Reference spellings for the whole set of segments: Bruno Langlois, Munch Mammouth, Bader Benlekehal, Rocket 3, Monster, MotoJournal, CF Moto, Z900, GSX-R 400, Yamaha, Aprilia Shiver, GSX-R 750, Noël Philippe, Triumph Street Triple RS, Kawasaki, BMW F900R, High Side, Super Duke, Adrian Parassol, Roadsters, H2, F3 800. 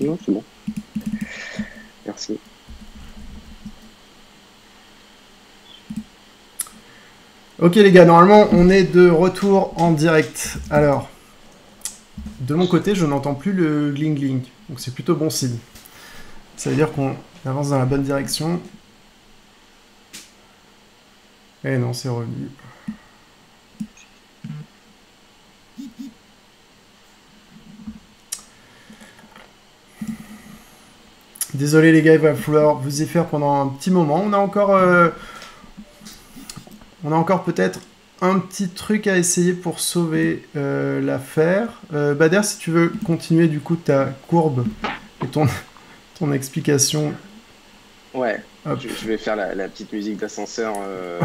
Non, c'est bon. Merci. Ok les gars, normalement on est de retour en direct. Alors, de mon côté, je n'entends plus le gling-gling, donc c'est plutôt bon signe. Ça veut dire qu'on avance dans la bonne direction. Eh non, c'est revenu. Désolé les gars, il va falloir vous y faire pendant un petit moment. On a encore peut-être un petit truc à essayer pour sauver l'affaire. Bader, si tu veux continuer du coup ta courbe et ton explication. Ouais, je vais faire la petite musique d'ascenseur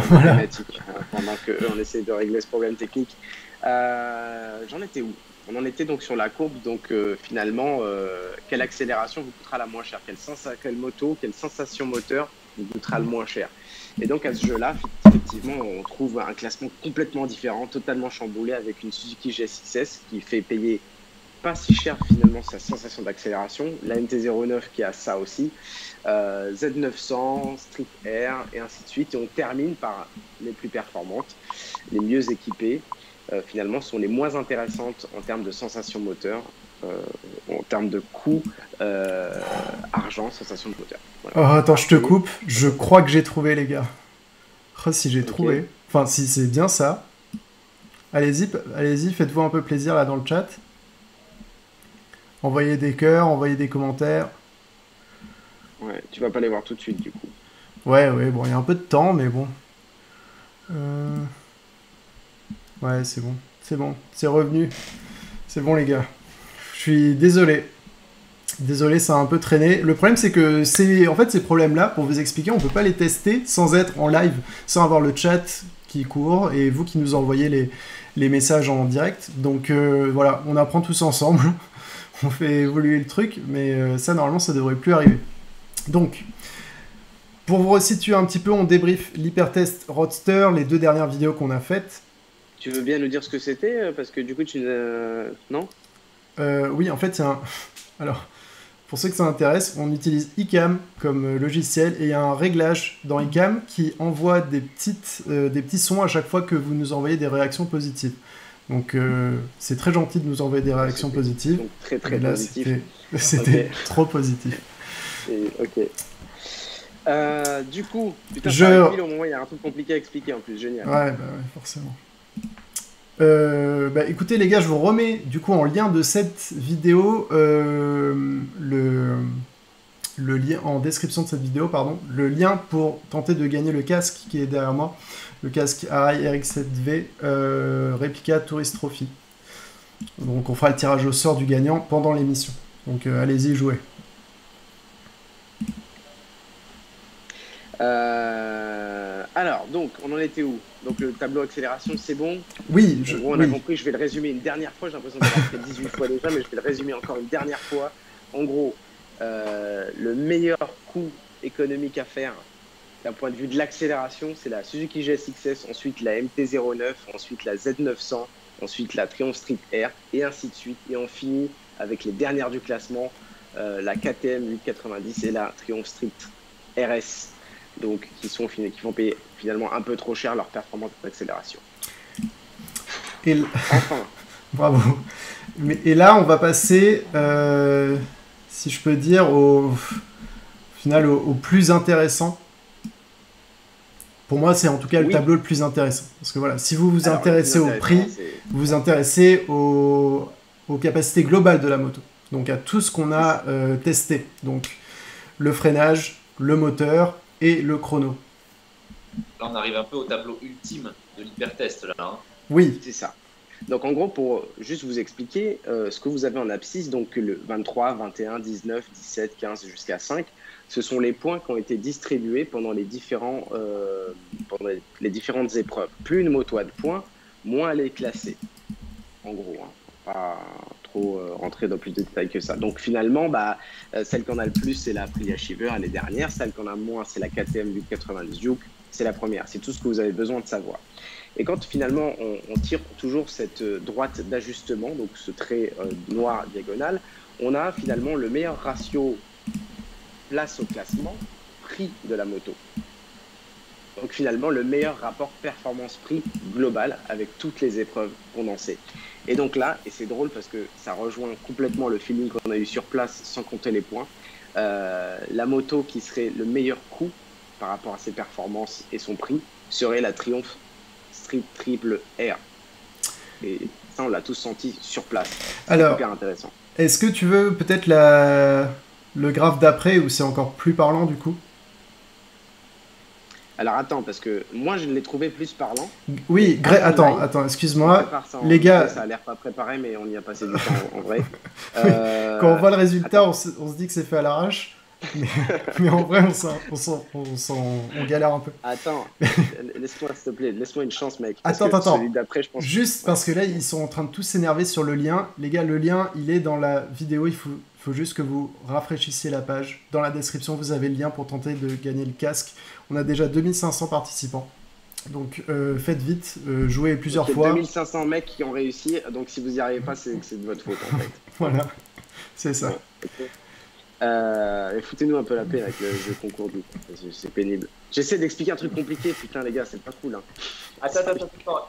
problématique pendant qu'on essaie de régler ce problème technique. J'en étais où? On en était donc sur la courbe, donc finalement, quelle accélération vous coûtera la moins chère? Quelle moto, quelle sensation moteur vous coûtera le moins cher? Et donc à ce jeu-là, effectivement, on trouve un classement complètement différent, totalement chamboulé, avec une Suzuki GSX-S qui fait payer pas si cher finalement sa sensation d'accélération, la MT-09 qui a ça aussi, Z900, Street Air et ainsi de suite. Et on termine par les plus performantes, les mieux équipées, finalement sont les moins intéressantes en termes de sensation moteur, en termes de coût, argent, sensation de moteur. Voilà. Oh, attends, je te coupe. Je crois que j'ai trouvé, les gars. Oh, si j'ai trouvé. Enfin, si c'est bien ça. Allez-y, allez-y, faites-vous un peu plaisir là dans le chat. Envoyez des cœurs, envoyez des commentaires. Ouais, tu vas pas les voir tout de suite, du coup. Ouais, bon, il y a un peu de temps, mais bon. Ouais, c'est bon, c'est revenu. C'est bon, les gars. Je suis désolé. Désolé, ça a un peu traîné. Le problème, c'est que ces problèmes-là, pour vous expliquer, on ne peut pas les tester sans être en live, sans avoir le chat qui court et vous qui nous envoyez les messages en direct. Donc voilà, on apprend tous ensemble. On fait évoluer le truc, mais ça, normalement, ça ne devrait plus arriver. Donc, pour vous resituer un petit peu, on débriefe l'hypertest Roadster, les deux dernières vidéos qu'on a faites. Tu veux bien nous dire ce que c'était? Parce que du coup, tu... Non? Oui, en fait, alors, pour ceux que ça intéresse, on utilise ICAM comme logiciel et il y a un réglage dans ICAM qui envoie des petits sons à chaque fois que vous nous envoyez des réactions positives. Donc, c'est très gentil de nous envoyer des réactions positives. Donc, très, très là, positif. C'était trop positif. Et, ok. Du coup, putain, il y a un truc compliqué à expliquer en plus, génial. Ouais, bah ouais, forcément. Bah, écoutez les gars, je vous remets du coup en lien de cette vidéo le lien en description de cette vidéo, pardon, le lien pour tenter de gagner le casque qui est derrière moi, le casque Arai RX-7V Replica Tourist Trophy. Donc on fera le tirage au sort du gagnant pendant l'émission. Donc allez-y, jouez. Alors, donc, on en était où? Donc, le tableau accélération, c'est bon? Oui, on a compris, je vais le résumer une dernière fois. J'ai l'impression d'avoir fait 18 fois déjà, mais je vais le résumer encore une dernière fois. En gros, le meilleur coût économique à faire d'un point de vue de l'accélération, c'est la Suzuki GSX-S, ensuite la MT-09, ensuite la Z900, ensuite la Triumph Street Air, et ainsi de suite. Et on finit avec les dernières du classement, la KTM 890 et la Triumph Street RS. Donc, qui vont payer finalement un peu trop cher leur performance d'accélération. Enfin. Bravo. Et là, on va passer, si je peux dire, au final, au plus intéressant. Pour moi, c'est en tout cas le tableau le plus intéressant. Parce que voilà, si vous vous intéressez au prix, vous vous intéressez aux capacités globales de la moto. Donc, à tout ce qu'on a testé. Donc, le freinage, le moteur... et le chrono. Là, on arrive un peu au tableau ultime de l'hypertest, là. Hein. Oui, c'est ça. Donc, en gros, pour juste vous expliquer ce que vous avez en abscisse, donc le 23, 21, 19, 17, 15 jusqu'à 5, ce sont les points qui ont été distribués pendant les différentes épreuves. Plus une moto a de points, moins elle est classée, en gros. Hein. Pas trop rentrer dans plus de détails que ça. Donc finalement, bah, celle qu'on a le plus, c'est la Aprilia Shiver, elle est dernière. Celle qu'on a moins, c'est la KTM 890 Duke, c'est la première. C'est tout ce que vous avez besoin de savoir. Et quand finalement on tire toujours cette droite d'ajustement, donc ce trait noir diagonal, on a finalement le meilleur ratio place au classement, prix de la moto. Donc finalement le meilleur rapport performance-prix global avec toutes les épreuves condensées. Et donc là, et c'est drôle parce que ça rejoint complètement le feeling qu'on a eu sur place sans compter les points, la moto qui serait le meilleur coût par rapport à ses performances et son prix serait la Triumph Street Triple RS. Et ça on l'a tous senti sur place. Alors, super intéressant. Est-ce que tu veux peut-être le graphe d'après où c'est encore plus parlant du coup? Alors attends, parce que moi je l'ai trouvé plus parlant. Oui, attends, excuse-moi. Les gars... Ça a l'air pas préparé, mais on y a passé du temps en vrai. Oui. Quand on voit le résultat, on se dit que c'est fait à l'arrache. Mais en vrai, on galère un peu. Attends, laisse-moi s'il te plaît, laisse-moi une chance, mec. Attends. Celui d'après, je pense. Juste parce que là, ils sont en train de tous s'énerver sur le lien. Les gars, le lien, il est dans la vidéo, il faut juste que vous rafraîchissiez la page. Dans la description, vous avez le lien pour tenter de gagner le casque. On a déjà 2500 participants. Donc faites vite, jouez plusieurs fois. 2500 mecs qui ont réussi, donc si vous n'y arrivez pas, c'est de votre faute en fait. Voilà, c'est ça. Ouais, okay. Foutez-nous un peu la paix avec le concours du coup, c'est pénible. J'essaie d'expliquer un truc compliqué, putain les gars, c'est pas cool. Hein. Attends,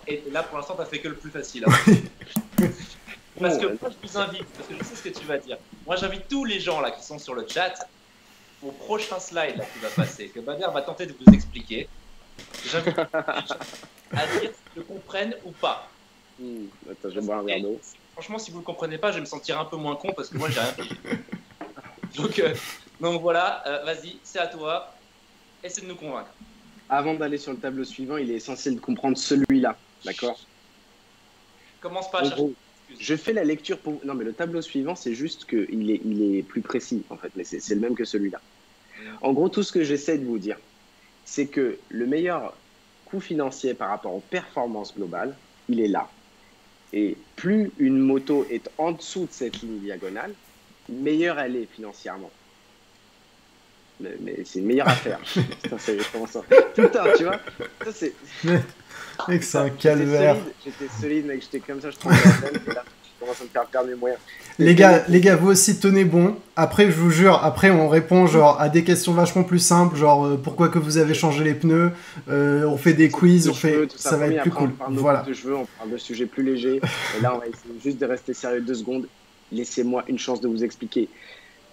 et là pour l'instant t'as fait que le plus facile. Hein. Parce que moi je vous invite, parce que je sais ce que tu vas dire. Moi j'invite tous les gens là qui sont sur le chat au prochain slide là, qui va passer, que Bader va tenter de vous expliquer. J'invite à dire si le comprennent ou pas. Attends, je vais boire un verre d'eau. Franchement, si vous le comprenez pas, je vais me sentir un peu moins con parce que moi j'ai rien compris. Donc voilà, vas-y, c'est à toi. Essaie de nous convaincre. Avant d'aller sur le tableau suivant, il est essentiel de comprendre celui-là, d'accord? Commence pas à chercher. Je fais la lecture pour... Non, mais le tableau suivant, c'est juste qu'il est plus précis, en fait, mais c'est le même que celui-là. En gros, tout ce que j'essaie de vous dire, c'est que le meilleur coût financier par rapport aux performances globales, il est là. Et plus une moto est en dessous de cette ligne diagonale, meilleure elle est financièrement. Mais c'est une meilleure affaire. Putain, c'est vraiment ça. Putain, tu vois, ça c'est... Mec, c'est un calvaire. J'étais solide, mec, j'étais comme ça, je trouvais la peine, et là, je commence à me faire perdre mes moyens. Les gars, vous aussi, tenez bon. Après, je vous jure, après, on répond genre à des questions vachement plus simples, genre pourquoi que vous avez changé les pneus, on fait des quiz, on fait... ça va être plus cool. Voilà. On parle de sujets plus légers, et là, on va essayer juste de rester sérieux 2 secondes. Laissez-moi une chance de vous expliquer.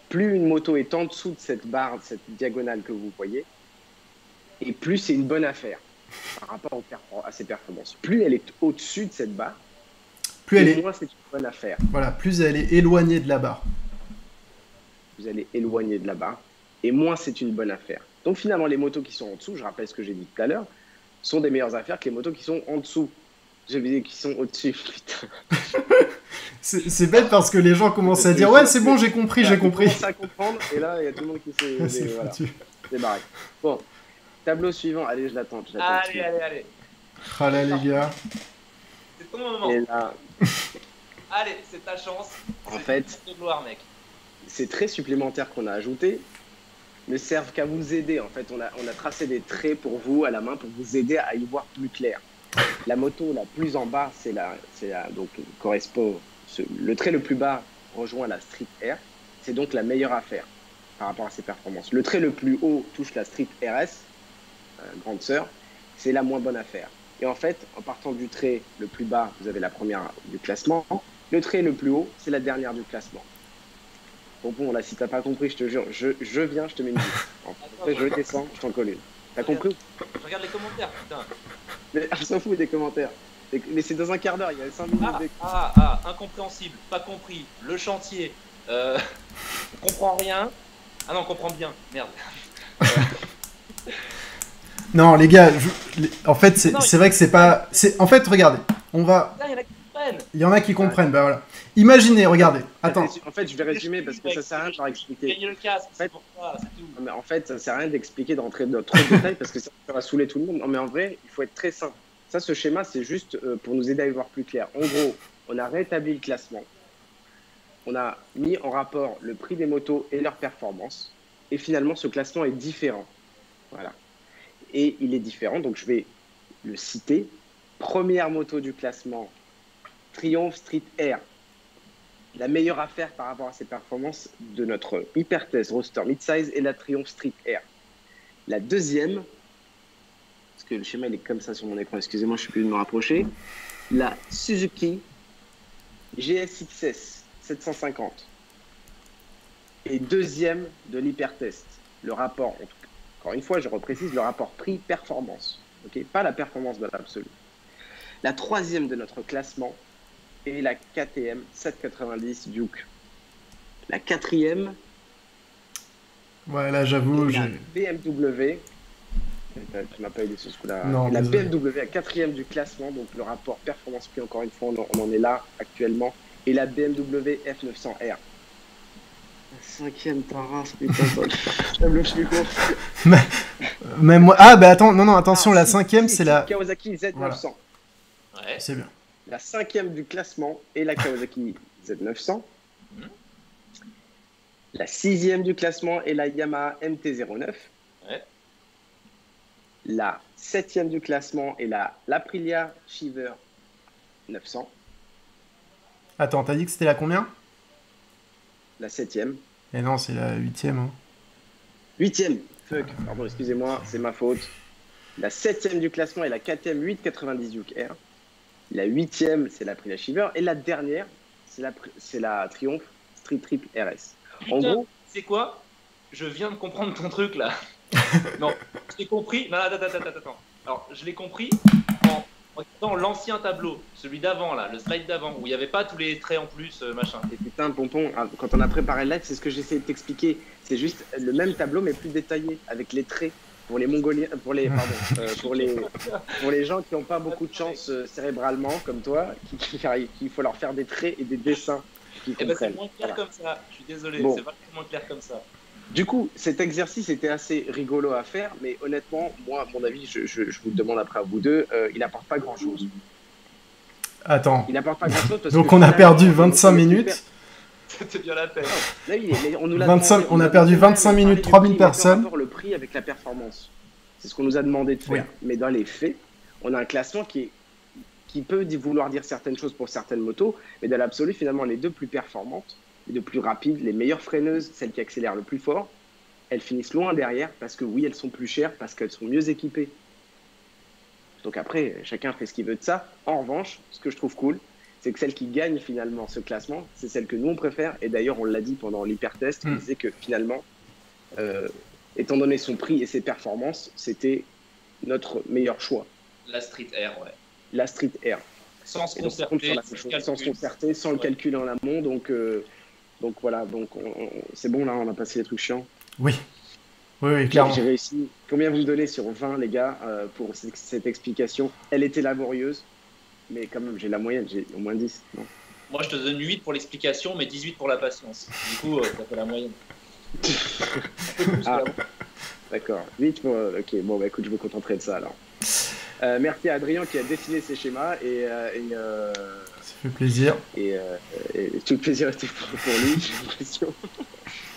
Plus une moto est en dessous de cette barre, de cette diagonale que vous voyez, et plus c'est une bonne affaire par rapport à ses performances. Plus elle est au-dessus de cette barre, moins c'est une bonne affaire. Voilà, plus elle est éloignée de la barre. Vous allez éloigner de la barre, et moins c'est une bonne affaire. Donc finalement, les motos qui sont en dessous, je rappelle ce que j'ai dit tout à l'heure, sont des meilleures affaires que les motos qui sont en dessous. Je veux dire qu'ils sont au-dessus, putain. C'est bête parce que les gens commencent à dire « Ouais, c'est bon, j'ai compris, j'ai compris. » Ils commencent à comprendre et là, il y a tout le monde qui s'est... C'est voilà, barré. Bon, tableau suivant. Allez, je l'attends. Allez. Ah là, les gars. C'est ton moment. Et là... Allez, c'est ta chance. En fait, ces traits supplémentaires qu'on a ajoutés ne servent qu'à vous aider. En fait, on a tracé des traits pour vous à la main pour vous aider à y voir plus clair. La moto la plus en bas, donc correspond, le trait le plus bas rejoint la Street R, c'est donc la meilleure affaire par rapport à ses performances. Le trait le plus haut touche la Street RS, grande sœur, c'est la moins bonne affaire. Et en fait, en partant du trait le plus bas, vous avez la première du classement, le trait le plus haut, c'est la dernière du classement. Donc bon, là, si t'as pas compris, je te jure, je viens, je te mets une bise. Après, je descends, je t'en colle une. T'as compris? Je regarde les commentaires, putain. Mais on s'en fout des commentaires. Mais c'est dans un quart d'heure, il y a 5 minutes. Incompréhensible, pas compris, le chantier, comprend rien. Ah non, comprend bien, merde. Non, les gars, en fait, c'est vrai que c'est pas... En fait, regardez, on va... Il y en a qui comprennent. Il y en a qui comprennent, bah voilà. Imaginez, regardez, attends. En fait, je vais résumer parce que ça sert à rien de leur expliquer. En fait, ça sert à rien d'expliquer, de rentrer dans trop de détails parce que ça va saouler tout le monde. Non, mais en vrai, il faut être très simple. Ça, ce schéma, c'est juste pour nous aider à y voir plus clair. En gros, on a rétabli le classement. On a mis en rapport le prix des motos et leur performance. Et finalement, ce classement est différent. Voilà. Et il est différent, donc je vais le citer Première moto du classement, Triumph Street R. La meilleure affaire par rapport à ses performances de notre hypertest Roadster Midsize est la Triumph Street R. La deuxième, parce que le schéma il est comme ça sur mon écran, excusez-moi, je suis plus de me rapprocher, la Suzuki GSX-S 750. Et deuxième de l'hypertest, le rapport, encore une fois je reprécise, le rapport prix-performance, okay, pas la performance dans l'absolu. La troisième de notre classement est la KTM 790 Duke. La quatrième, ouais, là j'avoue, la BMW, tu m'as pas aidé sur ce coup-là, la BMW à quatrième du classement, donc le rapport performance-prix, encore une fois, on en est là actuellement, et la BMW F900R. Cinquième Taras, putain, ça me le plus court. Mais moi, ah bah attends, non, attention, la cinquième c'est la Kawasaki Z900. Voilà. Ouais, c'est bien. La cinquième du classement est la Kawasaki Z900. La sixième du classement est la Yamaha MT-09. Ouais. La septième du classement est l'Aprilia Shiver 900. Attends, t'as dit que c'était la combien? La septième. Et non, c'est la huitième. Hein. Huitième. Fuck. Pardon, excusez-moi, c'est ma faute. La septième du classement est la KTM 890 Duke R. La huitième, c'est la Aprilia Shiver. Et la dernière, c'est la Triumph Street Triple RS. Putain, en gros, c'est quoi? Je viens de comprendre ton truc là. Non, je l'ai compris. Non, attends. Alors, je l'ai compris dans l'ancien tableau, celui d'avant là, le slide d'avant, où il n'y avait pas tous les traits en plus, machin. Et putain, Pompon, quand on a préparé le live, c'est ce que j'essaie de t'expliquer. C'est juste le même tableau, mais plus détaillé, avec les traits pour les Mongoliens, pour les gens qui n'ont pas beaucoup de chance cérébralement, comme toi, qu'il faut leur faire des traits et des dessins. Eh ben, c'est moins clair comme ça, je suis désolé, bon. C'est pas moins clair comme ça. Du coup, cet exercice était assez rigolo à faire, mais honnêtement, moi, à mon avis, je vous le demande après à vous deux, il n'apporte pas grand-chose. Attends. Il n'apporte pas grand-chose parce donc que on a perdu 25 minutes. C'était bien la peine. Là, on a perdu 25 minutes, 3000 personnes. Le prix avec la performance. C'est ce qu'on nous a demandé de faire. Oui. Mais dans les faits, on a un classement qui peut vouloir dire certaines choses pour certaines motos, mais dans l'absolu, finalement, les deux plus performantes, les deux plus rapides, les meilleures freineuses, celles qui accélèrent le plus fort, elles finissent loin derrière parce que oui, elles sont plus chères, parce qu'elles sont mieux équipées. Donc après, chacun fait ce qu'il veut de ça. En revanche, ce que je trouve cool, c'est que celles qui gagnent finalement ce classement, c'est celles que nous on préfère. Et d'ailleurs, on l'a dit pendant l'hypertest, on disait que finalement, étant donné son prix et ses performances, c'était notre meilleur choix. La Street R, ouais. La Street R. Sans se concerter, sans le calcul en amont, donc voilà, c'est bon là, on a passé les trucs chiants. Oui, oui clairement. J'ai réussi. Combien vous me donnez sur 20, les gars, pour cette explication? Elle était laborieuse, mais quand même, j'ai la moyenne, j'ai au moins 10. Non. Moi, je te donne 8 pour l'explication, mais 18 pour la patience. Du coup, ça fait la moyenne. Ah, d'accord, 8 pour... Ok, bon, bah écoute, je me contenterai de ça alors. Merci à Adrien qui a dessiné ces schémas et ça fait plaisir. Et tout le plaisir était pour lui, j'ai l'impression.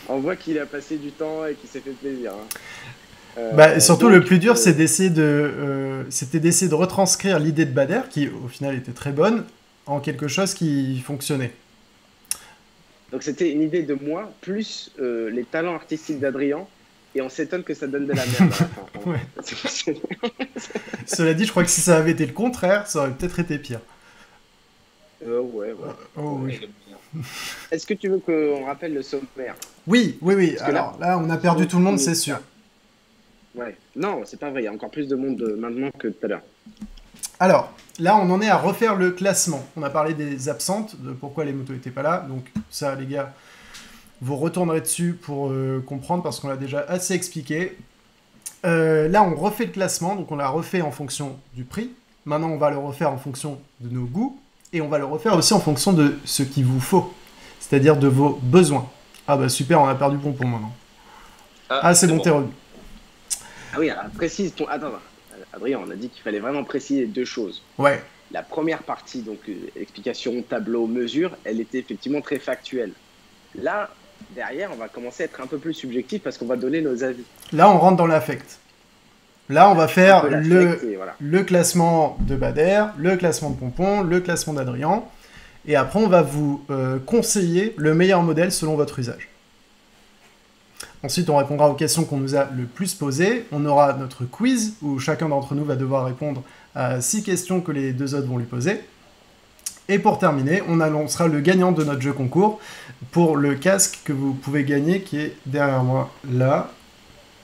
On voit qu'il a passé du temps et qu'il s'est fait plaisir. Hein. Surtout donc, le plus dur, c'était d'essayer de retranscrire l'idée de Bader, qui au final était très bonne, en quelque chose qui fonctionnait. Donc c'était une idée de moi, plus les talents artistiques d'Adrien. Et on s'étonne que ça donne de la merde. Ouais. Cela dit, je crois que si ça avait été le contraire, ça aurait peut-être été pire. Ouais. Oh, oui. Est-ce que tu veux qu'on rappelle le sommaire? Oui. Alors là, on a perdu tout le monde, c'est sûr. Ouais. Non, c'est pas vrai. Il y a encore plus de monde maintenant que tout à l'heure. Alors, là, on en est à refaire le classement. On a parlé des absentes, de pourquoi les motos n'étaient pas là. Donc ça, les gars... Vous retournerez dessus pour comprendre parce qu'on l'a déjà assez expliqué. Là, on refait le classement, donc on l'a refait en fonction du prix. Maintenant, on va le refaire en fonction de nos goûts et on va le refaire aussi en fonction de ce qu'il vous faut, c'est-à-dire de vos besoins. Ah bah super, on a perdu bon pour maintenant. Ah c'est bon, t'es revenu. Ah oui, alors précise ton... Attends, Adrien, on a dit qu'il fallait vraiment préciser deux choses. Ouais. La première partie, donc explication, tableau, mesure, elle était effectivement très factuelle. Là... Derrière, on va commencer à être un peu plus subjectif parce qu'on va donner nos avis. Là, on rentre dans l'affect. Là, on va faire le classement de Bader, le classement de Pompon, le classement d'Adrian. Et après, on va vous conseiller le meilleur modèle selon votre usage. Ensuite, on répondra aux questions qu'on nous a le plus posées. On aura notre quiz où chacun d'entre nous va devoir répondre à 6 questions que les deux autres vont lui poser. Et pour terminer, on annoncera le gagnant de notre jeu concours pour le casque que vous pouvez gagner qui est derrière moi là.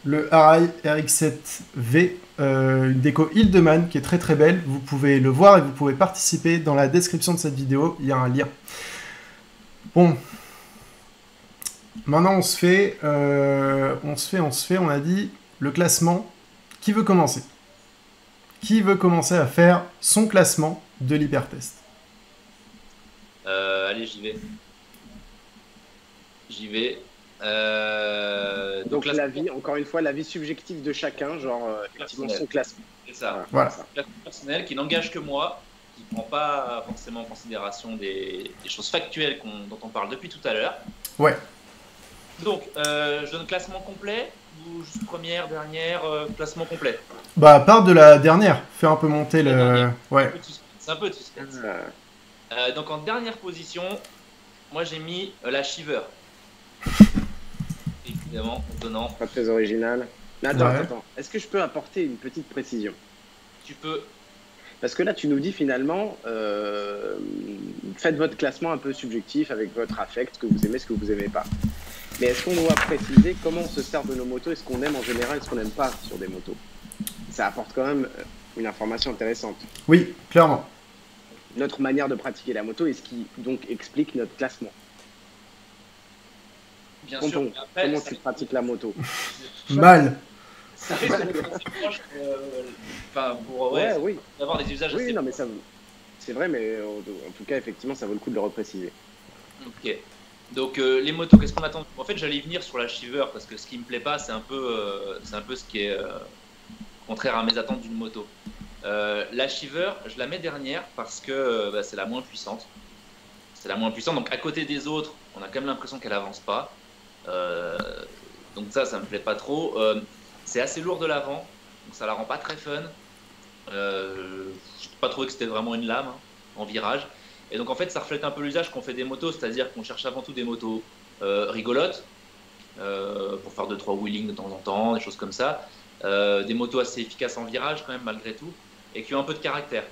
Le Arai RX-7V, une déco Hildeman qui est très très belle. Vous pouvez le voir et vous pouvez participer dans la description de cette vidéo. Il y a un lien. Bon. Maintenant on se fait, on a dit le classement. Qui veut commencer? Qui veut commencer à faire son classement de l'hypertest? Allez, j'y vais. J'y vais. Donc l'avis, encore une fois, l'avis subjectif de chacun, genre effectivement son classement. C'est ça. Voilà. Personnel qui n'engage que moi, qui ne prend pas forcément en considération des choses factuelles dont on parle depuis tout à l'heure. Ouais. Donc je donne classement complet ou juste première, dernière, classement complet. Bah part de la dernière, fais un peu monter le. Ouais. C'est un peu de suspense. Donc en dernière position, moi j'ai mis la Shiver. Évidemment, étonnant. Pas très original. Attends, ouais. Attends. Est-ce que je peux apporter une petite précision? Tu peux. Parce que là, tu nous dis finalement, faites votre classement un peu subjectif avec votre affect, ce que vous aimez, ce que vous aimez pas. Mais est-ce qu'on doit préciser comment on se sert de nos motos et ce qu'on aime en général et ce qu'on n'aime pas sur des motos? Ça apporte quand même une information intéressante. Oui, clairement. Notre manière de pratiquer la moto et ce qui donc explique notre classement. Bien sûr, après, comment tu pratiques la moto? Mal. Ça risque d'être proche pour avoir des usages assez... Oui, non, mais ça... C'est vrai, mais en tout cas, effectivement, ça vaut le coup de le repréciser. Ok. Donc, les motos, qu'est-ce qu'on attend? En fait, j'allais venir sur la Shiver, parce que ce qui me plaît pas, c'est un peu ce qui est contraire à mes attentes d'une moto. La Shiver, je la mets dernière, parce que c'est la moins puissante. C'est la moins puissante, donc à côté des autres, on a quand même l'impression qu'elle avance pas. Donc ça me plaît pas trop. C'est assez lourd de l'avant, donc ça la rend pas très fun. Je n'ai pas trouvé que c'était vraiment une lame en virage. Et donc en fait ça reflète un peu l'usage qu'on fait des motos, c'est-à-dire qu'on cherche avant tout des motos rigolotes, pour faire 2-3 wheeling de temps en temps, des choses comme ça. Des motos assez efficaces en virage quand même malgré tout, et qui ont un peu de caractère.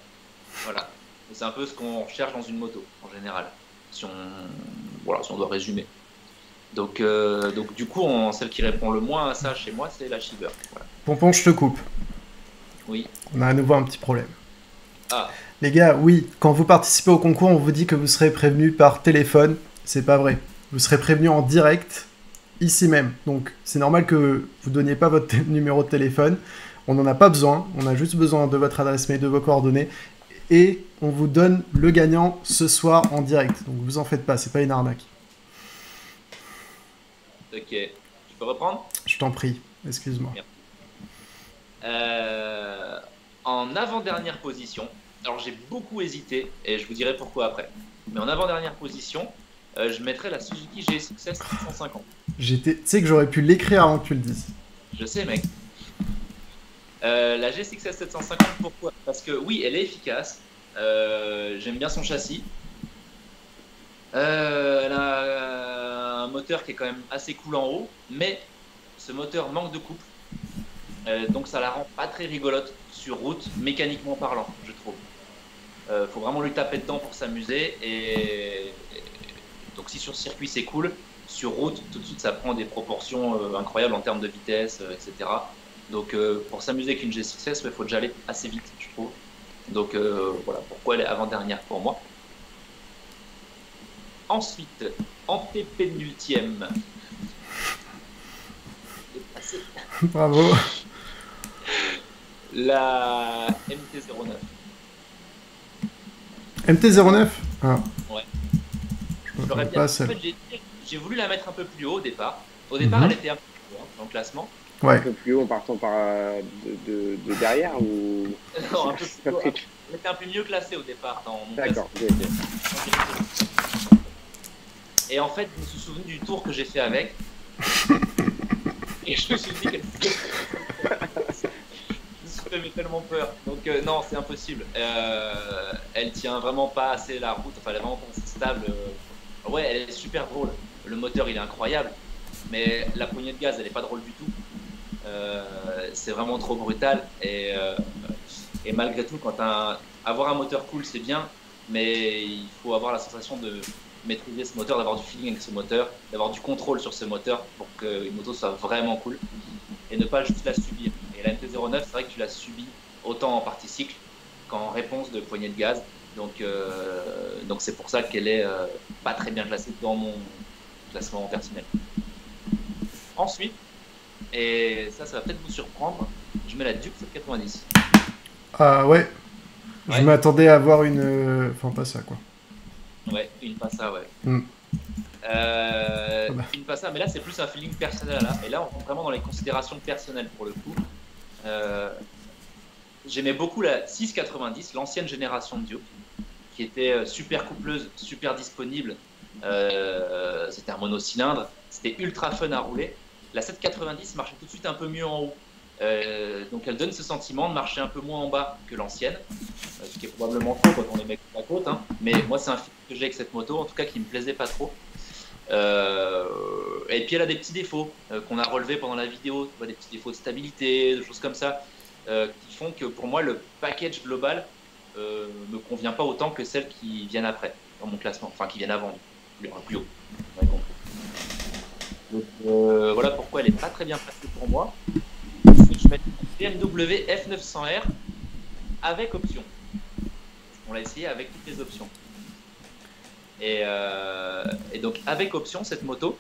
Voilà. C'est un peu ce qu'on recherche dans une moto en général, si on doit résumer. Donc du coup, celle qui répond le moins à ça chez moi, c'est la Shiver. Voilà. Pompon, je te coupe. Oui. On a à nouveau un petit problème. Ah. Les gars, oui, quand vous participez au concours, on vous dit que vous serez prévenu par téléphone. C'est pas vrai. Vous serez prévenu en direct, ici même. Donc c'est normal que vous donniez pas votre numéro de téléphone. On n'en a pas besoin. On a juste besoin de votre adresse mail, de vos coordonnées. Et on vous donne le gagnant ce soir en direct. Donc vous en faites pas, c'est pas une arnaque. Ok, tu peux reprendre? Je t'en prie, excuse-moi. En avant-dernière position, alors j'ai beaucoup hésité et je vous dirai pourquoi après. Mais en avant-dernière position, je mettrai la Suzuki GSX-S 750. Tu sais que j'aurais pu l'écrire avant que tu le dises. Je sais, mec. La GSX-S 750, pourquoi? Parce que oui, elle est efficace. J'aime bien son châssis. Elle a un moteur qui est quand même assez cool en haut, mais ce moteur manque de couple, donc ça la rend pas très rigolote sur route, mécaniquement parlant, je trouve. Faut vraiment lui taper dedans pour s'amuser, et donc si sur circuit c'est cool, sur route tout de suite ça prend des proportions incroyables en termes de vitesse, etc. Donc pour s'amuser avec une GSX-S, il faut déjà aller assez vite, je trouve. Donc voilà pourquoi elle est avant-dernière pour moi. Ensuite, antépénultième. Bravo. La MT-09. MT-09 ah. Ouais. J'ai voulu la mettre un peu plus haut au départ. Au départ, elle était un peu plus haut dans le classement. Ouais. Un peu plus haut en partant par de derrière ou... Non, un peu plus haut. Elle était un peu mieux classée au départ dans mon classement. D'accord. Et en fait, je me suis souvenu du tour que j'ai fait avec. Et je me suis dit que... j'avais tellement peur. Donc non, c'est impossible. Elle tient vraiment pas assez la route. Enfin, elle est vraiment stable. Ouais, elle est super drôle. Le moteur, il est incroyable. Mais la poignée de gaz, elle est pas drôle du tout. C'est vraiment trop brutal. Et malgré tout, quand avoir un moteur cool, c'est bien. Mais il faut avoir la sensation de maîtriser ce moteur, d'avoir du feeling avec ce moteur, d'avoir du contrôle sur ce moteur pour qu'une moto soit vraiment cool et ne pas juste la subir. Et la MT-09, c'est vrai que tu la subis autant en partie cycle qu'en réponse de poignée de gaz. Donc c'est pour ça qu'elle est pas très bien classée dans mon classement personnel. Ensuite, et ça va peut-être vous surprendre, je mets la Duke 790. Ah ouais, je m'attendais à avoir une... Enfin pas ça quoi. Ouais, une Passa, ouais. Mm. Voilà. Une Passa, mais là c'est plus un feeling personnel. Là. Et là on rentre vraiment dans les considérations personnelles pour le coup. J'aimais beaucoup la 690, l'ancienne génération de Duke, qui était super coupleuse, super disponible. C'était un monocylindre, c'était ultra fun à rouler. La 790 marchait tout de suite un peu mieux en haut. Donc elle donne ce sentiment de marcher un peu moins en bas que l'ancienne, ce qui est probablement faux quand on est mec de la côte, hein. Mais moi c'est un film que j'ai avec cette moto, en tout cas qui me plaisait pas trop. Et puis elle a des petits défauts qu'on a relevés pendant la vidéo, des petits défauts de stabilité, des choses comme ça, qui font que pour moi le package global me convient pas autant que celles qui viennent après, dans mon classement, enfin qui viennent avant, plus haut. Donc voilà pourquoi elle est pas très bien placée pour moi. Je mets BMW F900R avec option. On l'a essayé avec toutes les options. Et donc avec option cette moto,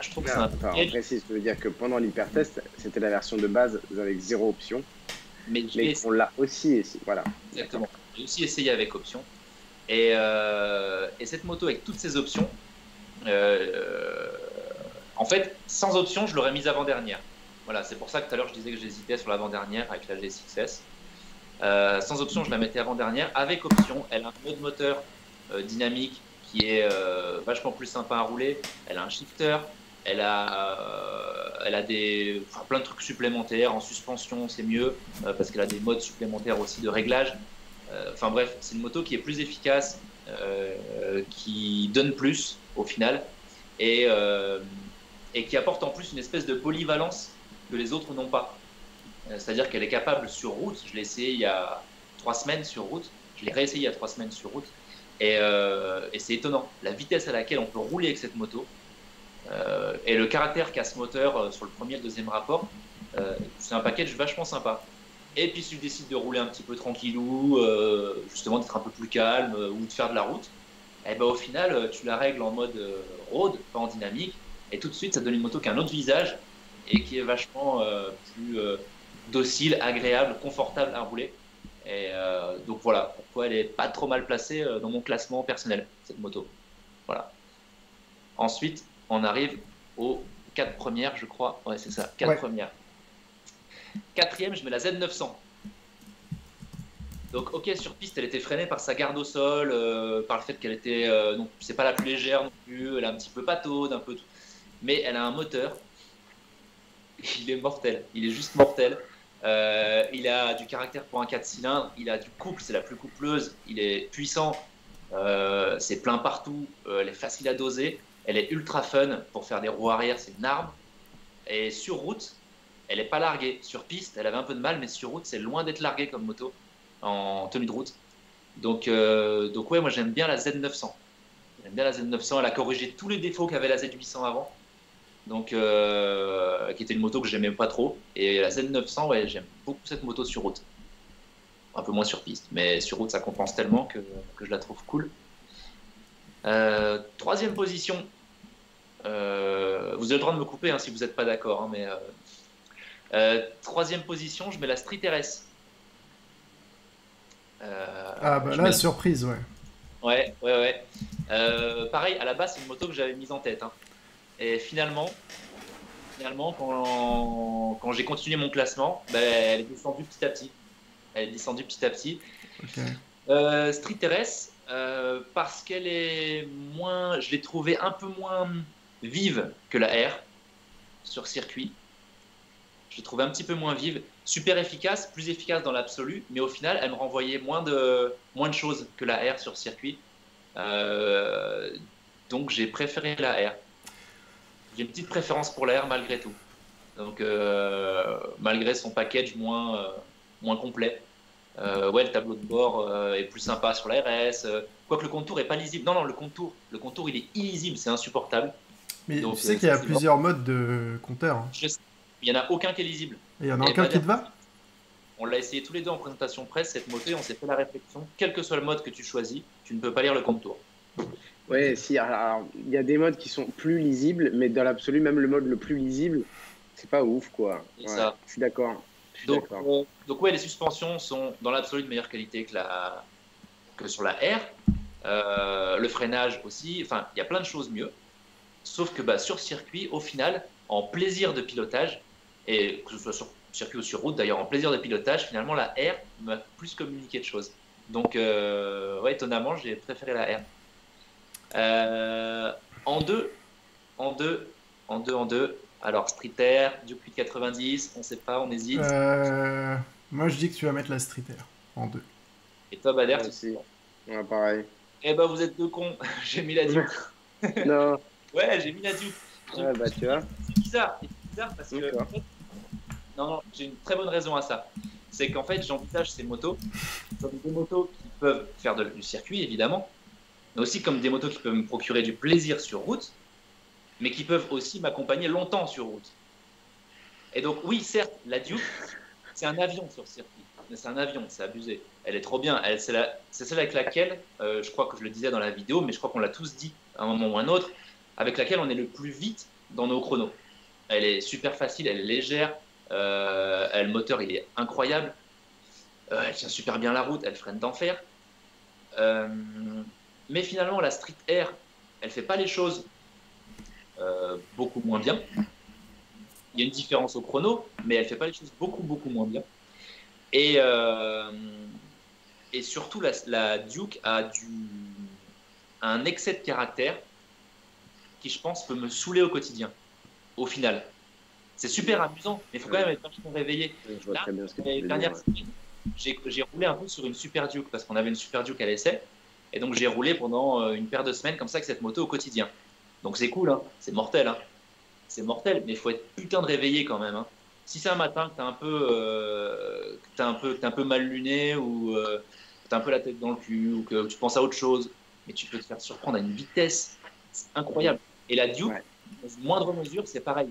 je trouve que c'est un... On précise, je veux dire que pendant l'hypertest, c'était la version de base avec zéro option. Mais on l'a aussi essayé. Voilà. Exactement. J'ai aussi essayé avec option. Et cette moto avec toutes ses options, en fait, sans option, je l'aurais mise avant-dernière. Voilà, c'est pour ça que tout à l'heure je disais que j'hésitais sur l'avant-dernière avec la GSX-S. Sans option, je la mettais avant-dernière. Avec option, elle a un mode moteur dynamique qui est vachement plus sympa à rouler. Elle a un shifter, elle a des, plein de trucs supplémentaires. En suspension, c'est mieux parce qu'elle a des modes supplémentaires aussi de réglage. Enfin bref, c'est une moto qui est plus efficace, qui donne plus au final et qui apporte en plus une espèce de polyvalence que les autres n'ont pas. C'est-à-dire qu'elle est capable sur route, je l'ai essayé il y a 3 semaines sur route, je l'ai réessayé il y a 3 semaines sur route, et c'est étonnant, la vitesse à laquelle on peut rouler avec cette moto, et le caractère qu'a ce moteur sur le premier et le deuxième rapport, c'est un package vachement sympa. Et puis si tu décides de rouler un petit peu tranquillou, justement d'être un peu plus calme, ou de faire de la route, et ben, au final tu la règles en mode road, pas en dynamique, et tout de suite ça donne une moto qui a un autre visage, et qui est vachement plus docile, agréable, confortable à rouler. Et donc voilà, pourquoi elle n'est pas trop mal placée dans mon classement personnel, cette moto. Voilà. Ensuite, on arrive aux 4 premières, je crois. Ouais, c'est ça, 4 premières. 4e, je mets la Z900. Donc ok, sur piste, elle était freinée par sa garde au sol, par le fait qu'elle était... c'est pas la plus légère non plus, elle a un petit peu pataude, un peu tout. Mais elle a un moteur... Il est mortel, il est juste mortel. Il a du caractère pour un 4 cylindres, il a du couple, c'est la plus coupleuse, il est puissant, c'est plein partout, elle est facile à doser, elle est ultra fun pour faire des roues arrière, c'est une arme. Et sur route, elle n'est pas larguée. Sur piste, elle avait un peu de mal, mais sur route, c'est loin d'être larguée comme moto en tenue de route. Donc ouais, moi j'aime bien la Z900. J'aime bien la Z900, elle a corrigé tous les défauts qu'avait la Z800 avant. Donc, qui était une moto que j'aimais pas trop. Et la Z900, ouais, j'aime beaucoup cette moto sur route. Un peu moins sur piste, mais sur route, ça compense tellement que je la trouve cool. 3e position. Vous avez le droit de me couper hein, si vous n'êtes pas d'accord. Hein, mais 3e position, je mets la Street RS. Ah, bah là, la... surprise, ouais. Ouais. Pareil, à la base, c'est une moto que j'avais mise en tête. Hein. Et finalement quand j'ai continué mon classement, bah, elle est descendue petit à petit. Elle est descendue petit à petit. Okay. Street RS, parce qu'elle est moins... Je l'ai trouvée un peu moins vive que la R sur circuit. Je l'ai trouvée un petit peu moins vive. super efficace, plus efficace dans l'absolu, mais au final, elle me renvoyait moins de choses que la R sur circuit. Donc j'ai préféré la R. J'ai une petite préférence pour la R malgré tout. Donc malgré son package moins complet. Ouais, le tableau de bord est plus sympa sur la RS. Quoique le contour n'est pas lisible. Non, le contour il est illisible, c'est insupportable. Mais donc, tu sais qu'il y a plusieurs modes de compteur. Hein. Il n'y en a aucun qui est lisible. Et il n'y en a aucun qui te va? On l'a essayé tous les deux en présentation presse, cette moto, et on s'est fait la réflexion. Quel que soit le mode que tu choisis, tu ne peux pas lire le contour. Oui, si, il y a des modes qui sont plus lisibles, mais dans l'absolu, même le mode le plus lisible, c'est pas ouf, quoi. Ouais, ça. Je suis d'accord. Donc ouais, les suspensions sont dans l'absolu de meilleure qualité que sur la R. Le freinage aussi, enfin, il y a plein de choses mieux. Sauf que bah, sur circuit, au final, en plaisir de pilotage, et que ce soit sur circuit ou sur route, d'ailleurs en plaisir de pilotage, finalement la R m'a plus communiqué de choses. Donc, ouais, étonnamment, j'ai préféré la R. En deux. Alors, Street Air, Duke 890, on sait pas, on hésite. Moi, je dis que tu vas mettre la Street Air en deux. Et toi, Bader, tu sais. Ouais, pareil. Eh ben, vous êtes deux cons. J'ai mis la Duke. Non. Ouais, j'ai mis la Duke. Ouais, bah, tu vois. C'est bizarre parce que. En fait, non, j'ai une très bonne raison à ça. C'est qu'en fait, j'envisage ces motos comme des motos qui peuvent faire du circuit, évidemment, mais aussi comme des motos qui peuvent me procurer du plaisir sur route, mais qui peuvent aussi m'accompagner longtemps sur route. Et donc, oui, certes, la Duke, c'est un avion sur circuit. Mais c'est un avion, c'est abusé. Elle est trop bien. C'est celle avec laquelle, je crois que je le disais dans la vidéo, mais je crois qu'on l'a tous dit à un moment ou à un autre, avec laquelle on est le plus vite dans nos chronos. Elle est super facile, elle est légère. Le moteur il est incroyable, elle tient super bien la route, elle freine d'enfer, mais finalement la Street Air elle fait pas les choses beaucoup moins bien. Il y a une différence au chrono, mais elle fait pas les choses beaucoup moins bien. Et surtout la Duke a un excès de caractère qui, je pense, peut me saouler au quotidien au final. C'est super amusant, mais il faut quand même être vachement réveillé. Là, les dernières semaines, j'ai roulé un peu sur une Super Duke, parce qu'on avait une Super Duke à l'essai. Et donc, j'ai roulé pendant une paire de semaines comme ça avec cette moto au quotidien. Donc, c'est cool, hein. C'est mortel. Hein. C'est mortel, mais il faut être putain de réveillé quand même. Hein. Si c'est un matin que tu es un peu mal luné, ou tu as un peu la tête dans le cul, ou que tu penses à autre chose, mais tu peux te faire surprendre à une vitesse incroyable. Et la Duke, dans une moindre mesure, c'est pareil.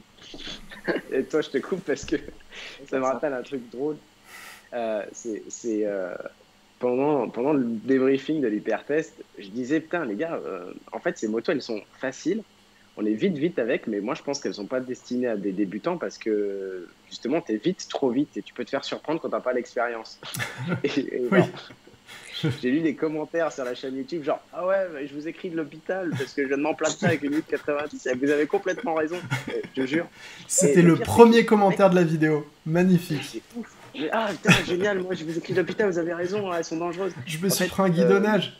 Et toi, je te coupe parce que ça me rappelle un truc drôle. Pendant le débriefing de l'hypertest, je disais, putain, les gars, en fait, ces motos, elles sont faciles. On est vite avec, mais moi, je pense qu'elles ne sont pas destinées à des débutants parce que, justement, tu es trop vite et tu peux te faire surprendre quand tu n'as pas l'expérience. Oui. J'ai lu des commentaires sur la chaîne YouTube, genre « Ah ouais, mais je vous écris de l'hôpital parce que je viens de m'emplacer avec une 890. Vous avez complètement raison, je jure. » C'était le premier commentaire de la vidéo. Magnifique. C'est ouf. Ah putain, génial, moi je vous écris de l'hôpital, vous avez raison, elles sont dangereuses. Je me suis pris un guidonnage.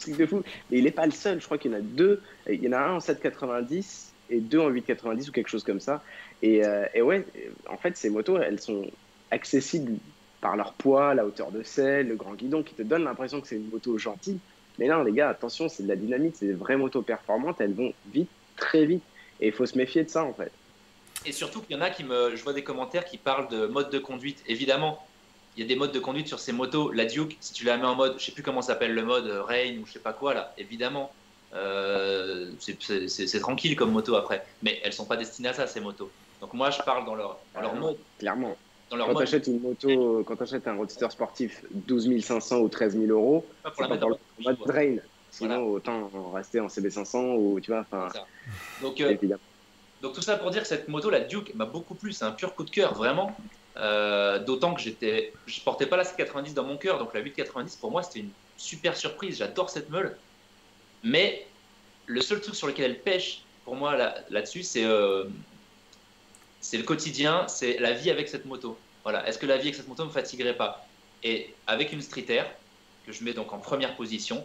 Truc de fou. Mais il n'est pas le seul, je crois qu'il y en a deux. Il y en a un en 790 et deux en 890 ou quelque chose comme ça. Et ouais, en fait, ces motos, elles sont accessibles par leur poids, la hauteur de selle, le grand guidon, qui te donne l'impression que c'est une moto gentille. Mais là, les gars, attention, c'est de la dynamite, c'est des vraies motos performantes, elles vont vite, très vite. Et il faut se méfier de ça, en fait. Et surtout qu'il y en a je vois des commentaires qui parlent de mode de conduite. Évidemment, il y a des modes de conduite sur ces motos. La Duke, si tu la mets en mode, je sais plus comment s'appelle le mode, Rain ou je sais pas quoi, là, évidemment, c'est tranquille comme moto après. Mais elles sont pas destinées à ça, ces motos. Donc moi, je parle dans leur mode. Clairement. Quand tu achètes une moto, quand tu achètes un roadster sportif 12 500 ou 13 000 euros, c'est pas pour le mode drain. Sinon, autant rester en CB500 ou tu vois, enfin. Donc tout ça pour dire que cette moto, la Duke, m'a beaucoup plu. C'est un pur coup de cœur, vraiment. D'autant que je portais pas la 790 dans mon cœur, donc la 890 pour moi c'était une super surprise. J'adore cette meule. Mais le seul truc sur lequel elle pêche pour moi là-dessus, c'est le quotidien, c'est la vie avec cette moto. Voilà. Est-ce que la vie avec cette moto ne me fatiguerait pas? Et avec une Street Air, que je mets donc en première position,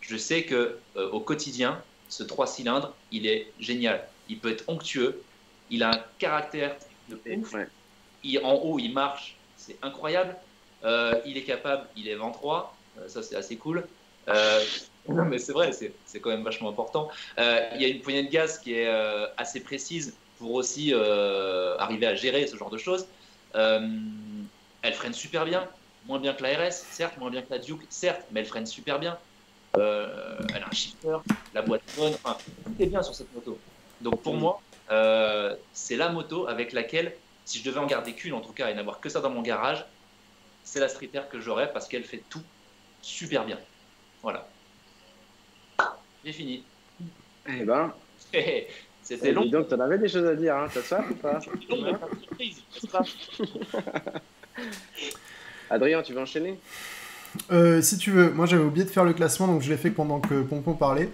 je sais que au quotidien, ce 3 cylindres, il est génial. Il peut être onctueux, il a un caractère de ouf. Ouais. en haut, il marche, c'est incroyable. Il est capable, il est 23, ça c'est assez cool. Non mais c'est vrai, c'est quand même vachement important. Il y a une poignée de gaz qui est assez précise pour aussi arriver à gérer ce genre de choses. Elle freine super bien, moins bien que la RS, certes, moins bien que la Duke, certes, mais elle freine super bien. Elle a un shifter, la boîte bonne, enfin, tout est bien sur cette moto. Donc pour moi, c'est la moto avec laquelle, si je devais en garder qu'une en tout cas et n'avoir que ça dans mon garage, c'est la Street Air que j'aurais parce qu'elle fait tout super bien. Voilà. J'ai fini. Eh ben. C'était long. Donc, tu en avais des choses à dire, hein. T'as soif ou pas? C'est long, mais pas de surprise, n'est-ce pas? Adrien, tu veux enchaîner? Si tu veux. Moi, j'avais oublié de faire le classement, donc je l'ai fait pendant que Pompon parlait.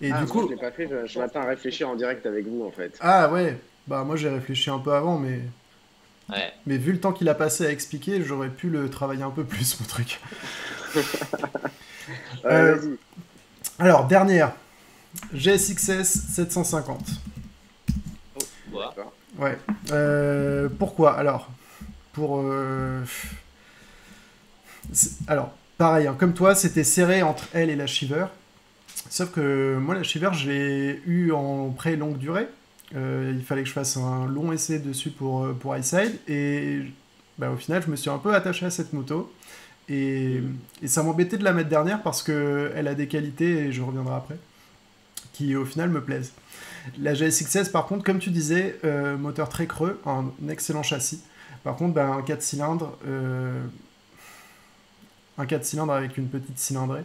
Et du coup. Je l'ai pas fait, je m'attends à réfléchir en direct avec vous, en fait. Ah ouais. Bah, moi, j'ai réfléchi un peu avant, mais. Ouais. Mais vu le temps qu'il a passé à expliquer, j'aurais pu le travailler un peu plus, mon truc. Vas-y. Alors, dernière, GSX-S 750. Oh, ouais. Pourquoi? Alors, pour... Alors, pareil, hein, comme toi, c'était serré entre elle et la Shiver. Sauf que moi, la Shiver, je l'ai eu en pré-longue durée. Il fallait que je fasse un long essai dessus pour High Side. Et bah, au final, je me suis un peu attaché à cette moto. Et ça m'embêtait de la mettre dernière parce qu'elle a des qualités, et je reviendrai après, qui au final me plaisent. La GSX-S par contre, comme tu disais, moteur très creux, un excellent châssis. Par contre, ben, un 4 cylindres avec une petite cylindrée,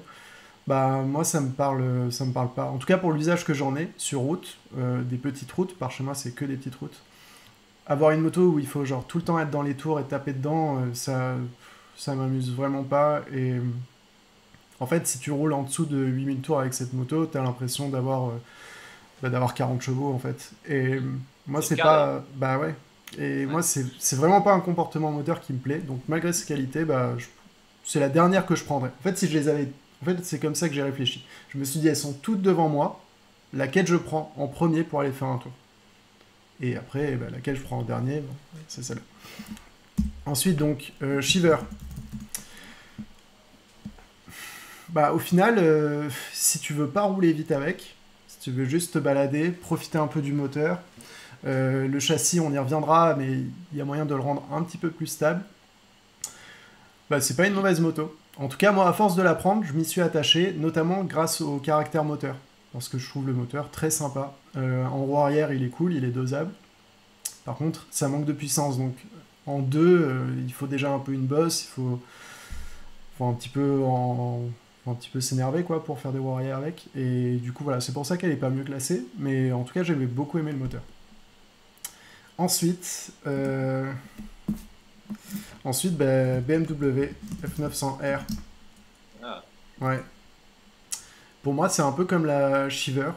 bah, moi ça me parle pas. En tout cas pour l'usage que j'en ai, sur route, des petites routes, par chez moi c'est que des petites routes. Avoir une moto où il faut genre tout le temps être dans les tours et taper dedans, ça m'amuse vraiment pas. Et en fait, si tu roules en dessous de 8000 tours avec cette moto, t'as l'impression d'avoir 40 chevaux en fait. Et moi, c'est pas, bah ouais. Et moi, c'est vraiment pas un comportement moteur qui me plaît. Donc malgré ses qualités, bah c'est la dernière que je prendrais. En fait, si je les avais, en fait, c'est comme ça que j'ai réfléchi. Je me suis dit, elles sont toutes devant moi. Laquelle je prends en premier pour aller faire un tour. Et après, bah, laquelle je prends en dernier, bah, c'est celle-là. Ensuite, donc, Shiver. Bah, au final, si tu veux pas rouler vite avec, si tu veux juste te balader, profiter un peu du moteur, le châssis, on y reviendra, mais il y a moyen de le rendre un petit peu plus stable. Bah, c'est pas une mauvaise moto. En tout cas, moi, à force de la prendre, je m'y suis attaché, notamment grâce au caractère moteur, parce que je trouve le moteur très sympa. En roue arrière, il est cool, il est dosable. Par contre, ça manque de puissance, donc... En deux, il faut déjà un peu une bosse, il faut un petit peu s'énerver quoi pour faire des roues arrière avec. Et du coup voilà, c'est pour ça qu'elle est pas mieux classée, mais en tout cas j'avais beaucoup aimé le moteur. Ensuite, bah, BMW F900R. Ah. Ouais. Pour moi c'est un peu comme la Shiver.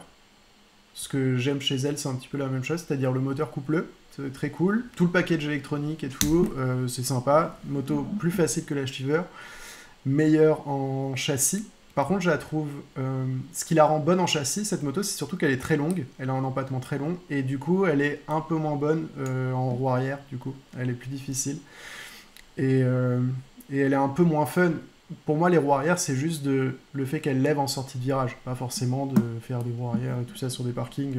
Ce que j'aime chez elle, c'est un petit peu la même chose, c'est-à-dire le moteur coupleux. C'est très cool, tout le package électronique et tout, c'est sympa, moto plus facile que la Shiver, meilleure en châssis. Par contre je la trouve, ce qui la rend bonne en châssis cette moto, c'est surtout qu'elle est très longue, elle a un empattement très long et du coup elle est un peu moins bonne en roue arrière, du coup elle est plus difficile et elle est un peu moins fun. Pour moi les roues arrière c'est juste le fait qu'elle lève en sortie de virage, pas forcément de faire des roues arrière et tout ça sur des parkings.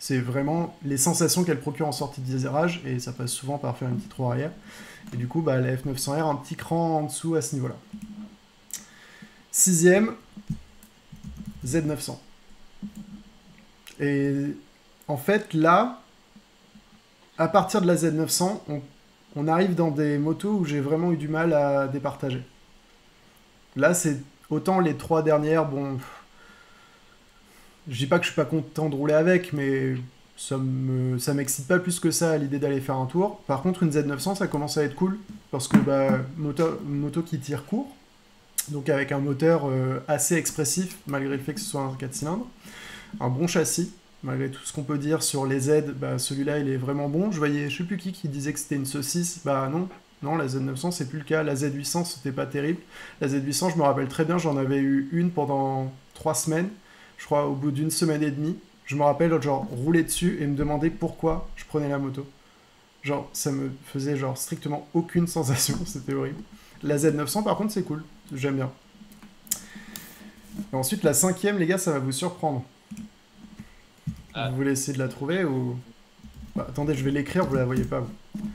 C'est vraiment les sensations qu'elle procure en sortie de désirage et ça passe souvent par faire une petite roue arrière. Et du coup, bah, la F900R, un petit cran en dessous à ce niveau-là. Sixième, Z900. Et en fait, là, à partir de la Z900, on arrive dans des motos où j'ai vraiment eu du mal à départager. Là, c'est autant les trois dernières, bon... Je dis pas que je suis pas content de rouler avec, mais ça m'excite pas plus que ça l'idée d'aller faire un tour. Par contre, une Z900, ça commence à être cool, parce que bah, moto qui tire court, donc avec un moteur assez expressif, malgré le fait que ce soit un 4 cylindres. Un bon châssis, malgré tout ce qu'on peut dire sur les Z, bah, celui-là il est vraiment bon. Je voyais, je sais plus qui disait que c'était une saucisse, bah non, la Z900 c'est plus le cas, la Z800 c'était pas terrible. La Z800, je me rappelle très bien, j'en avais eu une pendant 3 semaines. Je crois au bout d'une semaine et demie, je me rappelle genre rouler dessus et me demander pourquoi je prenais la moto. Genre, ça me faisait genre strictement aucune sensation, c'était horrible. La Z900, par contre, c'est cool, j'aime bien. Et ensuite, la cinquième, les gars, ça va vous surprendre. Ah. Vous voulez essayer de la trouver ou... Bah, attendez, je vais l'écrire, vous la voyez pas, vous.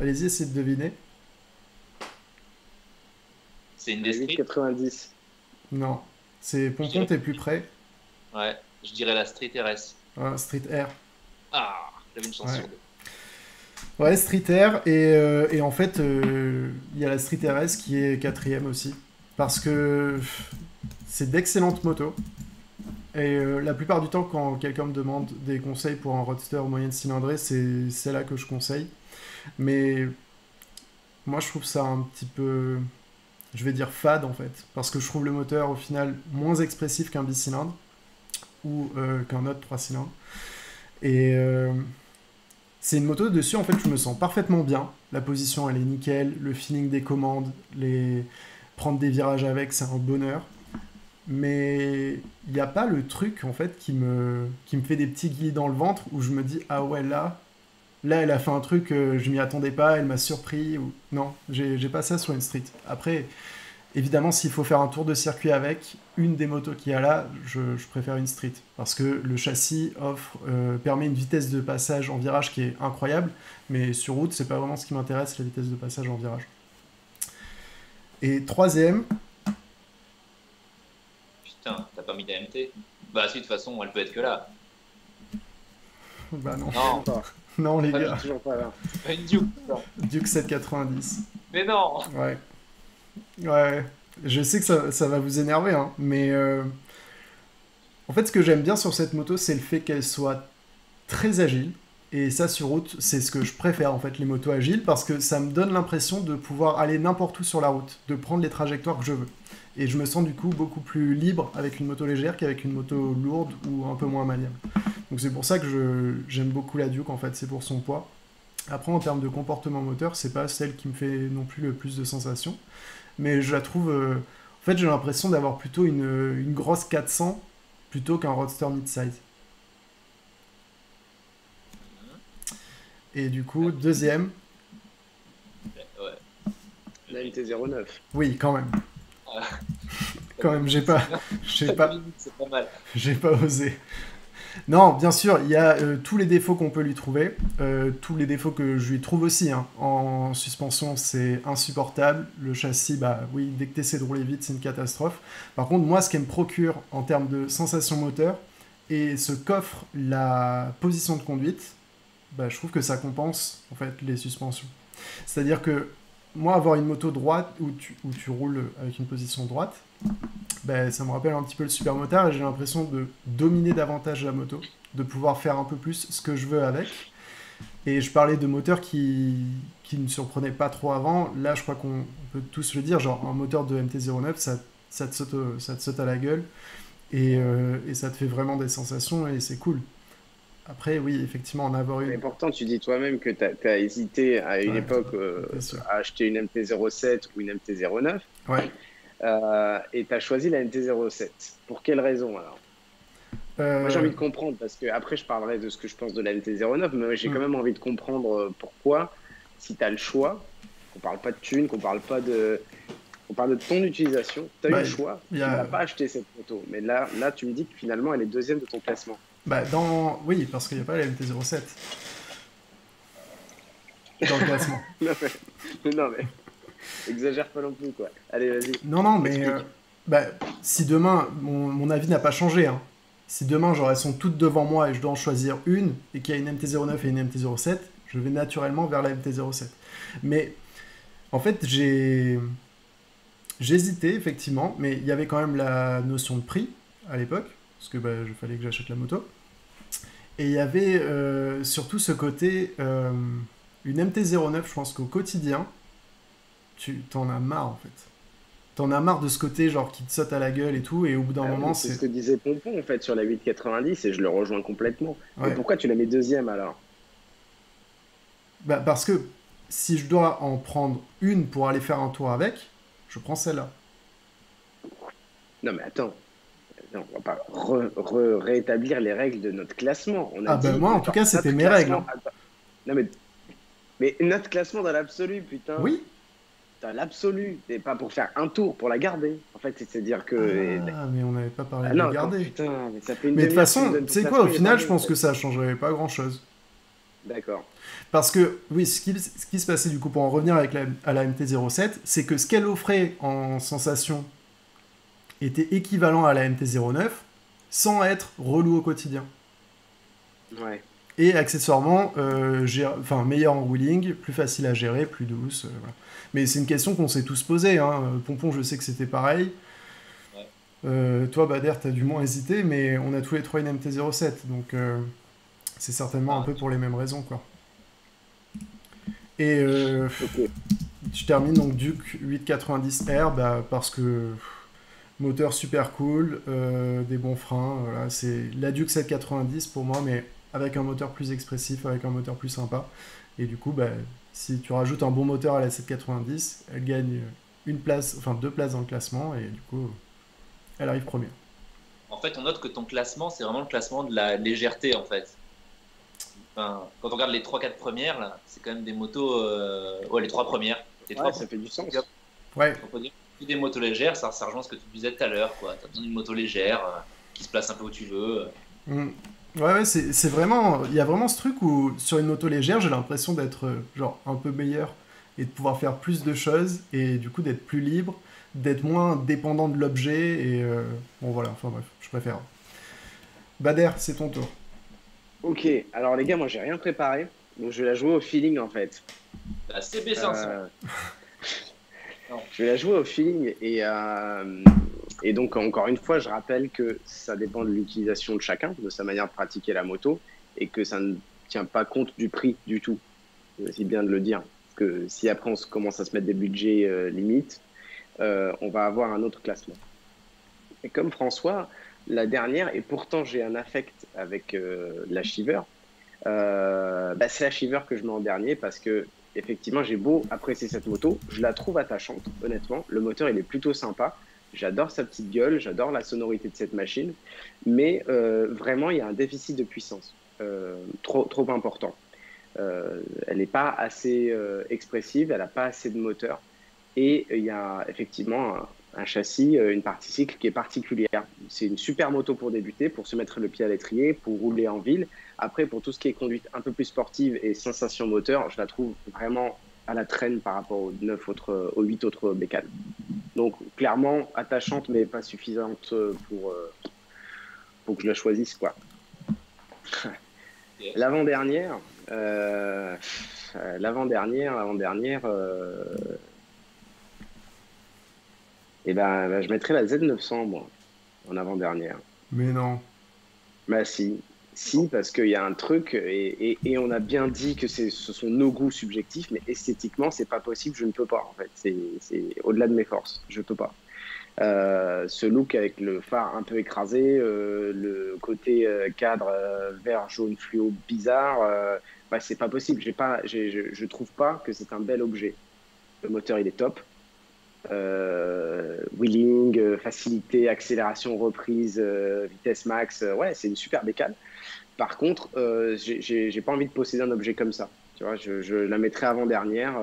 Allez-y, essayez de deviner. C'est une Descript 90. Non, c'est Pompon, t'es plus près. Ouais, je dirais la Street RS. Ah, Street R. Ah, j'avais une chance sur deux. Ouais, Street Air, et en fait, il y a la Street RS qui est quatrième aussi, parce que c'est d'excellentes motos, et la plupart du temps, quand quelqu'un me demande des conseils pour un roadster moyenne cylindrée, c'est celle-là que je conseille, mais moi je trouve ça un petit peu, je vais dire fade en fait, parce que je trouve le moteur au final moins expressif qu'un bicylindre, ou qu'un autre 3 cylindres, et... c'est une moto, dessus, en fait, je me sens parfaitement bien. La position, elle est nickel. Le feeling des commandes, prendre des virages avec, c'est un bonheur. Mais il n'y a pas le truc, en fait, qui me fait des petits guillis dans le ventre où je me dis, ah ouais, là, elle a fait un truc, je ne m'y attendais pas, elle m'a surpris. Ou... Non, j'ai pas ça sur une street. Après, évidemment, s'il faut faire un tour de circuit avec, une des motos qu'il y a là, je préfère une street. Parce que le châssis permet une vitesse de passage en virage qui est incroyable, mais sur route, c'est pas vraiment ce qui m'intéresse, la vitesse de passage en virage. Et troisième... Putain, t'as pas mis ta MT? Bah si, de toute façon, elle peut être que là. Bah non. Non, non les gars. Toujours pas là. Pas une Duke. Non. Duke 790. Mais non. Ouais. Ouais, je sais que ça va vous énerver, hein, mais en fait, ce que j'aime bien sur cette moto, c'est le fait qu'elle soit très agile, et ça, sur route, c'est ce que je préfère, en fait, les motos agiles, parce que ça me donne l'impression de pouvoir aller n'importe où sur la route, de prendre les trajectoires que je veux, et je me sens du coup beaucoup plus libre avec une moto légère qu'avec une moto lourde ou un peu moins maniable. Donc c'est pour ça que j'aime beaucoup la Duke, en fait, c'est pour son poids. Après, en termes de comportement moteur, c'est pas celle qui me fait non plus le plus de sensations, mais je la trouve... en fait, j'ai l'impression d'avoir plutôt une grosse 400 plutôt qu'un roadster mid-size. Et du coup, deuxième... Ouais. La MT-09. Oui, quand même. Ah. Quand même, j'ai pas osé. Non, bien sûr, il y a tous les défauts qu'on peut lui trouver, tous les défauts que je lui trouve aussi. Hein. En suspension, c'est insupportable. Le châssis, bah oui, dès que tu essaies de rouler vite, c'est une catastrophe. Par contre, moi, ce qu'elle me procure en termes de sensation moteur et ce qu'offre la position de conduite, bah, je trouve que ça compense en fait les suspensions. C'est-à-dire que moi, avoir une moto droite où tu roules avec une position droite, ben, ça me rappelle un petit peu le supermotard et j'ai l'impression de dominer davantage la moto, de pouvoir faire un peu plus ce que je veux avec. Et je parlais de moteurs qui ne surprenaient pas trop avant. Là, je crois qu'on peut tous le dire, genre un moteur de MT-09, ça te saute à la gueule et ça te fait vraiment des sensations et c'est cool. Après, oui, effectivement, en avoir une... Mais pourtant, tu dis toi-même que tu as hésité à une époque à acheter une MT-07 ou une MT-09. Ouais. Et tu as choisi la MT-07. Pour quelle raison, alors? Moi, j'ai envie de comprendre, parce que après, je parlerai de ce que je pense de la MT-09, mais j'ai quand même envie de comprendre pourquoi, si tu as le choix, qu'on parle pas de thunes, qu'on parle pas de... On parle de ton utilisation, tu as eu le choix, tu n'as pas acheté cette moto. Mais là, tu me dis que finalement, elle est deuxième de ton classement. Bah dans... Oui, parce qu'il n'y a pas la MT-07 dans le classement. non mais... Exagère pas non plus, quoi. Allez, vas-y. Non, mais... bah, si demain... Mon avis n'a pas changé, hein. Si demain, genre, elles sont toutes devant moi et je dois en choisir une, et qu'il y a une MT-09 et une MT-07, je vais naturellement vers la MT-07. Mais, en fait, j'hésitais, effectivement, mais il y avait quand même la notion de prix, à l'époque, parce que bah, il fallait que j'achète la moto. Et il y avait surtout ce côté, une MT-09, je pense qu'au quotidien, tu t'en as marre en fait. T'en as marre de ce côté genre qui te saute à la gueule et tout, et au bout d'un moment c'est... ce que disait Pompon en fait sur la 890, et je le rejoins complètement. Ouais. Mais pourquoi tu la mets deuxième alors? Bah, parce que si je dois en prendre une pour aller faire un tour avec, je prends celle-là. Non mais attends. Non, on va pas rétablir les règles de notre classement. On a dit, moi, en tout cas, c'était mes règles. Hein. Non, mais Mais notre classement dans l'absolu, putain. Oui. Dans l'absolu. Et pas pour faire un tour, pour la garder. En fait, c'est-à-dire que... Ah, mais on n'avait pas parlé de la garder. Putain, mais ça fait une... Mais de toute façon, tu sais quoi, au final, je pense que ça changerait pas grand-chose. D'accord. Parce que, oui, ce qui se passait, du coup, pour en revenir avec à la MT-07, c'est que ce qu'elle offrait en sensation était équivalent à la MT-09, sans être relou au quotidien. Ouais. Et accessoirement, meilleur en wheeling, plus facile à gérer, plus douce. Voilà. Mais c'est une question qu'on s'est tous posée. Hein. Pompon, je sais que c'était pareil. Ouais. Toi, Bader, t'as du moins hésité, mais on a tous les trois une MT-07, donc... C'est certainement un peu pour les mêmes raisons, quoi. Et okay. Je termine donc Duke 890R, bah, parce que moteur super cool, des bons freins, voilà, c'est la Duke 790 pour moi, mais avec un moteur plus expressif, avec un moteur plus sympa. Et du coup, bah, si tu rajoutes un bon moteur à la 790, elle gagne une place, enfin 2 places dans le classement, et du coup, elle arrive première. En fait, on note que ton classement, c'est vraiment le classement de la légèreté, en fait. Enfin, quand on regarde les 3-4 premières, c'est quand même des motos... les 3 premières. Les 3 ça fait du sens. Ouais. On peut dire que des motos légères, ça rejoint ce que tu disais tout à l'heure. Tu as besoin d'une moto légère, qui se place un peu où tu veux. Mmh. Ouais, c'est vraiment... Il y a vraiment ce truc où, sur une moto légère, j'ai l'impression d'être genre un peu meilleur et de pouvoir faire plus de choses et du coup d'être plus libre, d'être moins dépendant de l'objet. Et bon, voilà. Enfin bref, je préfère. Bader, c'est ton tour. Ok, alors les gars, moi j'ai rien préparé, donc je vais la jouer au feeling en fait. La CB500. Je vais la jouer au feeling et donc encore une fois, je rappelle que ça dépend de l'utilisation de chacun, de sa manière de pratiquer la moto et que ça ne tient pas compte du prix du tout. C'est bien de le dire, parce que si après on commence à se mettre des budgets limites, on va avoir un autre classement. Et comme François... La dernière, et pourtant j'ai un affect avec la Shiver, bah, c'est la Shiver que je mets en dernier parce que effectivement j'ai beau apprécier cette moto, je la trouve attachante, honnêtement, le moteur il est plutôt sympa, j'adore sa petite gueule, j'adore la sonorité de cette machine, mais vraiment il y a un déficit de puissance trop important. Elle n'est pas assez expressive, elle n'a pas assez de moteur, et il y a effectivement... un châssis, une partie cycle qui est particulière. C'est une super moto pour débuter, pour se mettre le pied à l'étrier, pour rouler en ville. Après, pour tout ce qui est conduite un peu plus sportive et sensation moteur, je la trouve vraiment à la traîne par rapport aux 8 autres bécanes. Donc, clairement, attachante, mais pas suffisante pour que je la choisisse, quoi. L'avant-dernière, et ben je mettrai la Z900 moi en avant-dernière. Mais non. Bah si parce qu'il y a un truc et on a bien dit que ce sont nos goûts subjectifs, mais esthétiquement c'est pas possible, je ne peux pas en fait, c'est au-delà de mes forces, je peux pas. Ce look avec le phare un peu écrasé, le côté cadre vert jaune fluo bizarre, bah c'est pas possible, je trouve pas que c'est un bel objet. Le moteur il est top. Wheeling, facilité, accélération, reprise, vitesse max, ouais, c'est une super bécane. Par contre, j'ai pas envie de posséder un objet comme ça. Tu vois, je la mettrai avant-dernière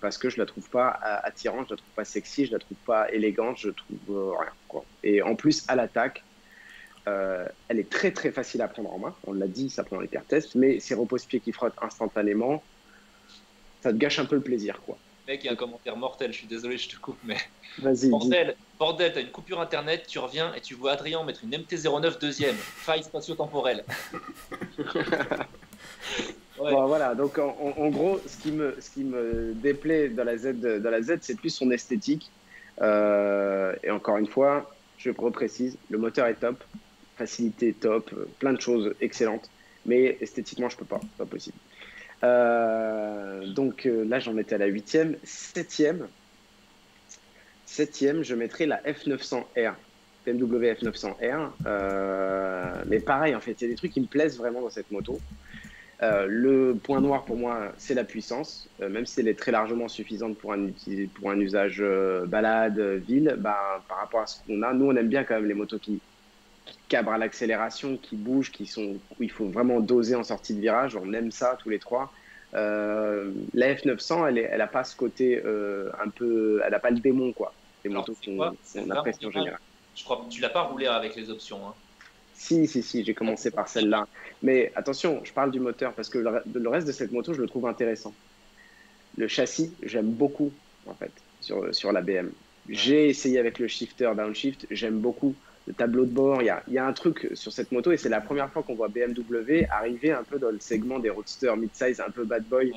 parce que je la trouve pas attirante, je la trouve pas sexy, je la trouve pas élégante, je trouve rien, quoi. Et en plus, à l'attaque, elle est très très facile à prendre en main. On l'a dit, ça prend un hypertest, mais ces repose-pieds qui frottent instantanément, ça te gâche un peu le plaisir, quoi. Mec, il y a un commentaire mortel, je suis désolé, je te coupe, mais... Bordel, t'as une coupure internet, tu reviens et tu vois Adrien mettre une MT-09 deuxième, faille spatio-temporelle. Ouais. Bon, voilà, donc en gros, ce qui me déplaît dans la Z, c'est plus son esthétique. Et encore une fois, je reprécise, le moteur est top, facilité top, plein de choses excellentes, mais esthétiquement, je peux pas, c'est pas possible. Donc là j'en étais à la 8e. 7e je mettrai la F900R, BMW F900R, mais pareil en fait il y a des trucs qui me plaisent vraiment dans cette moto. Le point noir pour moi c'est la puissance, même si elle est très largement suffisante pour un usage balade, ville, bah, par rapport à ce qu'on a, nous on aime bien quand même les motos qui cabrent à l'accélération, qui bougent, où il faut vraiment doser en sortie de virage, on aime ça tous les trois. La F900, elle n'a pas ce côté un peu, elle n'a pas le démon quoi. Les motos qu'on apprécie en général. Je crois que tu l'as pas roulé avec les options. Hein. Si, j'ai commencé par celle-là. Mais attention, je parle du moteur parce que le reste de cette moto, je le trouve intéressant. Le châssis, j'aime beaucoup en fait sur la BM. J'ai essayé avec le shifter downshift, j'aime beaucoup. Le tableau de bord, il y a un truc sur cette moto et c'est la première fois qu'on voit BMW arriver un peu dans le segment des roadsters mid-size, un peu bad boy.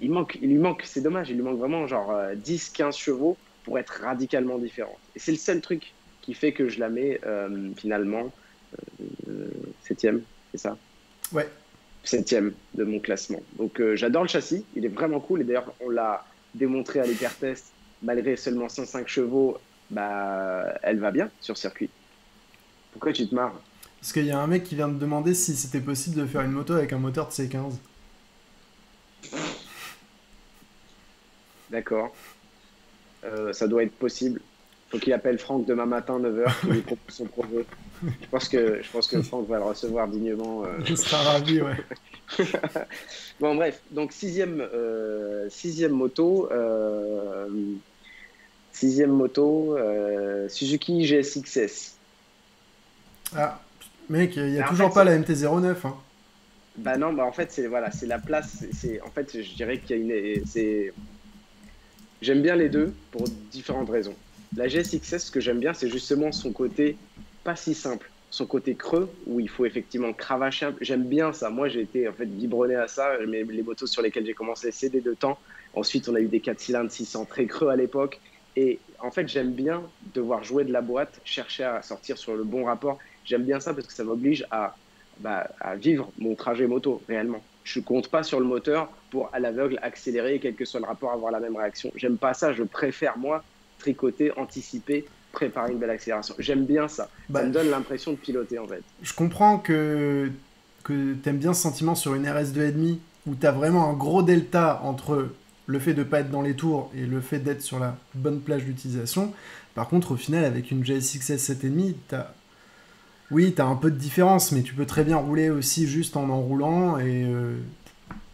Il lui manque, c'est dommage, il lui manque vraiment genre 10-15 chevaux pour être radicalement différent. Et c'est le seul truc qui fait que je la mets finalement 7ème, c'est ça? Ouais. 7ème de mon classement. Donc j'adore le châssis, il est vraiment cool et d'ailleurs on l'a démontré à l'hypertest, malgré seulement 105 chevaux, bah, elle va bien sur circuit. Pourquoi tu te marres? Parce qu'il y a un mec qui vient me demander si c'était possible de faire une moto avec un moteur de C15. D'accord. Ça doit être possible. Faut qu'il appelle Franck demain matin 9h pour lui proposer son projet. Je pense que Franck va le recevoir dignement. Il sera ravi, ouais. Bon, bref. Donc, sixième moto, Suzuki GSX-S. Ah, mec, il n'y a toujours pas la MT-09. Hein. Bah non, bah en fait, c'est voilà, la place. En fait, je dirais qu'il y a une... J'aime bien les deux pour différentes raisons. La GSX-S, ce que j'aime bien, c'est justement son côté pas si simple. Son côté creux, où il faut effectivement cravacher. J'aime bien ça. Moi, j'ai été en fait biberonné à ça. Mais les motos sur lesquelles j'ai commencé, c'est des deux temps. Ensuite, on a eu des 4 cylindres 600 très creux à l'époque. Et en fait, j'aime bien devoir jouer de la boîte, chercher à sortir sur le bon rapport. J'aime bien ça parce que ça m'oblige à vivre mon trajet moto réellement. Je ne compte pas sur le moteur pour, à l'aveugle, accélérer, quel que soit le rapport, avoir la même réaction. J'aime pas ça. Je préfère, moi, tricoter, anticiper, préparer une belle accélération. J'aime bien ça. Bah, ça me donne l'impression de piloter, en fait. Je comprends que tu aimes bien ce sentiment sur une RS 2,5 où tu as vraiment un gros delta entre... le fait de ne pas être dans les tours et le fait d'être sur la bonne plage d'utilisation. Par contre, au final, avec une GSX-S 7,5, oui, tu as un peu de différence, mais tu peux très bien rouler aussi juste en enroulant et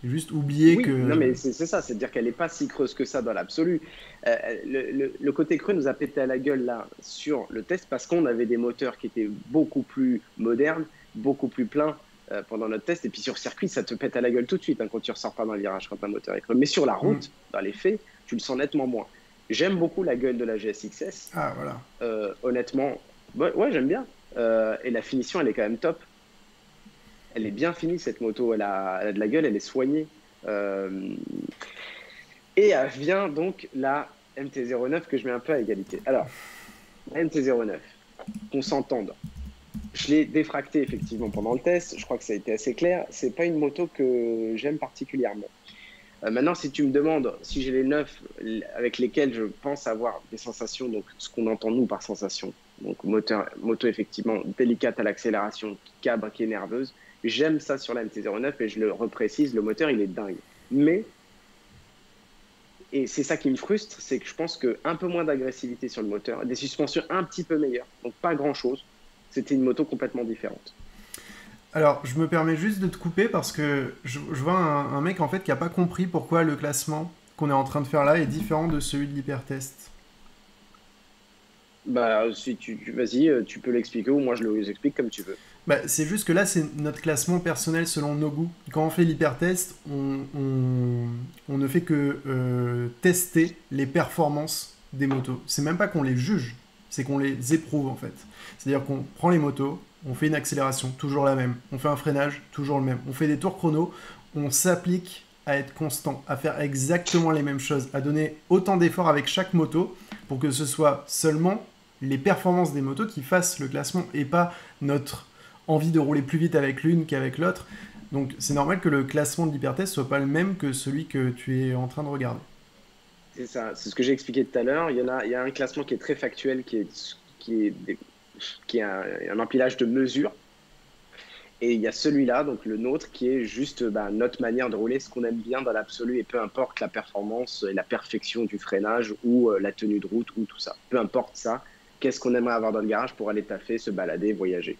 juste oublier que... Non, mais c'est ça, c'est-à-dire qu'elle n'est pas si creuse que ça dans l'absolu. Le côté creux nous a pété à la gueule là sur le test parce qu'on avait des moteurs qui étaient beaucoup plus modernes, beaucoup plus pleins, pendant notre test, et puis sur circuit, ça te pète à la gueule tout de suite hein, quand tu ressors pas dans le virage, quand un moteur est creux. Mais sur la route, dans les faits, tu le sens nettement moins. J'aime beaucoup la gueule de la GSX-S. Ah, voilà. Honnêtement, bah, ouais, j'aime bien. Et la finition, elle est quand même top. Elle est bien finie, cette moto. Elle a de la gueule, elle est soignée. Et vient donc la MT-09 que je mets un peu à égalité. Alors, la MT-09, qu'on s'entende. Je l'ai défractée effectivement pendant le test, je crois que ça a été assez clair. C'est pas une moto que j'aime particulièrement. Maintenant, si tu me demandes si j'ai les 9 avec lesquels je pense avoir des sensations, donc ce qu'on entend nous par sensation, donc moto effectivement délicate à l'accélération, qui cabre, qui est nerveuse, j'aime ça sur la MT-09 et je le reprécise, le moteur il est dingue. Mais, et c'est ça qui me frustre, c'est que je pense qu'un peu moins d'agressivité sur le moteur, des suspensions un petit peu meilleures, donc pas grand chose. C'était une moto complètement différente. Alors, je me permets juste de te couper parce que je vois un mec en fait qui n'a pas compris pourquoi le classement qu'on est en train de faire là est différent de celui de l'hypertest. Bah, si vas-y, tu peux l'expliquer ou moi je le explique comme tu veux. Bah, c'est juste que là, c'est notre classement personnel selon nos goûts. Quand on fait l'hypertest, on ne fait que tester les performances des motos. C'est même pas qu'on les juge, c'est qu'on les éprouve en fait. C'est-à-dire qu'on prend les motos, on fait une accélération, toujours la même. On fait un freinage, toujours le même. On fait des tours chrono, on s'applique à être constant, à faire exactement les mêmes choses, à donner autant d'efforts avec chaque moto pour que ce soit seulement les performances des motos qui fassent le classement et pas notre envie de rouler plus vite avec l'une qu'avec l'autre. Donc c'est normal que le classement de l'hypertest soit pas le même que celui que tu es en train de regarder. C'est ça, c'est ce que j'ai expliqué tout à l'heure. Il y a un classement qui est très factuel, qui est un empilage de mesures. Et il y a celui-là, donc le nôtre, qui est juste bah, notre manière de rouler, ce qu'on aime bien dans l'absolu, et peu importe la performance et la perfection du freinage ou la tenue de route ou tout ça. Peu importe ça, qu'est-ce qu'on aimerait avoir dans le garage pour aller taffer, se balader, voyager.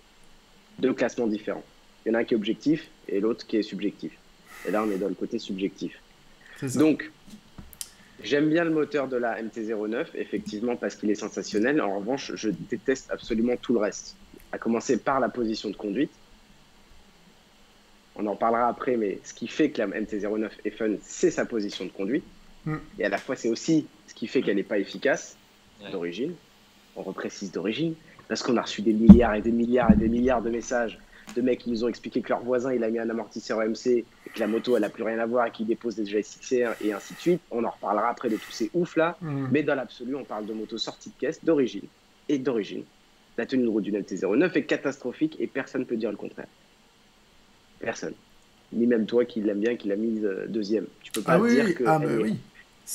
Deux classements différents. Il y en a un qui est objectif et l'autre qui est subjectif. Et là, on est dans le côté subjectif. Donc, j'aime bien le moteur de la MT-09, effectivement, parce qu'il est sensationnel. En revanche, je déteste absolument tout le reste, à commencer par la position de conduite. On en parlera après, mais ce qui fait que la MT-09 est fun, c'est sa position de conduite. Et à la fois, c'est aussi ce qui fait qu'elle n'est pas efficace d'origine. On reprécise d'origine, parce qu'on a reçu des milliards et des milliards et des milliards de messages de mecs qui nous ont expliqué que leur voisin, il a mis un amortisseur MC et que la moto, elle n'a plus rien à voir et qu'il dépose des GSX-R et ainsi de suite. On en reparlera après de tous ces oufs-là. Mais dans l'absolu, on parle de moto sortie de caisse d'origine. Et d'origine, la tenue de route d'une MT-09 est catastrophique et personne ne peut dire le contraire. Personne. Ni même toi qui l'aime bien, qui l'a mise deuxième. Tu peux pas dire que... Ah, bah oui.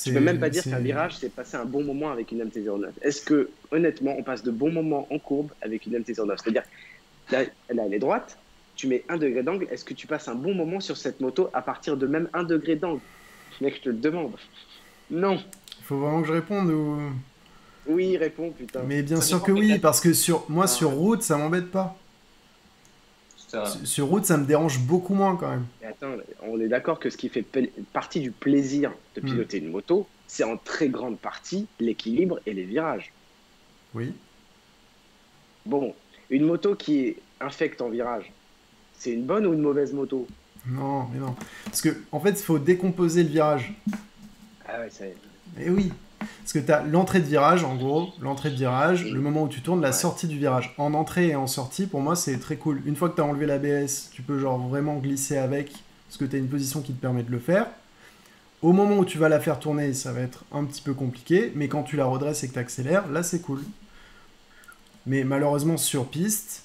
Tu peux même pas dire qu'un virage, c'est passer un bon moment avec une MT-09. Est-ce que, honnêtement, on passe de bons moments en courbe avec une MT-09? C'est-à-dire, là, elle est droite, tu mets un degré d'angle, est-ce que tu passes un bon moment sur cette moto à partir de même un degré d'angle? Mec, je te le demande. Non. Il faut vraiment que je réponde ou... Oui, réponds, putain. Mais bien sûr que oui, parce que sur moi, sur route, ça m'embête pas. Sur route, ça me dérange beaucoup moins quand même. Mais attends, on est d'accord que ce qui fait partie du plaisir de piloter une moto, c'est en très grande partie l'équilibre et les virages. Oui. Bon, une moto qui est infecte en virage, c'est une bonne ou une mauvaise moto? Non, mais non. Parce que en fait, il faut décomposer le virage. Ah ouais, ça y est. Mais oui. Parce que tu as l'entrée de virage, en gros, l'entrée de virage, le moment où tu tournes, la sortie du virage. En entrée et en sortie, pour moi, c'est très cool. Une fois que tu as enlevé l'ABS, tu peux genre vraiment glisser avec, parce que tu as une position qui te permet de le faire. Au moment où tu vas la faire tourner, ça va être un petit peu compliqué, mais quand tu la redresses et que tu accélères, là, c'est cool. Mais malheureusement, sur piste,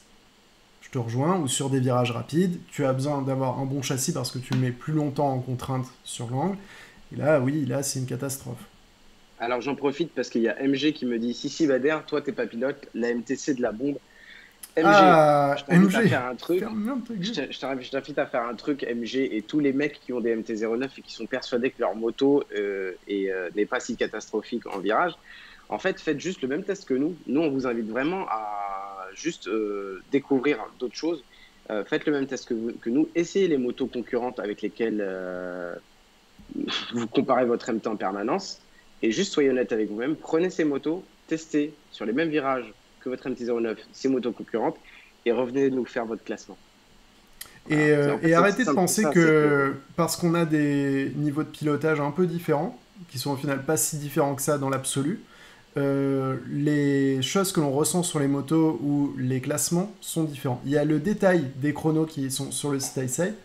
je te rejoins, ou sur des virages rapides, tu as besoin d'avoir un bon châssis parce que tu le mets plus longtemps en contrainte sur l'angle. Et là, oui, là, c'est une catastrophe. Alors j'en profite parce qu'il y a MG qui me dit « Si, si, Bader, toi t'es pas pilote, la MTC de la bombe. » MG, je t'invite à faire un truc. Je t'invite à faire un truc, MG, et tous les mecs qui ont des MT-09 et qui sont persuadés que leur moto n'est pas si catastrophique en virage. En fait, faites juste le même test que nous. Nous, on vous invite vraiment à juste découvrir d'autres choses. Faites le même test que nous. Essayez les motos concurrentes avec lesquelles vous comparez votre MT en permanence. Et juste soyez honnête avec vous-même, prenez ces motos, testez sur les mêmes virages que votre MT-09, ces motos concurrentes, et revenez nous faire votre classement. Voilà. Et arrêtez de penser que parce qu'on a des niveaux de pilotage un peu différents, qui sont au final pas si différents que ça dans l'absolu, les choses que l'on ressent sur les motos ou les classements sont différents. Il y a le détail des chronos qui sont sur le site High Side.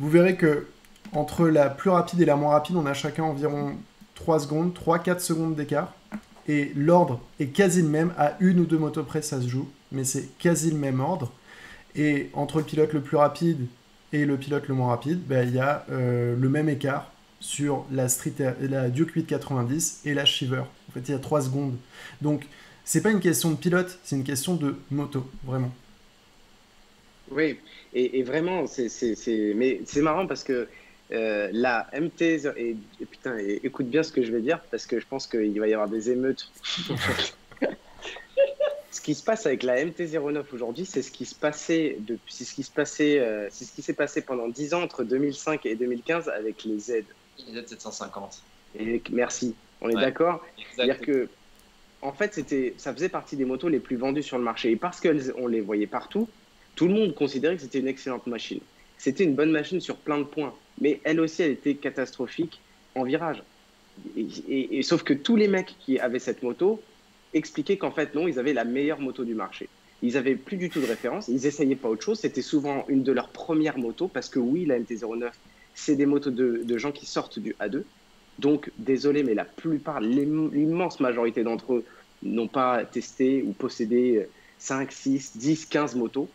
Vous verrez que entre la plus rapide et la moins rapide, on a chacun environ 3 secondes, 3-4 secondes d'écart, et l'ordre est quasi le même, à une ou deux motos près ça se joue, mais c'est quasi le même ordre, et entre le pilote le plus rapide et le pilote le moins rapide, il y a le même écart sur la Duke 890 et la Shiver, en fait il y a 3 secondes, donc c'est pas une question de pilote, c'est une question de moto, vraiment. Oui, et vraiment, mais c'est marrant parce que la MT, et écoute bien ce que je vais dire parce que je pense qu'il va y avoir des émeutes. Ce qui se passe avec la MT-09 aujourd'hui, c'est ce qui s'est passé, passé pendant 10 ans entre 2005 et 2015 avec les Z. Les Z750. Et, merci, on est d'accord. C'est-à-dire que, en fait, ça faisait partie des motos les plus vendues sur le marché. Et parce qu'on les voyait partout, tout le monde considérait que c'était une excellente machine. C'était une bonne machine sur plein de points, mais elle aussi, elle était catastrophique en virage. Et sauf que tous les mecs qui avaient cette moto expliquaient qu'en fait, non, ils avaient la meilleure moto du marché. Ils n'avaient plus du tout de référence, ils n'essayaient pas autre chose, c'était souvent une de leurs premières motos, parce que oui, la MT-09, c'est des motos de gens qui sortent du A2. Donc, désolé, mais la plupart, l'immense majorité d'entre eux n'ont pas testé ou possédé 5, 6, 10, 15 motos.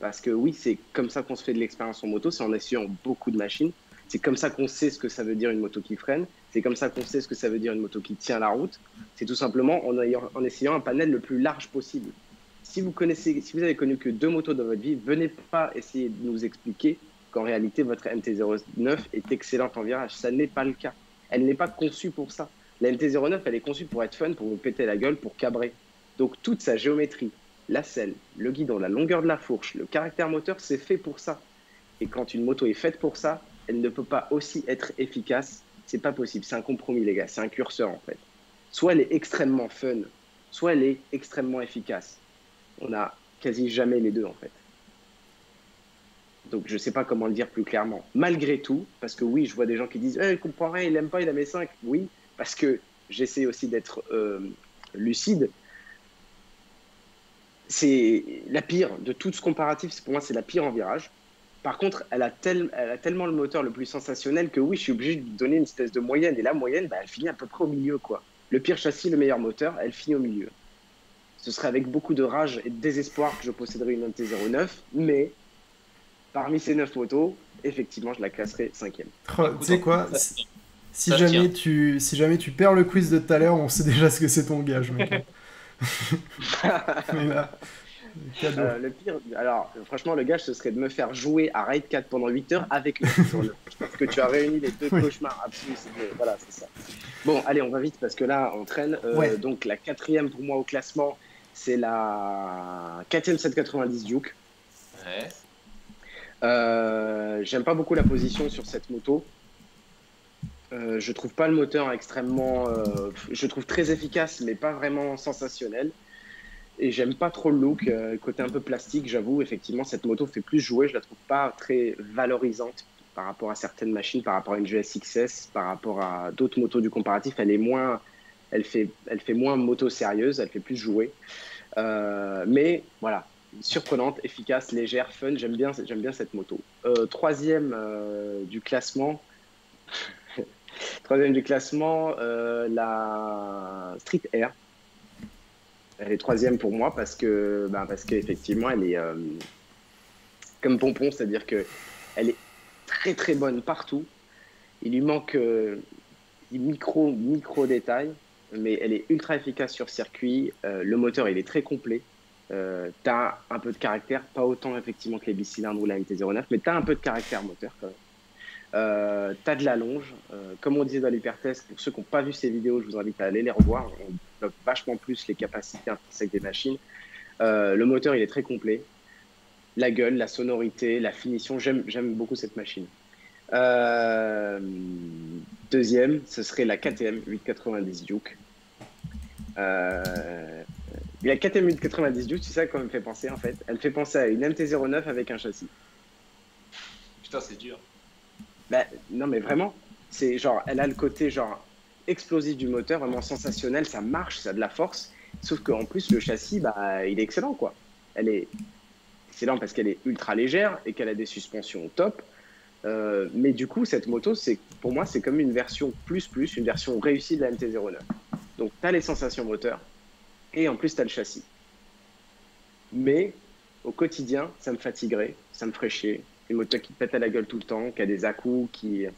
Parce que oui, c'est comme ça qu'on se fait de l'expérience en moto, c'est en essayant beaucoup de machines. C'est comme ça qu'on sait ce que ça veut dire une moto qui freine. C'est comme ça qu'on sait ce que ça veut dire une moto qui tient la route. C'est tout simplement en essayant un panel le plus large possible. Si vous avez connu que 2 motos dans votre vie, venez pas essayer de nous expliquer qu'en réalité, votre MT-09 est excellente en virage. Ça n'est pas le cas. Elle n'est pas conçue pour ça. La MT-09, elle est conçue pour être fun, pour vous péter la gueule, pour cabrer. Donc toute sa géométrie, la selle, le guidon, la longueur de la fourche, le caractère moteur, c'est fait pour ça. Et quand une moto est faite pour ça, elle ne peut pas aussi être efficace. C'est pas possible, c'est un compromis les gars, c'est un curseur en fait. Soit elle est extrêmement fun, soit elle est extrêmement efficace. On n'a quasi jamais les deux en fait. Donc je sais pas comment le dire plus clairement. Malgré tout, parce que oui, je vois des gens qui disent eh, « il comprend rien, il aime pas, il aime les 5 ». Oui, parce que j'essaie aussi d'être lucide. C'est la pire de tout ce comparatif, pour moi c'est la pire en virage. Par contre, elle a tellement le moteur le plus sensationnel que oui, je suis obligé de donner une espèce de moyenne. Et la moyenne, bah, elle finit à peu près au milieu, quoi. Le pire châssis, le meilleur moteur, elle finit au milieu. Ce serait avec beaucoup de rage et de désespoir que je posséderais une MT-09, mais parmi ces 9 motos, effectivement, je la classerais 5e. Oh, tu sais quoi, si jamais tu perds le quiz de tout à l'heure, on sait déjà ce que c'est ton gage, mec. Mais là... le pire, alors franchement le gage ce serait de me faire jouer à Ride 4 pendant 8 heures avec le journal. Je pense que tu as réuni les deux cauchemars absolus. Voilà, c'est ça. Bon, allez, on va vite parce que là on traîne. Donc la quatrième pour moi au classement, c'est la KTM 790 Duke. Ouais. J'aime pas beaucoup la position sur cette moto. Je trouve pas le moteur extrêmement. Je trouve très efficace, mais pas vraiment sensationnel. Et j'aime pas trop le look, côté un peu plastique, j'avoue, effectivement, cette moto fait plus jouer, je la trouve pas très valorisante par rapport à certaines machines, par rapport à une GSX-S, par rapport à d'autres motos du comparatif, elle est moins, elle fait moins moto sérieuse, elle fait plus jouer. Mais voilà, surprenante, efficace, légère, fun, j'aime bien cette moto. Troisième du classement, la Street Air. Elle est troisième pour moi parce que, bah parce qu'effectivement, elle est comme pompon, c'est-à-dire qu'elle est très très bonne partout. Il lui manque micro détails, mais elle est ultra efficace sur circuit. Le moteur, il est très complet. Tu as un peu de caractère, pas autant effectivement que les bicylindres ou la MT-09, mais tu as un peu de caractère moteur quand même. Tu as de la longe. Comme on disait dans l'hypertest, pour ceux qui n'ont pas vu ces vidéos, je vous invite à aller les revoir. On développe vachement plus les capacités intrinsèques des machines. Le moteur, il est très complet. La gueule, la sonorité, la finition, j'aime beaucoup cette machine. Deuxième, ce serait la KTM 890 Duke. La KTM 890 Duke, c'est ça qu'on me fait penser en fait. Elle me fait penser à une MT-09 avec un châssis. Putain, c'est dur. Bah, non mais vraiment, c'est genre, elle a le côté genre explosif du moteur, vraiment sensationnel, ça marche, ça a de la force, sauf qu'en plus le châssis, bah, il est excellent quoi. Elle est excellente parce qu'elle est ultra légère et qu'elle a des suspensions top, mais du coup cette moto, pour moi c'est comme une version plus, une version réussie de la MT-09. Donc t'as les sensations moteur et en plus t'as le châssis. Mais au quotidien, ça me fatiguerait, ça me ferait chier. Une moto qui te pète à la gueule tout le temps, qui a des à-coups, qui a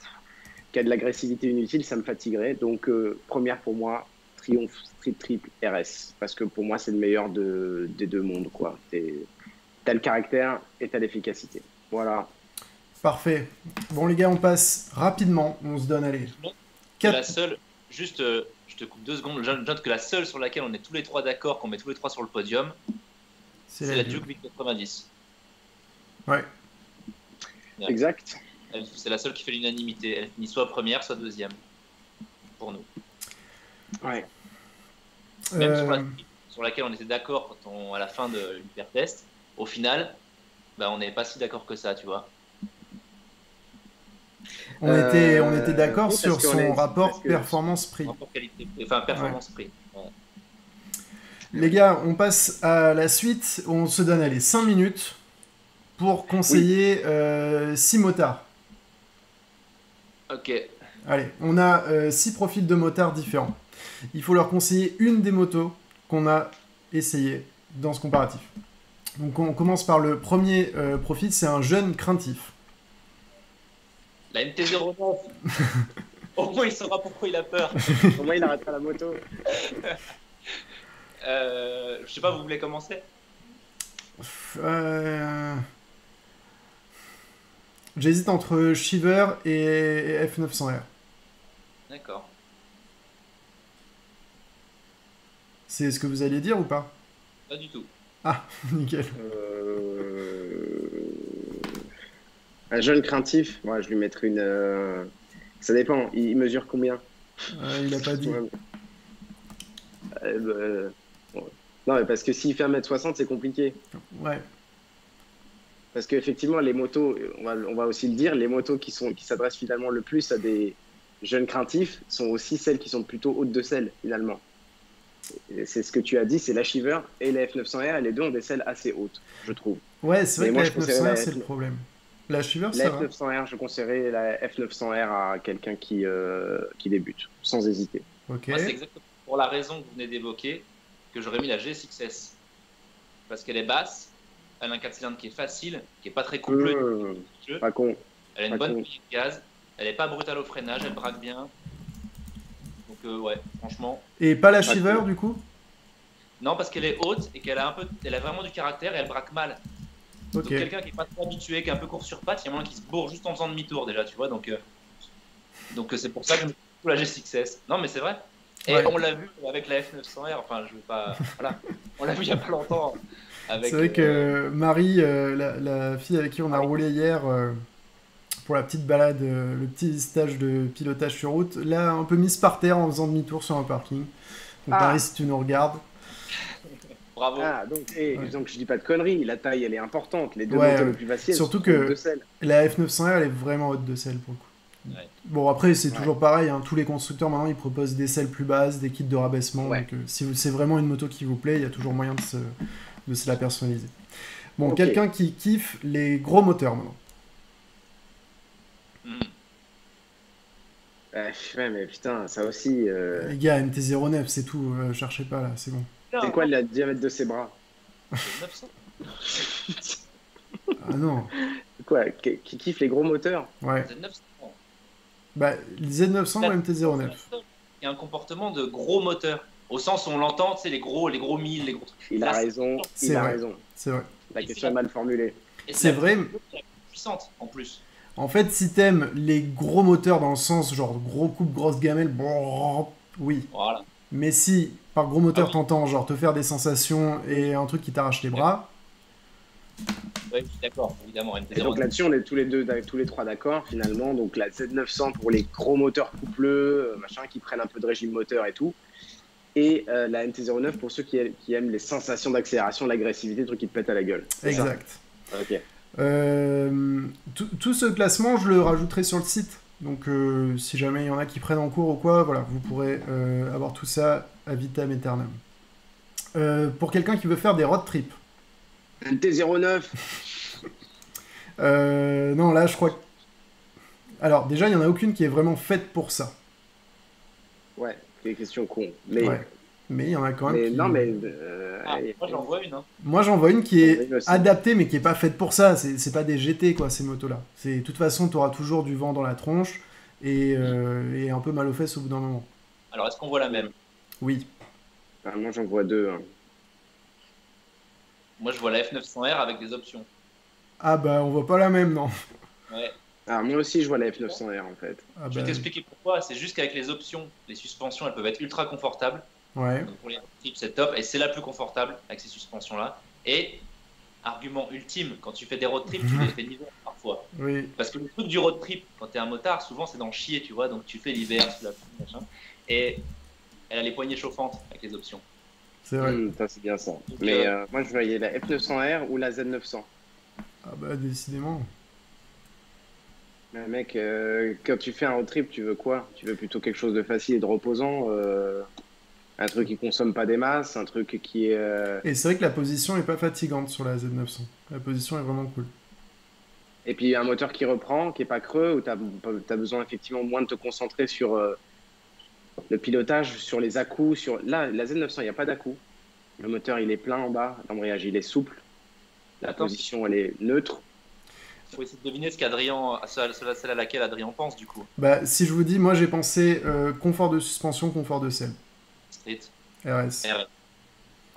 de l'agressivité inutile, ça me fatiguerait. Donc, première pour moi, Triumph Street Triple RS. Parce que pour moi, c'est le meilleur des deux mondes. T'as le caractère et t'as l'efficacité. Voilà. Parfait. Bon, les gars, on passe rapidement. On se donne à aller. La seule, juste, je te coupe 2 secondes. Je note que la seule sur laquelle on est tous les trois d'accord, qu'on met tous les trois sur le podium, c'est la Duke 890. Ouais. Exact. C'est la seule qui fait l'unanimité. Elle finit soit première, soit deuxième. Pour nous. Ouais. Même sur laquelle on était d'accord à la fin de l'hypertest, au final, bah, on n'est pas si d'accord que ça, tu vois. On était d'accord sur son rapport performance-prix. Enfin, performance-prix. Ouais. Ouais. Les gars, on passe à la suite. On se donne allez, 5 minutes. Pour conseiller 6 motards. Ok. Allez, on a 6 profils de motards différents. Il faut leur conseiller une des motos qu'on a essayé dans ce comparatif. Donc on commence par le premier profil, c'est un jeune craintif. La MT-09. Au moins il saura pourquoi il a peur. Au moins il arrêtera la moto. Je sais pas, vous voulez commencer ? J'hésite entre Shiver et F900R. D'accord. C'est ce que vous alliez dire ou pas? Pas du tout. Ah, nickel. Un jeune craintif, moi, je lui mettrais une... Ça dépend, il mesure combien? Il n'a pas dit. Non, mais parce que s'il fait 1m60, c'est compliqué. Ouais. Parce qu'effectivement, les motos, on va aussi le dire, les motos qui s'adressent finalement le plus à des jeunes craintifs sont aussi celles qui sont plutôt hautes de selle, finalement. C'est ce que tu as dit, c'est la Shiver et la F900R, et les deux ont des selles assez hautes, je trouve. Ouais, c'est vrai que la F900R, c'est le problème. La Shiver, ça va. La F900R, je conseillerais la F900R à quelqu'un qui débute, sans hésiter. Okay. Moi, c'est exactement pour la raison que vous venez d'évoquer que j'aurais mis la GSX-S. Parce qu'elle est basse, elle a un 4 cylindres qui est facile, qui n'est pas très coupleux. Pas con. Elle a une bonne bouillie de gaz, elle n'est pas brutale au freinage, elle braque bien. Donc, ouais, franchement. Et pas la Shiver, du coup? Non, parce qu'elle est haute et qu'elle a vraiment du caractère et elle braque mal. Okay. Donc quelqu'un qui n'est pas trop habitué, qui est un peu court sur patte, il y a moyen qu'il se bourre juste en faisant demi-tour déjà, tu vois. Donc c'est pour ça que je me fous la GSX-S. Non, mais c'est vrai. Et ouais. On l'a vu avec la F900R, enfin je veux pas... Voilà, on l'a vu il n'y a pas longtemps. C'est vrai que Marie, la fille avec qui on a roulé hier pour la petite balade, le petit stage de pilotage sur route, l'a un peu mise par terre en faisant demi-tour sur un parking. Donc Marie, si tu nous regardes... Bravo. Ah, donc je dis pas de conneries, la taille elle est importante, les deux motos les plus faciles. Surtout que la F900R elle est vraiment haute de selle pour le coup. Ouais. Bon après c'est toujours pareil, hein, tous les constructeurs maintenant ils proposent des selles plus basses, des kits de rabaissement. Ouais. Donc si c'est vraiment une moto qui vous plaît, il y a toujours moyen de se la personnaliser. Bon, okay. Quelqu'un qui kiffe les gros moteurs maintenant. Ouais mais putain ça aussi. Les gars, MT-09 c'est tout, cherchez pas là, c'est bon. C'est quoi le diamètre de ses bras? 900. Ah non. Quoi? Qui kiffe les gros moteurs? Ouais. Z900. Bah, Z900 ou MT-09. Il y a un comportement de gros moteur. Au sens où on l'entend, c'est les gros 1000, les gros trucs. Il a raison. Il a raison. C'est vrai. La question est mal formulée. C'est vrai. Puissante en plus. En fait, si t'aimes les gros moteurs dans le sens genre gros coupe, grosse gamelle, bon, oui. Voilà. Mais si par gros moteur t'entends genre te faire des sensations et un truc qui t'arrache les bras. Oui, d'accord, évidemment. Et donc là-dessus, on est tous les trois d'accord finalement. Donc la Z900 pour les gros moteurs coupleux, machin, qui prennent un peu de régime moteur et tout. Et la MT-09 pour ceux qui aiment les sensations d'accélération, l'agressivité, le truc qui te pète à la gueule. Exact. Ok. Tout ce classement, je le rajouterai sur le site. Donc si jamais il y en a qui prennent en cours ou quoi, voilà, vous pourrez avoir tout ça à vitam aeternam. Pour quelqu'un qui veut faire des road trips. MT-09. Non, là je crois que... Alors déjà, il n'y en a aucune qui est vraiment faite pour ça. Ouais, c'est une question con. Mais il y en a quand même... Non mais... moi j'en vois une. Hein. Moi j'en vois une qui est adaptée mais qui n'est pas faite pour ça. C'est pas des GT quoi, ces motos là. De toute façon tu auras toujours du vent dans la tronche et un peu mal aux fesses au bout d'un moment. Alors est-ce qu'on voit la même? Oui. Enfin, moi j'en vois deux. Hein. Moi je vois la F900R avec des options. Ah bah on voit pas la même non. Ouais. Alors moi aussi je vois la F900R en fait. Ah, je vais t'expliquer pourquoi. C'est juste qu'avec les options, les suspensions elles peuvent être ultra confortables. Ouais. Donc pour les trips c'est top et c'est la plus confortable avec ces suspensions là. Et argument ultime, quand tu fais des road trips tu les fais l'hiver parfois. Oui. Parce que le truc du road trip quand t'es un motard souvent c'est d'en chier tu vois, donc tu fais l'hiver sous la pluie machin. Et elle a les poignées chauffantes avec les options. C'est vrai. C'est bien ça. Donc, mais moi je voyais la F900R ou la Z900. Ah bah décidément. Mais mec, quand tu fais un road trip tu veux quoi? Tu veux plutôt quelque chose de facile et de reposant un truc qui consomme pas des masses, un truc qui est... Et c'est vrai que la position est pas fatigante sur la Z900. La position est vraiment cool. Et puis un moteur qui reprend, qui est pas creux, où t'as besoin effectivement moins de te concentrer sur le pilotage, sur les à-coups. Sur... Là, la Z900, il n'y a pas d'à-coups. Le moteur, il est plein en bas. L'embrayage, il est souple. La position, elle est neutre. Il faut essayer de deviner celle à laquelle Adrien pense, du coup. Bah, si je vous dis, moi, j'ai pensé confort de suspension, confort de selle. Street. RS.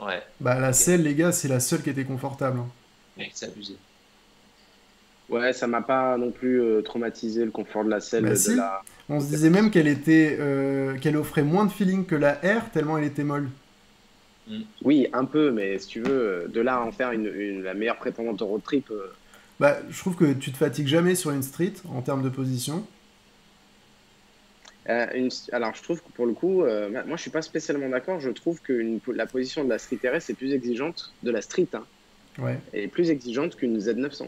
Ouais. Bah la selle les gars c'est la seule qui était confortable. Mec c'est abusé. Ouais ça m'a pas non plus traumatisé le confort de la selle. Bah, si. On se disait même qu'elle était qu'elle offrait moins de feeling que la R tellement elle était molle. Oui un peu mais si tu veux de là à en faire la meilleure prétendante au road trip. Bah, je trouve que tu te fatigues jamais sur une street en termes de position. Alors, je trouve que pour le coup, moi, je suis pas spécialement d'accord. Je trouve que la position de la street RS est plus exigeante de la street. Hein. Ouais. Elle est plus exigeante qu'une Z900.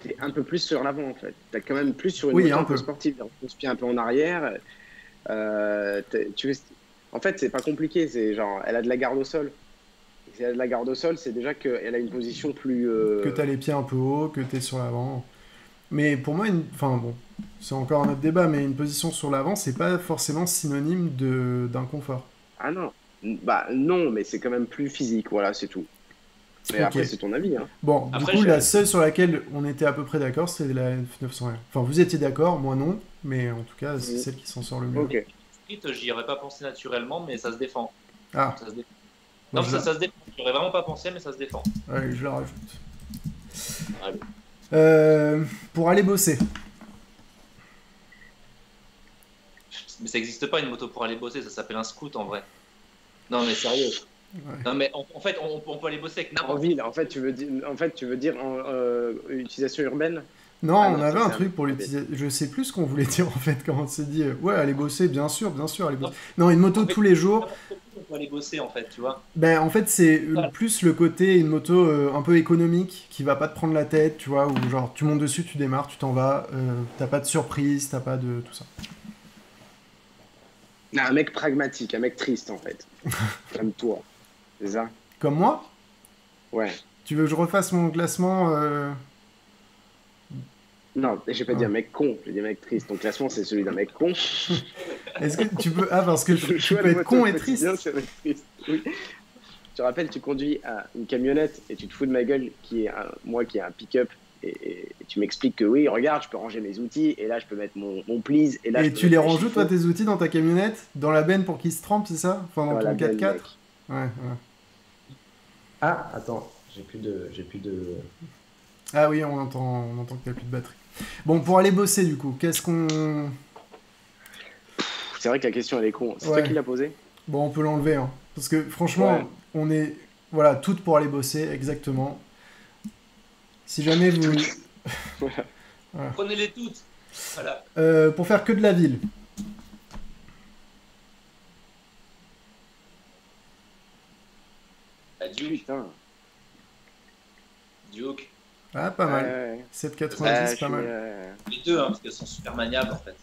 T'es un peu plus sur l'avant en fait. T'as quand même plus sur une moto un peu sportive. On pousse pied un peu en arrière. En fait, c'est pas compliqué. C'est genre, elle a de la garde au sol. Si elle a de la garde au sol, c'est déjà qu'elle a une position plus... Que t'as les pieds un peu haut, que t'es sur l'avant. Mais pour moi, enfin bon, c'est encore un autre débat, mais une position sur l'avant, c'est pas forcément synonyme d'inconfort. Ah non, bah non, mais c'est quand même plus physique, voilà, c'est tout. Mais après, c'est ton avis. Hein. Bon, après, du coup, la seule sur laquelle on était à peu près d'accord, c'est la F900R. Enfin, vous étiez d'accord, moi non, mais en tout cas, c'est celle qui s'en sort le mieux. Ok. J'y aurais pas pensé naturellement, mais ça se défend. Ah. Ça se défend. Non, bon, ça se défend. J'aurais vraiment pas pensé, mais ça se défend. Allez, je la rajoute. Allez. Pour aller bosser. Mais ça n'existe pas une moto pour aller bosser, ça s'appelle un scoot en vrai. Non mais sérieux. Ouais. Non mais en fait on peut aller bosser avec n'importe quoi. En fait tu veux dire, en utilisation urbaine. Non, on avait un truc pour l'utilisation. Je sais plus ce qu'on voulait dire en fait quand on s'est dit ouais aller bosser, bien sûr aller bosser. Non, une moto tous les jours. On peut aller bosser en fait, tu vois. Ben en fait c'est plus le côté une moto un peu économique qui va pas te prendre la tête, tu vois, où genre tu montes dessus, tu démarres, tu t'en vas, t'as pas de surprise, t'as pas de tout ça. Non, un mec pragmatique, un mec triste en fait. Comme toi, c'est ça. Comme moi? Ouais. Tu veux que je refasse mon classement Non, j'ai pas dit un mec con, j'ai dit un mec triste. Ton classement, c'est celui d'un mec con. Est-ce que tu peux... Ah, parce que tu peux être con et triste. Oui. Tu te rappelles, tu conduis à une camionnette et tu te fous de ma gueule, qui est moi qui ai un pick-up, et tu m'expliques que oui, regarde, je peux ranger mes outils, et là, je peux mettre mon please, et là... Et tu les ranges où, toi, tes outils dans ta camionnette? Dans la benne pour qu'ils se trempent, c'est ça? Enfin, dans ton 4x4? Ouais, ouais. Ah, attends, j'ai plus de... Ah oui, on entend que t'as plus de batterie. Bon, pour aller bosser, du coup, qu'est-ce qu'on... C'est vrai que la question, elle est con. C'est toi qui l'as posée? Bon, on peut l'enlever, hein. Parce que, franchement, on est... Voilà, toutes pour aller bosser, exactement. Si jamais vous... Voilà. Prenez-les toutes. Voilà. Pour faire que de la ville. La Duke. Putain. Duke. Ah, pas mal. 7,90, pas mal. Les deux, hein, parce qu'elles sont super maniables, en fait.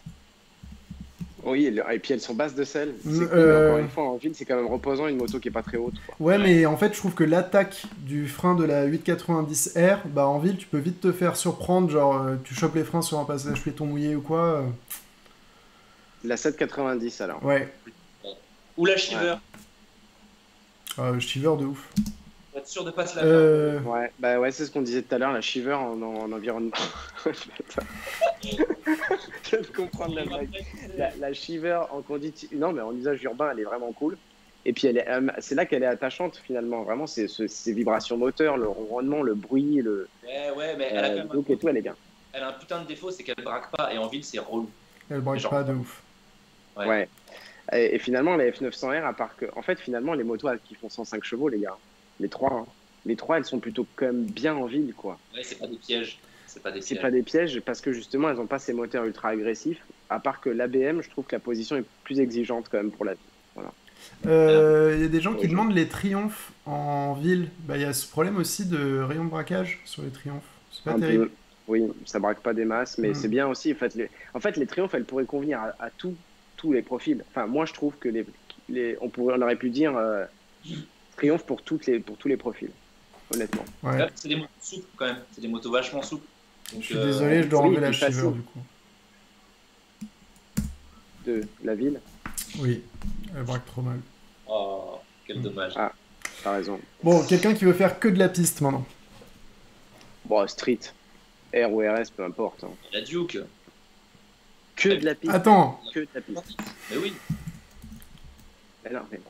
Oui, et puis elles sont basses de sel. Encore une fois, en ville, c'est quand même reposant, une moto qui est pas très haute. Quoi. Ouais, mais en fait, je trouve que l'attaque du frein de la 890R, bah en ville, tu peux vite te faire surprendre, genre tu chopes les freins sur un passage piéton mouillé ou quoi. La 7,90, alors. Ouais. Ou la Shiver. Shiver de ouf. Sûr de pas se la faire. Ouais, bah ouais, c'est ce qu'on disait tout à l'heure, la Shiver en environnement. Je vais comprendre la blague. La Shiver en conduite, non mais en usage urbain, elle est vraiment cool. Et puis elle c'est là qu'elle est attachante finalement. Vraiment, c'est ces vibrations moteurs, le ronronnement, le bruit, le. Ouais, mais elle a quand même. Donc et tout, elle est bien. Elle a un putain de défaut, c'est qu'elle braque pas et en ville c'est relou. Elle braque pas de ouf. Ouais. Et finalement la F900R, à part que, en fait finalement les motos qui font 105 chevaux, les gars. Les trois, hein. Les trois, elles sont plutôt quand même bien en ville, quoi. Ouais, c'est pas des pièges. C'est pas des pièges. C'est pas des pièges parce que justement, elles n'ont pas ces moteurs ultra agressifs. À part que l'ABM, je trouve que la position est plus exigeante quand même pour la ville. Voilà. Il y a des gens qui demandent les Triumphs en ville. Bah, il y a ce problème aussi de rayon de braquage sur les Triumphs. C'est pas terrible. Oui, ça braque pas des masses, mais c'est bien aussi. En fait, les Triumphs, elles pourraient convenir à tous les profils. Enfin, moi, je trouve que on aurait pu dire. Triomphe pour tous les profils, honnêtement. Ouais. C'est des motos souples quand même, c'est des motos vachement souples. Donc, je suis désolé, je dois enlever la Shiver du coup. De la ville? Oui, elle braque trop mal. Oh, quel dommage. Ah, t'as raison. Bon, quelqu'un qui veut faire que de la piste maintenant? Bon, street, R ou RS, peu importe. Hein. La Duke. Que de la piste. Attends. Que de la piste. Mais oui. Mais non, mais...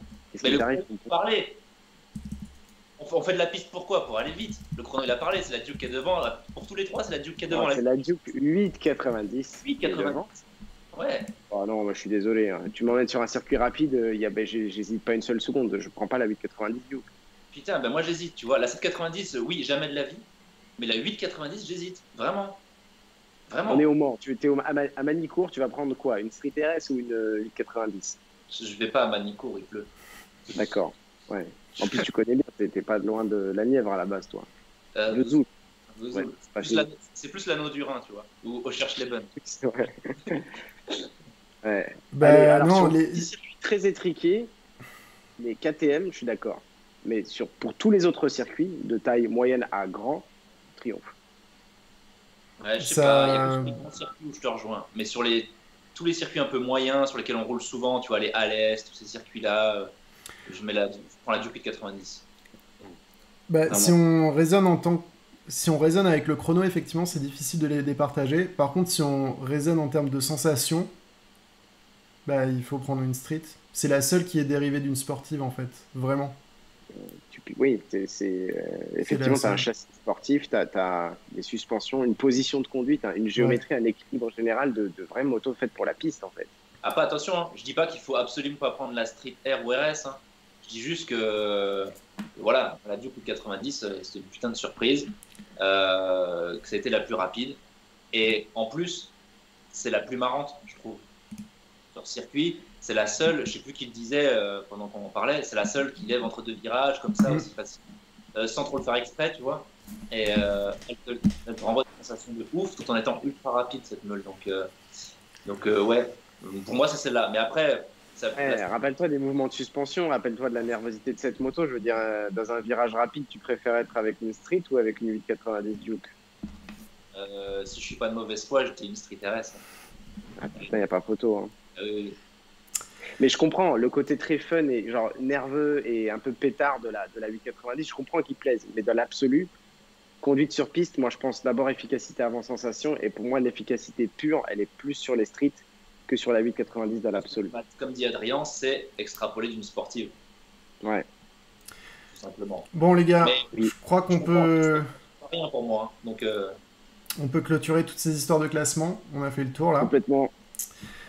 Mais le chrono, on peut parler. On fait de la piste pourquoi? Pour aller vite. Le chrono, il a parlé, c'est la Duke qui est devant. Pour tous les trois, c'est la Duke qui est devant. C'est la Duke 8,90. 8,90. Ouais. Oh non, moi, je suis désolé. Hein. Tu m'emmènes sur un circuit rapide, j'hésite pas une seule seconde. Je prends pas la 8,90 Duke. Putain, ben moi j'hésite, tu vois. La 7,90, oui, jamais de la vie. mais la 890, j'hésite, vraiment. Vraiment. On est au Mans, tu étais à Manicourt, tu vas prendre quoi? Une Street RS ou une 890? Je vais pas à Manicourt, il pleut. D'accord, ouais. En plus, tu connais bien, t'étais pas loin de la Nièvre à la base, toi. Le Zouk. Ouais, c'est plus l'anneau du Rhin, tu vois, où on cherche les bonnes. C'est vrai. Ouais. Bah, allez, alors, non, sur les circuits très étriqués, les KTM, je suis d'accord. Mais sur, pour tous les autres circuits, de taille moyenne à grand, Triumph. Ouais, je sais pas, il y a quelques circuits où je te rejoins. Mais sur les, tous les circuits un peu moyens, sur lesquels on roule souvent, tu vois, les Alès, tous ces circuits-là, je prends la Duke 90. Bah, si on raisonne en tant que... Si on raisonne avec le chrono, effectivement, c'est difficile de les départager. Par contre, si on raisonne en termes de sensations, bah, il faut prendre une street. C'est la seule qui est dérivée d'une sportive, en fait, vraiment. Oui, effectivement, tu as un châssis sportif, tu as des suspensions, une position de conduite, hein, une géométrie, ouais, un équilibre général de vraies motos faites pour la piste, en fait. Ah, pas attention, hein. Je dis pas qu'il faut absolument pas prendre la street R ou RS, hein. Je dis juste que, voilà, la Duke 90, c'est une putain de surprise, que ça a été la plus rapide. Et en plus, c'est la plus marrante, je trouve. Sur le circuit, c'est la seule, je sais plus qui le disait pendant qu'on en parlait, c'est la seule qui lève entre deux virages, comme ça, aussi facile, sans trop le faire exprès, tu vois. Et elle te renvoie des sensations de ouf, tout en étant ultra rapide, cette meule. Donc ouais, pour moi, c'est celle-là. Mais après... Ouais, rappelle-toi des mouvements de suspension, rappelle-toi de la nervosité de cette moto. Je veux dire, dans un virage rapide, tu préfères être avec une street ou avec une 890 Duke? Si je suis pas de mauvaise foi, j'étais une street RS. Ah putain, y a pas photo. Hein. Mais je comprends le côté très fun et genre nerveux et un peu pétard de la 890. Je comprends qu'il plaise, mais dans l'absolu, conduite sur piste, moi je pense d'abord efficacité avant sensation. Et pour moi, l'efficacité pure, elle est plus sur les streets que sur la 890 dans l'absolu. Comme dit Adrien, c'est extrapolé d'une sportive. Ouais. Tout simplement. Bon les gars, mais je crois qu'on peut... Rien pour moi. Donc, on peut clôturer toutes ces histoires de classement. On a fait le tour là. Complètement.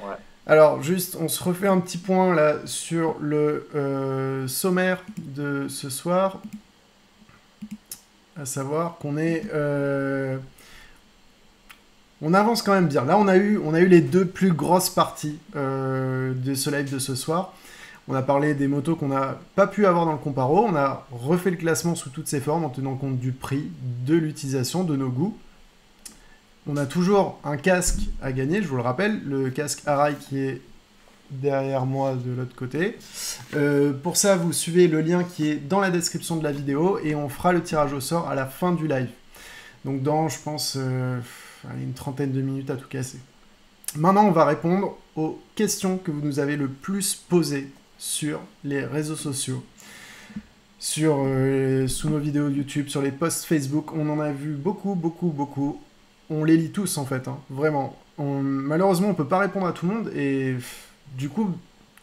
Ouais. Alors juste, on se refait un petit point là sur le sommaire de ce soir. À savoir qu'on est... On avance quand même bien. Là, on a eu les deux plus grosses parties de ce live de ce soir. On a parlé des motos qu'on n'a pas pu avoir dans le comparo. On a refait le classement sous toutes ses formes en tenant compte du prix, de l'utilisation, de nos goûts. On a toujours un casque à gagner, je vous le rappelle. Le casque Arai qui est derrière moi de l'autre côté. Pour ça, vous suivez le lien qui est dans la description de la vidéo et on fera le tirage au sort à la fin du live. Donc dans, je pense... une trentaine de minutes à tout casser. Maintenant, on va répondre aux questions que vous nous avez le plus posées sur les réseaux sociaux, sous nos vidéos YouTube, sur les posts Facebook. On en a vu beaucoup, beaucoup, beaucoup. On les lit tous, en fait, hein, vraiment. Malheureusement, on ne peut pas répondre à tout le monde et du coup,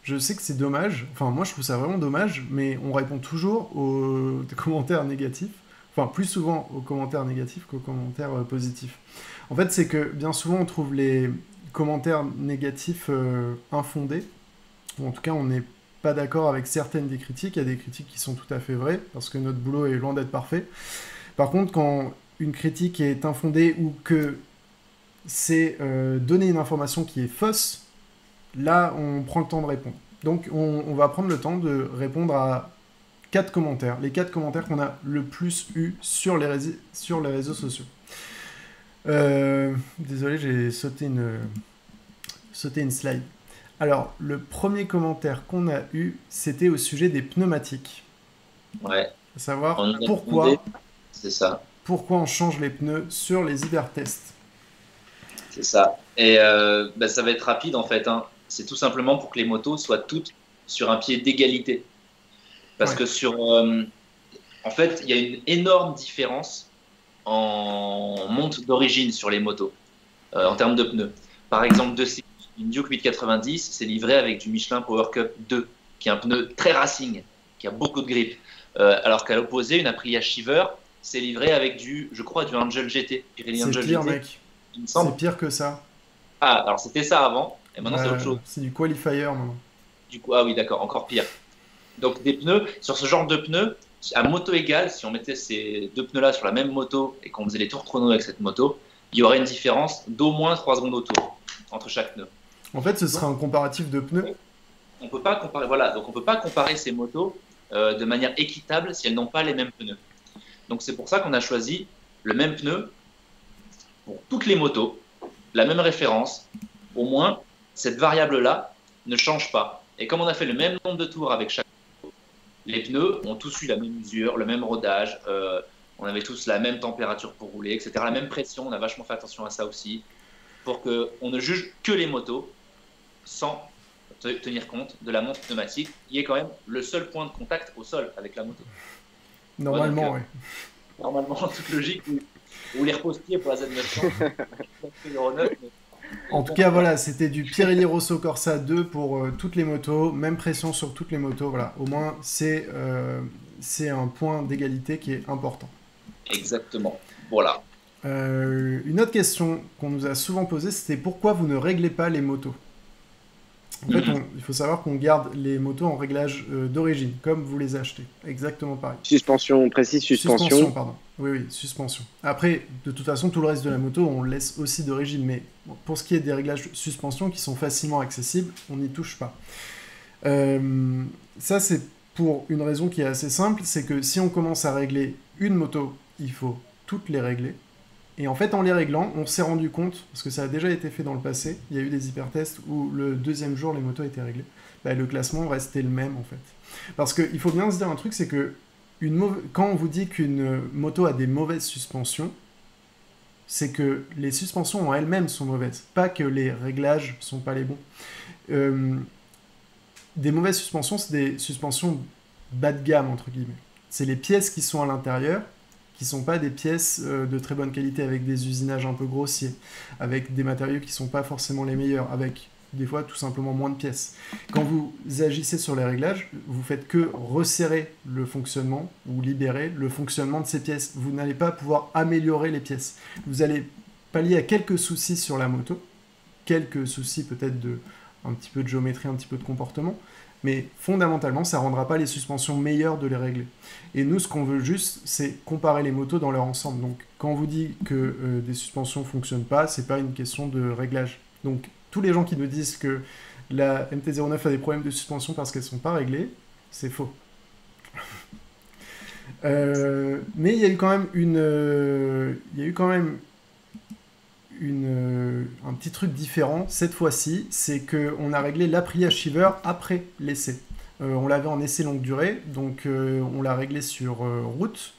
je sais que c'est dommage. Enfin, moi, je trouve ça vraiment dommage, mais on répond toujours aux commentaires négatifs. Enfin, plus souvent aux commentaires négatifs qu'aux commentaires positifs. En fait, c'est que bien souvent, on trouve les commentaires négatifs infondés, ou en tout cas, on n'est pas d'accord avec certaines des critiques. Il y a des critiques qui sont tout à fait vraies, parce que notre boulot est loin d'être parfait. Par contre, quand une critique est infondée ou que c'est donner une information qui est fausse, là, on prend le temps de répondre. Donc, on va prendre le temps de répondre à 4 commentaires, les 4 commentaires qu'on a le plus eu sur les réseaux sociaux. Désolé, j'ai sauté une slide. Alors, le premier commentaire qu'on a eu, c'était au sujet des pneumatiques. Ouais. À savoir pourquoi on change les pneus sur les hypertests. C'est ça. Et bah, ça va être rapide en fait, hein. C'est tout simplement pour que les motos soient toutes sur un pied d'égalité. Parce que en fait, il y a une énorme différence en monte d'origine sur les motos, en termes de pneus. Par exemple, une Duke 890, c'est livré avec du Michelin Power Cup 2, qui est un pneu très racing, qui a beaucoup de grip. Alors qu'à l'opposé, une Aprilia Shiver, c'est livré avec du Angel GT. C'est pire, mec. C'est pire que ça. Ah, alors c'était ça avant, et maintenant c'est autre chose. C'est du qualifier, maintenant. Ah oui, d'accord, encore pire. Donc des pneus, sur ce genre de pneus, à moto égale, si on mettait ces deux pneus-là sur la même moto et qu'on faisait les tours chrono avec cette moto, il y aurait une différence d'au moins 3 secondes au tour entre chaque pneu. En fait, ce serait un comparatif de pneus. On peut pas comparer, voilà, donc on peut pas comparer ces motos de manière équitable si elles n'ont pas les mêmes pneus. Donc c'est pour ça qu'on a choisi le même pneu pour toutes les motos, la même référence. Au moins, cette variable-là ne change pas. Et comme on a fait le même nombre de tours avec chaque moto, les pneus ont tous eu la même usure, le même rodage, on avait tous la même température pour rouler, etc. La même pression, on a vachement fait attention à ça aussi, pour qu'on ne juge que les motos sans tenir compte de la montre pneumatique, qui est quand même le seul point de contact au sol avec la moto. Normalement, oui. Normalement, en toute logique, ou les repose-pieds pour la Z900. En tout cas, voilà, c'était du Pirelli Rosso Corsa 2 pour toutes les motos, même pression sur toutes les motos. Voilà, au moins, c'est un point d'égalité qui est important. Exactement, voilà. Une autre question qu'on nous a souvent posée, c'était pourquoi vous ne réglez pas les motos? En fait, il faut savoir qu'on garde les motos en réglage d'origine, comme vous les achetez. Exactement pareil. Suspension, précise, suspension. Suspension, pardon. Oui, oui, suspension. Après, de toute façon, tout le reste de la moto, on le laisse aussi d'origine. Mais bon, pour ce qui est des réglages suspension qui sont facilement accessibles, on n'y touche pas. Ça, c'est pour une raison qui est assez simple. C'est que si on commence à régler une moto, il faut toutes les régler. Et en fait, en les réglant, on s'est rendu compte, parce que ça a déjà été fait dans le passé, il y a eu des hypertests où le deuxième jour, les motos étaient réglées. Bah, le classement restait le même, en fait. Parce qu'il faut bien se dire un truc, c'est que quand on vous dit qu'une moto a des mauvaises suspensions, c'est que les suspensions en elles-mêmes sont mauvaises, pas que les réglages sont pas les bons. Des mauvaises suspensions, c'est des suspensions bas de gamme, entre guillemets. C'est les pièces qui sont à l'intérieur, qui ne sont pas des pièces de très bonne qualité, avec des usinages un peu grossiers, avec des matériaux qui ne sont pas forcément les meilleurs, avec des fois tout simplement moins de pièces. Quand vous agissez sur les réglages, vous ne faites que resserrer le fonctionnement ou libérer le fonctionnement de ces pièces. Vous n'allez pas pouvoir améliorer les pièces. Vous allez pallier à quelques soucis sur la moto, quelques soucis peut-être de un petit peu de géométrie, un petit peu de comportement, mais fondamentalement, ça ne rendra pas les suspensions meilleures de les régler. Et nous, ce qu'on veut juste, c'est comparer les motos dans leur ensemble. Donc, quand on vous dit que des suspensions ne fonctionnent pas, ce n'est pas une question de réglage. Donc, tous les gens qui nous disent que la MT-09 a des problèmes de suspension parce qu'elles ne sont pas réglées, c'est faux. Mais il y a eu quand même un petit truc différent cette fois-ci, c'est qu'on a réglé l'Aprilia Shiver après l'essai. On l'avait en essai longue durée, donc on l'a réglé sur route.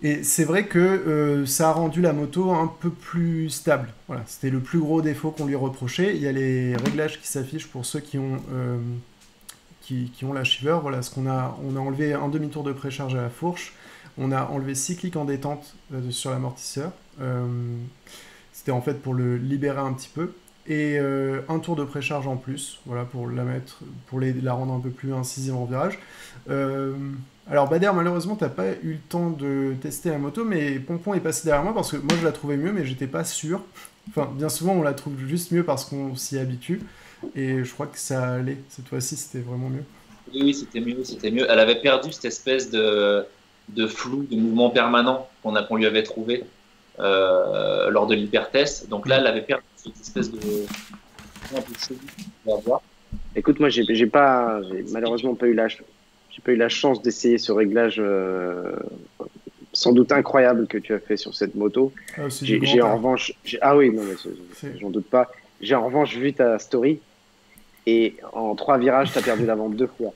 Et c'est vrai que ça a rendu la moto un peu plus stable. Voilà, c'était le plus gros défaut qu'on lui reprochait. Il y a les réglages qui s'affichent pour ceux qui ont la Shiver. Voilà, ce qu'on a, on a enlevé un demi-tour de précharge à la fourche. On a enlevé 6 clics en détente sur l'amortisseur. C'était en fait pour le libérer un petit peu. Et un tour de précharge en plus, voilà, pour la mettre, pour la rendre un peu plus incisive en virage. Alors Bader, malheureusement, t'as pas eu le temps de tester la moto, mais Pompon est passé derrière moi parce que moi je la trouvais mieux, mais j'étais pas sûr. Enfin, bien souvent on la trouve juste mieux parce qu'on s'y habitue. Et je crois que ça allait. Cette fois-ci, c'était vraiment mieux. Oui, c'était mieux, c'était mieux. Elle avait perdu cette espèce de flou, de mouvement permanent qu'on lui avait trouvé lors de l'hypertest. Donc là, elle avait perdu cette espèce de un peu chelou qu'on va voir. Écoute, moi, j'ai malheureusement pas eu la chance d'essayer ce réglage sans doute incroyable que tu as fait sur cette moto. Ah, j'ai en revanche, ah oui, non, mais j'en doute pas. J'ai en revanche vu ta story. Et en 3 virages, tu as perdu l'avant 2 fois.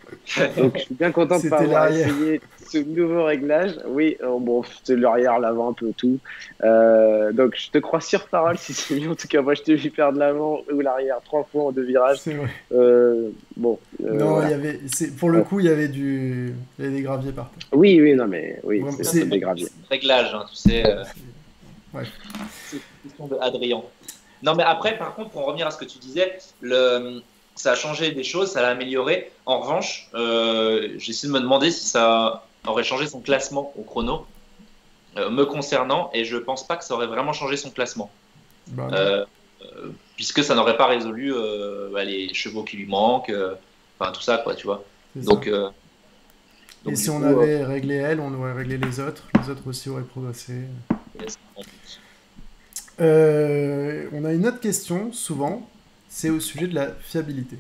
Donc, je suis bien content de ne pas avoir essayé ce nouveau réglage. Oui, bon, c'est l'arrière, l'avant, peu tout. Donc, je te crois sur parole, si c'est mieux. En tout cas, moi, je t'ai vu perdre l'avant ou l'arrière 3 fois en 2 virages. C'est vrai. Bon. Non, voilà. Pour le coup, il y avait des graviers par terre. Oui, oui, non, mais oui, c'est des graviers. Réglage, hein, tu sais. Ouais. C'est une question de Adrian. Non, mais après, par contre, pour en revenir à ce que tu disais, ça a changé des choses, ça l'a amélioré. En revanche, j'essaie de me demander si ça aurait changé son classement au chrono, me concernant, et je pense pas que ça aurait vraiment changé son classement. Bah, puisque ça n'aurait pas résolu les chevaux qui lui manquent, enfin tout ça, quoi, tu vois. Donc, Donc, et si on avait réglé elle, on aurait réglé les autres aussi auraient progressé. Yes. On a une autre question, souvent, c'est au sujet de la fiabilité.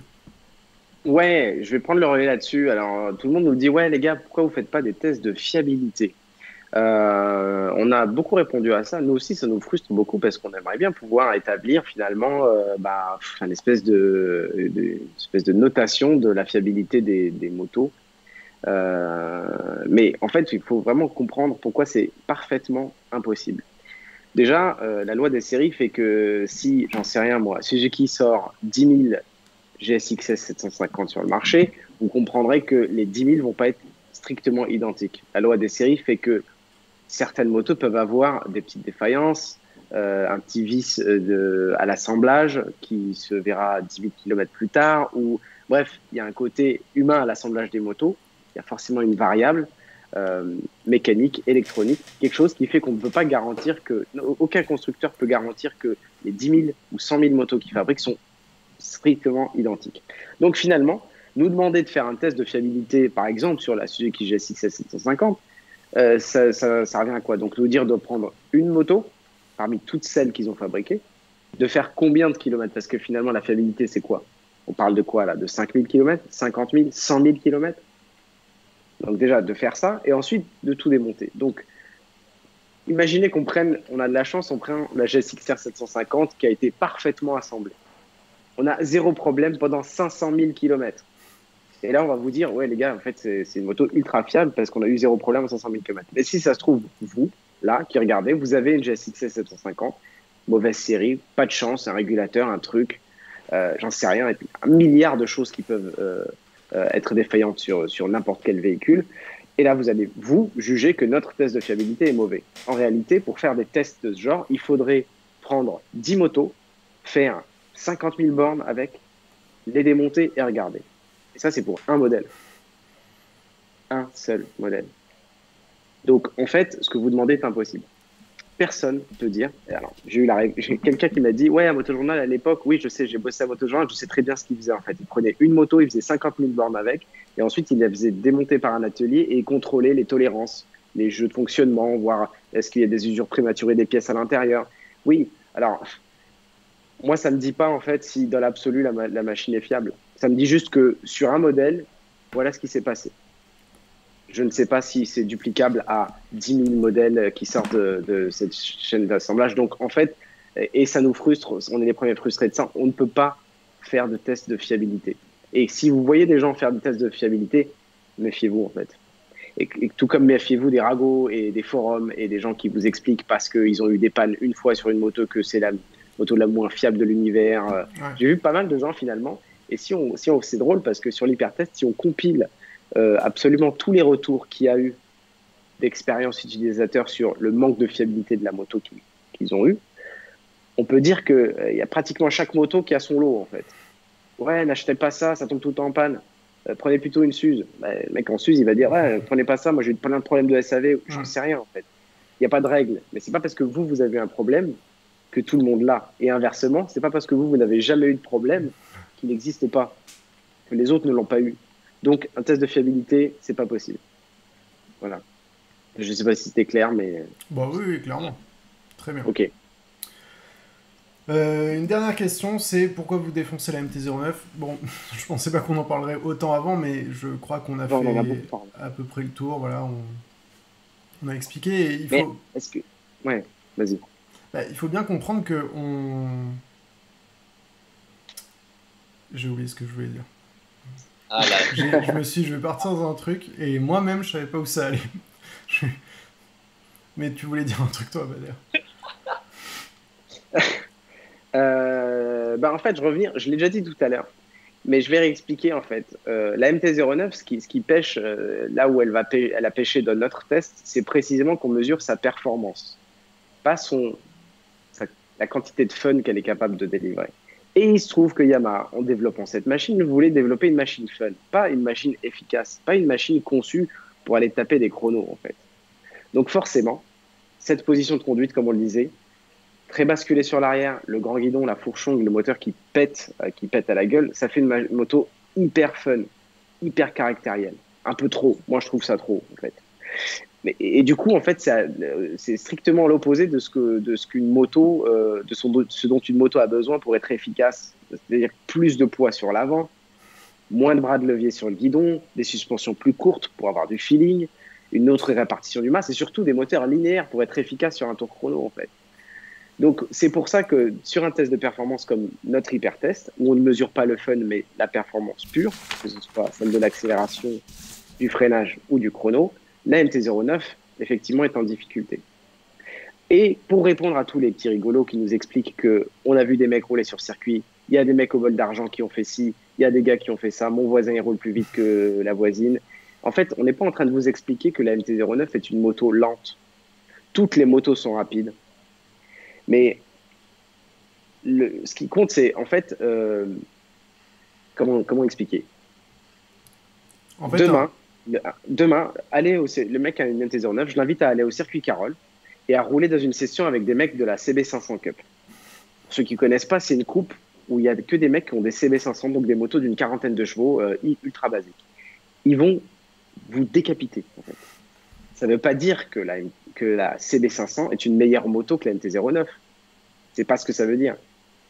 Ouais, je vais prendre le relais là-dessus. Alors, tout le monde nous dit, ouais les gars, pourquoi vous faites pas des tests de fiabilité? On a beaucoup répondu à ça. Nous aussi, ça nous frustre beaucoup parce qu'on aimerait bien pouvoir établir finalement une espèce de notation de la fiabilité des motos. Mais en fait, il faut vraiment comprendre pourquoi c'est parfaitement impossible. Déjà, la loi des séries fait que si, j'en sais rien moi, Suzuki sort 10 000 GSX-S 750 sur le marché, vous comprendrez que les 10 000 ne vont pas être strictement identiques. La loi des séries fait que certaines motos peuvent avoir des petites défaillances, un petit vice à l'assemblage qui se verra 10 000 km plus tard, ou bref, il y a un côté humain à l'assemblage des motos, il y a forcément une variable mécanique, électronique, quelque chose qui fait qu'on ne peut pas garantir que, aucun constructeur peut garantir que les 10 000 ou 100 000 motos qu'il fabrique sont strictement identiques. Donc finalement, nous demander de faire un test de fiabilité, par exemple, sur la Suzuki GSX-S 750, ça revient à quoi? Donc nous dire de prendre une moto parmi toutes celles qu'ils ont fabriquées, de faire combien de kilomètres? Parce que finalement, la fiabilité, c'est quoi? On parle de quoi là? De 5 000 km, 50 000, 100 000 km? Donc déjà, de faire ça, et ensuite de tout démonter. Donc, imaginez qu'on prenne, on a de la chance, on prend la GSX-R 750 qui a été parfaitement assemblée. On a zéro problème pendant 500 000 km. Et là, on va vous dire, ouais les gars, en fait, c'est une moto ultra fiable parce qu'on a eu zéro problème à 500 000 km. Mais si ça se trouve, vous, là, qui regardez, vous avez une GSX-S 750, mauvaise série, pas de chance, un régulateur, un truc, j'en sais rien, et puis un milliard de choses qui peuvent... être défaillante sur n'importe quel véhicule. Et là, vous allez, vous, juger que notre test de fiabilité est mauvais. En réalité, pour faire des tests de ce genre, il faudrait prendre 10 motos, faire 50 000 bornes avec, les démonter et regarder. Et ça, c'est pour un modèle. Un seul modèle. Donc, en fait, ce que vous demandez est impossible. Personne ne peut dire... Alors, j'ai eu quelqu'un qui m'a dit « Ouais, à MotoJournal, à l'époque, oui, je sais, j'ai bossé à MotoJournal, je sais très bien ce qu'il faisait en fait. Il prenait une moto, il faisait 50 000 bornes avec, et ensuite, il la faisait démonter par un atelier et il contrôlait les tolérances, les jeux de fonctionnement, voir est-ce qu'il y a des usures prématurées des pièces à l'intérieur. » Oui, alors, moi, ça ne me dit pas en fait si dans l'absolu, la machine est fiable. Ça me dit juste que sur un modèle, voilà ce qui s'est passé. Je ne sais pas si c'est duplicable à 10 000 modèles qui sortent de cette chaîne d'assemblage. Donc, en fait, et ça nous frustre, on est les premiers frustrés de ça, on ne peut pas faire de tests de fiabilité. Et si vous voyez des gens faire des tests de fiabilité, méfiez-vous, en fait. Et tout comme méfiez-vous des ragots et des forums et des gens qui vous expliquent parce qu'ils ont eu des pannes une fois sur une moto que c'est la moto la moins fiable de l'univers. Ouais. J'ai vu pas mal de gens, finalement. Et c'est drôle parce que sur l'hypertest, si on compile absolument tous les retours qu'il y a eu d'expérience utilisateur sur le manque de fiabilité de la moto qu'ils ont eu, on peut dire qu'il y a pratiquement chaque moto qui a son lot en fait. Ouais, n'achetez pas ça, ça tombe tout le temps en panne. Prenez plutôt une Suze. Bah, le mec en Suze, il va dire ouais, prenez pas ça, moi j'ai eu plein de problèmes de SAV, j'en sais rien en fait. Il n'y a pas de règle. Mais c'est pas parce que vous avez un problème que tout le monde l'a. Et inversement, c'est pas parce que vous n'avez jamais eu de problème qu'il n'existe pas, que les autres ne l'ont pas eu. Donc, un test de fiabilité, c'est pas possible. Voilà. Je ne sais pas si c'était clair, mais... Bon, oui, clairement. Très bien. Ok. Une dernière question, c'est pourquoi vous défoncez la MT-09? Bon, je pensais pas qu'on en parlerait autant avant, mais je crois qu'on a fait à peu près le tour. Voilà, on a expliqué. Et il faut... Est-ce que... Ouais, vas-y. Bah, il faut bien comprendre que on... J'ai oublié ce que je voulais dire. Ah là. Je me suis dit, je vais partir dans un truc, et moi-même, je savais pas où ça allait. Mais tu voulais dire un truc, toi, Bader. En fait, je l'ai déjà dit tout à l'heure, mais je vais réexpliquer, en fait. La MT-09, ce qui pêche, là où elle a pêché dans notre test, c'est précisément qu'on mesure sa performance, pas la quantité de fun qu'elle est capable de délivrer. Et il se trouve que Yamaha, en développant cette machine, voulait développer une machine fun, pas une machine efficace, pas une machine conçue pour aller taper des chronos, en fait. Donc forcément, cette position de conduite, comme on le disait, très basculée sur l'arrière, le grand guidon, la fourchongue, le moteur qui pète à la gueule, ça fait une moto hyper fun, hyper caractérielle. un peu trop. Moi, je trouve ça trop, en fait. Mais, et du coup, en fait, c'est strictement l'opposé de ce dont une moto a besoin pour être efficace. C'est-à-dire plus de poids sur l'avant, moins de bras de levier sur le guidon, des suspensions plus courtes pour avoir du feeling, une autre répartition du mas, et surtout des moteurs linéaires pour être efficace sur un tour chrono, en fait. Donc, c'est pour ça que sur un test de performance comme notre hypertest, où on ne mesure pas le fun, mais la performance pure, que ce soit celle de l'accélération, du freinage ou du chrono, la MT-09, effectivement, est en difficulté. Et pour répondre à tous les petits rigolos qui nous expliquent qu'on a vu des mecs rouler sur circuit, il y a des mecs au Bol d'Argent qui ont fait ci, il y a des gars qui ont fait ça, mon voisin, il roule plus vite que la voisine. En fait, on n'est pas en train de vous expliquer que la MT-09 est une moto lente. Toutes les motos sont rapides. Mais ce qui compte, c'est en fait, comment expliquer, en fait, demain, le mec a une MT-09, je l'invite à aller au circuit Carole et à rouler dans une session avec des mecs de la CB500 Cup. Pour ceux qui ne connaissent pas, c'est une coupe où il n'y a que des mecs qui ont des CB500, donc des motos d'une quarantaine de chevaux, ultra basiques. Ils vont vous décapiter, en fait. Ça ne veut pas dire que la CB500 est une meilleure moto que la MT-09. C'est pas ce que ça veut dire.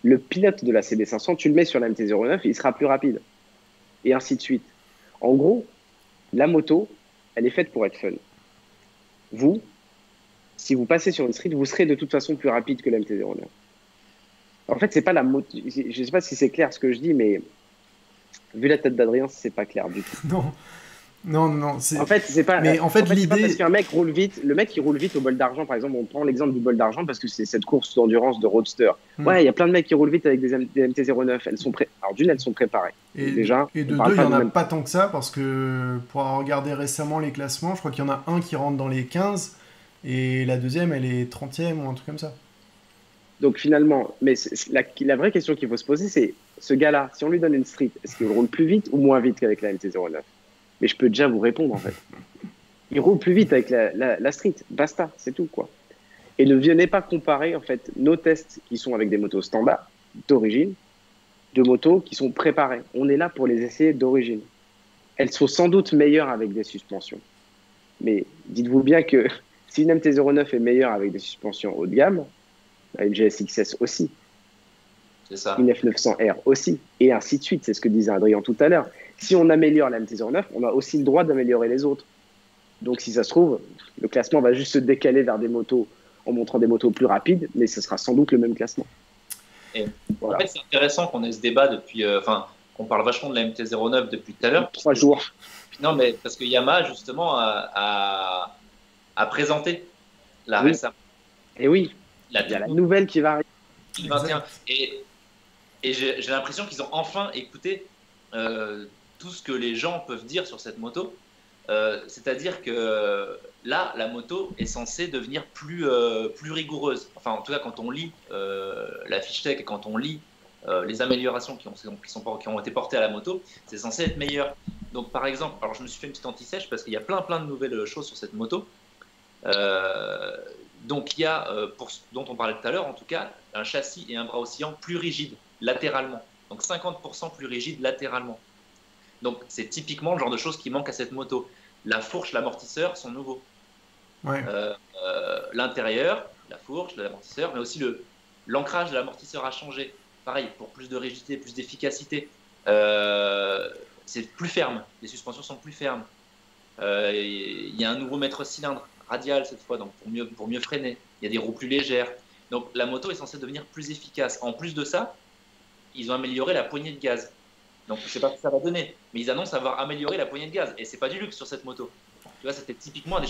Le pilote de la CB500, tu le mets sur la MT-09, il sera plus rapide. Et ainsi de suite. En gros, la moto, elle est faite pour être fun. Vous, si vous passez sur une street, vous serez de toute façon plus rapide que la MT-09. En fait, c'est pas la moto. Je sais pas si c'est clair ce que je dis, mais vu la tête d'Adrien, c'est pas clair du tout. Non. Non, c'est... En fait, c'est pas... Mais en fait, l'idée... Parce qu'un mec roule vite, le mec qui roule vite au Bol d'Argent, par exemple, on prend l'exemple du Bol d'Argent parce que c'est cette course d'endurance de Roadster. Ouais, il y a plein de mecs qui roulent vite avec des MT-09. Alors d'une, elles sont préparées. Et déjà, et de deux, il n'y en a pas tant que ça parce que pour avoir regardé récemment les classements, je crois qu'il y en a un qui rentre dans les 15 et la deuxième, elle est 30e ou un truc comme ça. Donc finalement, mais la vraie question qu'il faut se poser, c'est ce gars-là, si on lui donne une street, est-ce qu'il roule plus vite ou moins vite qu'avec la MT-09? Mais je peux déjà vous répondre, en fait. Il roule plus vite avec la street. Basta, c'est tout, quoi. Et ne venez pas comparer, en fait, nos tests qui sont avec des motos standards, d'origine, de motos qui sont préparées. On est là pour les essayer d'origine. Elles sont sans doute meilleures avec des suspensions. Mais dites-vous bien que si une MT-09 est meilleure avec des suspensions haut de gamme, une GSX-S aussi. C'est ça. Une F900R aussi. Et ainsi de suite. C'est ce que disait Adrien tout à l'heure. Si on améliore la MT-09, on a aussi le droit d'améliorer les autres. Donc, si ça se trouve, le classement va juste se décaler vers des motos en montrant des motos plus rapides, mais ce sera sans doute le même classement. Et voilà. En fait, c'est intéressant qu'on ait ce débat depuis... qu'on parle vachement de la MT-09 depuis tout à l'heure. 3 jours. Non, mais parce que Yamaha, justement, a présenté la récemment. Et oui, il y a la nouvelle qui va arriver. 2021. Et j'ai l'impression qu'ils ont enfin écouté... tout ce que les gens peuvent dire sur cette moto, c'est-à-dire que là, la moto est censée devenir plus rigoureuse. Enfin, en tout cas, quand on lit la fiche tech, quand on lit les améliorations qui ont été portées à la moto, c'est censé être meilleur. Donc, par exemple, alors je me suis fait une petite anti-sèche parce qu'il y a plein de nouvelles choses sur cette moto. Donc, il y a, pour ce dont on parlait tout à l'heure, en tout cas, un châssis et un bras oscillant plus rigides latéralement. Donc, 50% plus rigide latéralement. Donc, c'est typiquement le genre de choses qui manque à cette moto. La fourche, l'amortisseur sont nouveaux. Ouais. L'intérieur, la fourche, l'amortisseur, mais aussi l'ancrage de l'amortisseur a changé. Pareil, pour plus de rigidité, plus d'efficacité. C'est plus ferme. Les suspensions sont plus fermes. Il y a un nouveau maître cylindre radial cette fois, donc pour mieux freiner. Il y a des roues plus légères. Donc, la moto est censée devenir plus efficace. En plus de ça, ils ont amélioré la poignée de gaz. Donc, je ne sais pas ce que ça va donner, mais ils annoncent avoir amélioré la poignée de gaz. Et ce n'est pas du luxe sur cette moto. Tu vois, c'était typiquement une des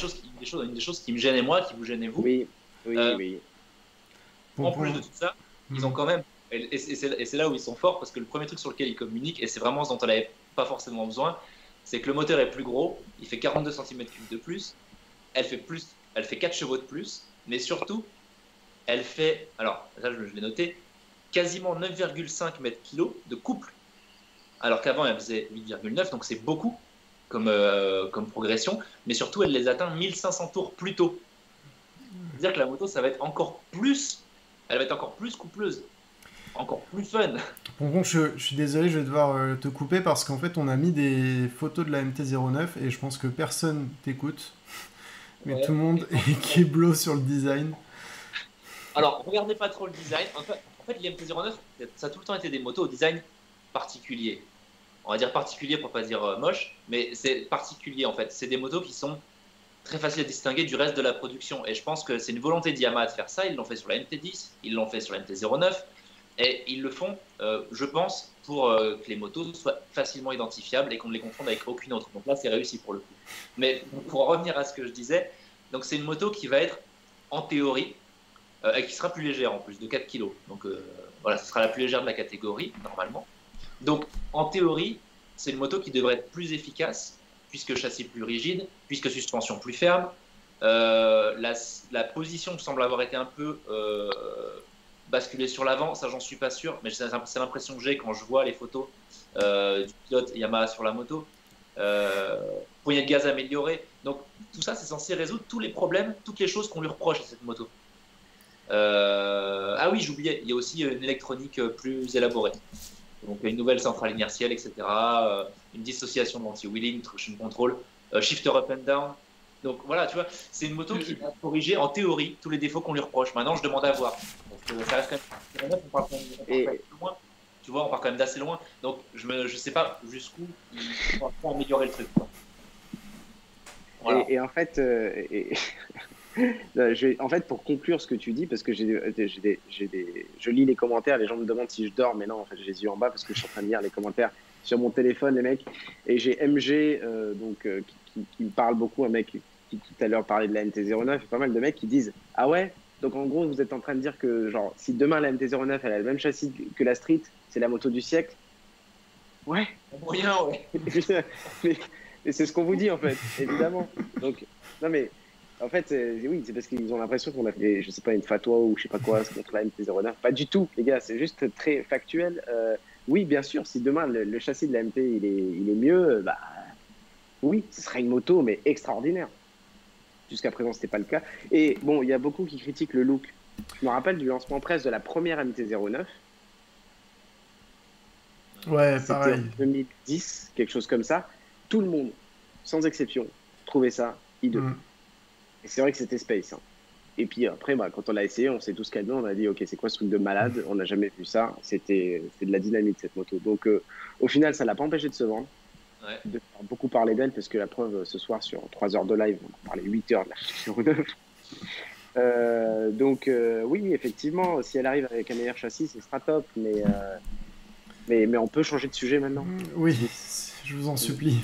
choses qui me gênait moi, qui vous gênait vous. Oui. En plus de tout ça, ils ont quand même... Et c'est là où ils sont forts, parce que le premier truc sur lequel ils communiquent, et c'est vraiment ce dont on n'avait pas forcément besoin, c'est que le moteur est plus gros, il fait 42 cm3 de plus, elle fait 4 chevaux de plus, mais surtout, elle fait... Alors, là, je l'ai noté, quasiment 9,5 mètres-kg de couple. Alors qu'avant, elle faisait 8,9, donc c'est beaucoup comme progression. Mais surtout, elle les atteint 1500 tours plus tôt. C'est-à-dire que la moto, ça va être encore plus, elle va être encore plus coupleuse. encore plus fun. Bon, je suis désolé, je vais devoir te couper parce qu'en fait on a mis des photos de la MT-09 et je pense que personne t'écoute, mais ouais, tout le monde est kéblo sur le design. Alors regardez pas trop le design, en fait les MT-09 ça a tout le temps été des motos au design particulier. On va dire particulier pour pas dire moche, mais c'est particulier en fait. C'est des motos qui sont très faciles à distinguer du reste de la production. Et je pense que c'est une volonté d'Yamaha de faire ça. Ils l'ont fait sur la MT-10, ils l'ont fait sur la MT-09. Et ils le font, je pense, pour que les motos soient facilement identifiables et qu'on ne les confonde avec aucune autre. Donc là, c'est réussi pour le coup. Mais pour en revenir à ce que je disais, donc c'est une moto qui va être, en théorie, et qui sera plus légère en plus, de 4 kg. Donc voilà, ce sera la plus légère de la catégorie, normalement. Donc en théorie, c'est une moto qui devrait être plus efficace, puisque châssis plus rigide, puisque suspension plus ferme. La position semble avoir été un peu... basculer sur l'avant, ça j'en suis pas sûr, mais c'est l'impression que j'ai quand je vois les photos du pilote Yamaha sur la moto. Poignée de gaz améliorée, donc tout ça c'est censé résoudre tous les problèmes, toutes les choses qu'on lui reproche à cette moto. Ah oui, j'oubliais, il y a aussi une électronique plus élaborée, donc une nouvelle centrale inertielle, etc. Une dissociation de l'anti-wheeling, traction control, shifter up and down. Donc voilà, tu vois, c'est une moto qui va corriger en théorie tous les défauts qu'on lui reproche. Maintenant, je demande à voir. Parce que ça reste quand même. On part quand même loin. Tu vois, on part quand même d'assez loin. Donc je sais pas jusqu'où il faut améliorer le truc. Voilà. Et en fait, pour conclure ce que tu dis, parce que je lis les commentaires, les gens me demandent si je dors, mais non, en fait, j'ai les yeux en bas parce que je suis en train de lire les commentaires sur mon téléphone, les mecs. Et j'ai MG, qui me parle beaucoup, un mec qui tout à l'heure parlait de la MT-09, et pas mal de mecs qui disent « Ah ouais, donc en gros, vous êtes en train de dire que genre si demain la MT-09, elle a le même châssis que la Street, c'est la moto du siècle ?» Ouais, mais c'est ce qu'on vous dit en fait, évidemment. Donc, non mais, en fait, oui, c'est parce qu'ils ont l'impression qu'on a fait, je sais pas, une fatwa ou je sais pas quoi contre la MT-09. Pas du tout, les gars, c'est juste très factuel. Oui, bien sûr, si demain le châssis de la MT, il est mieux, bah... Oui, ce serait une moto, mais extraordinaire. Jusqu'à présent, ce n'était pas le cas. Et bon, il y a beaucoup qui critiquent le look. Je me rappelle du lancement presse de la première MT-09. Ouais, pareil. En 2010, quelque chose comme ça. Tout le monde, sans exception, trouvait ça hideux. Et c'est vrai que c'était space. Hein. Et puis après, bah, quand on l'a essayé, on s'est tous calmés. On a dit, ok, c'est quoi ce truc de malade? On n'a jamais vu ça. C'était de la dynamite, cette moto. Donc au final, ça ne l'a pas empêché de se vendre. Ouais. De faire beaucoup parler d'elle, parce que la preuve, ce soir, sur 3 heures de live, on parlait 8 heures de la MT-09. Donc oui, effectivement, si elle arrive avec un meilleur châssis, ce sera top, mais on peut changer de sujet maintenant. Oui, je vous en supplie.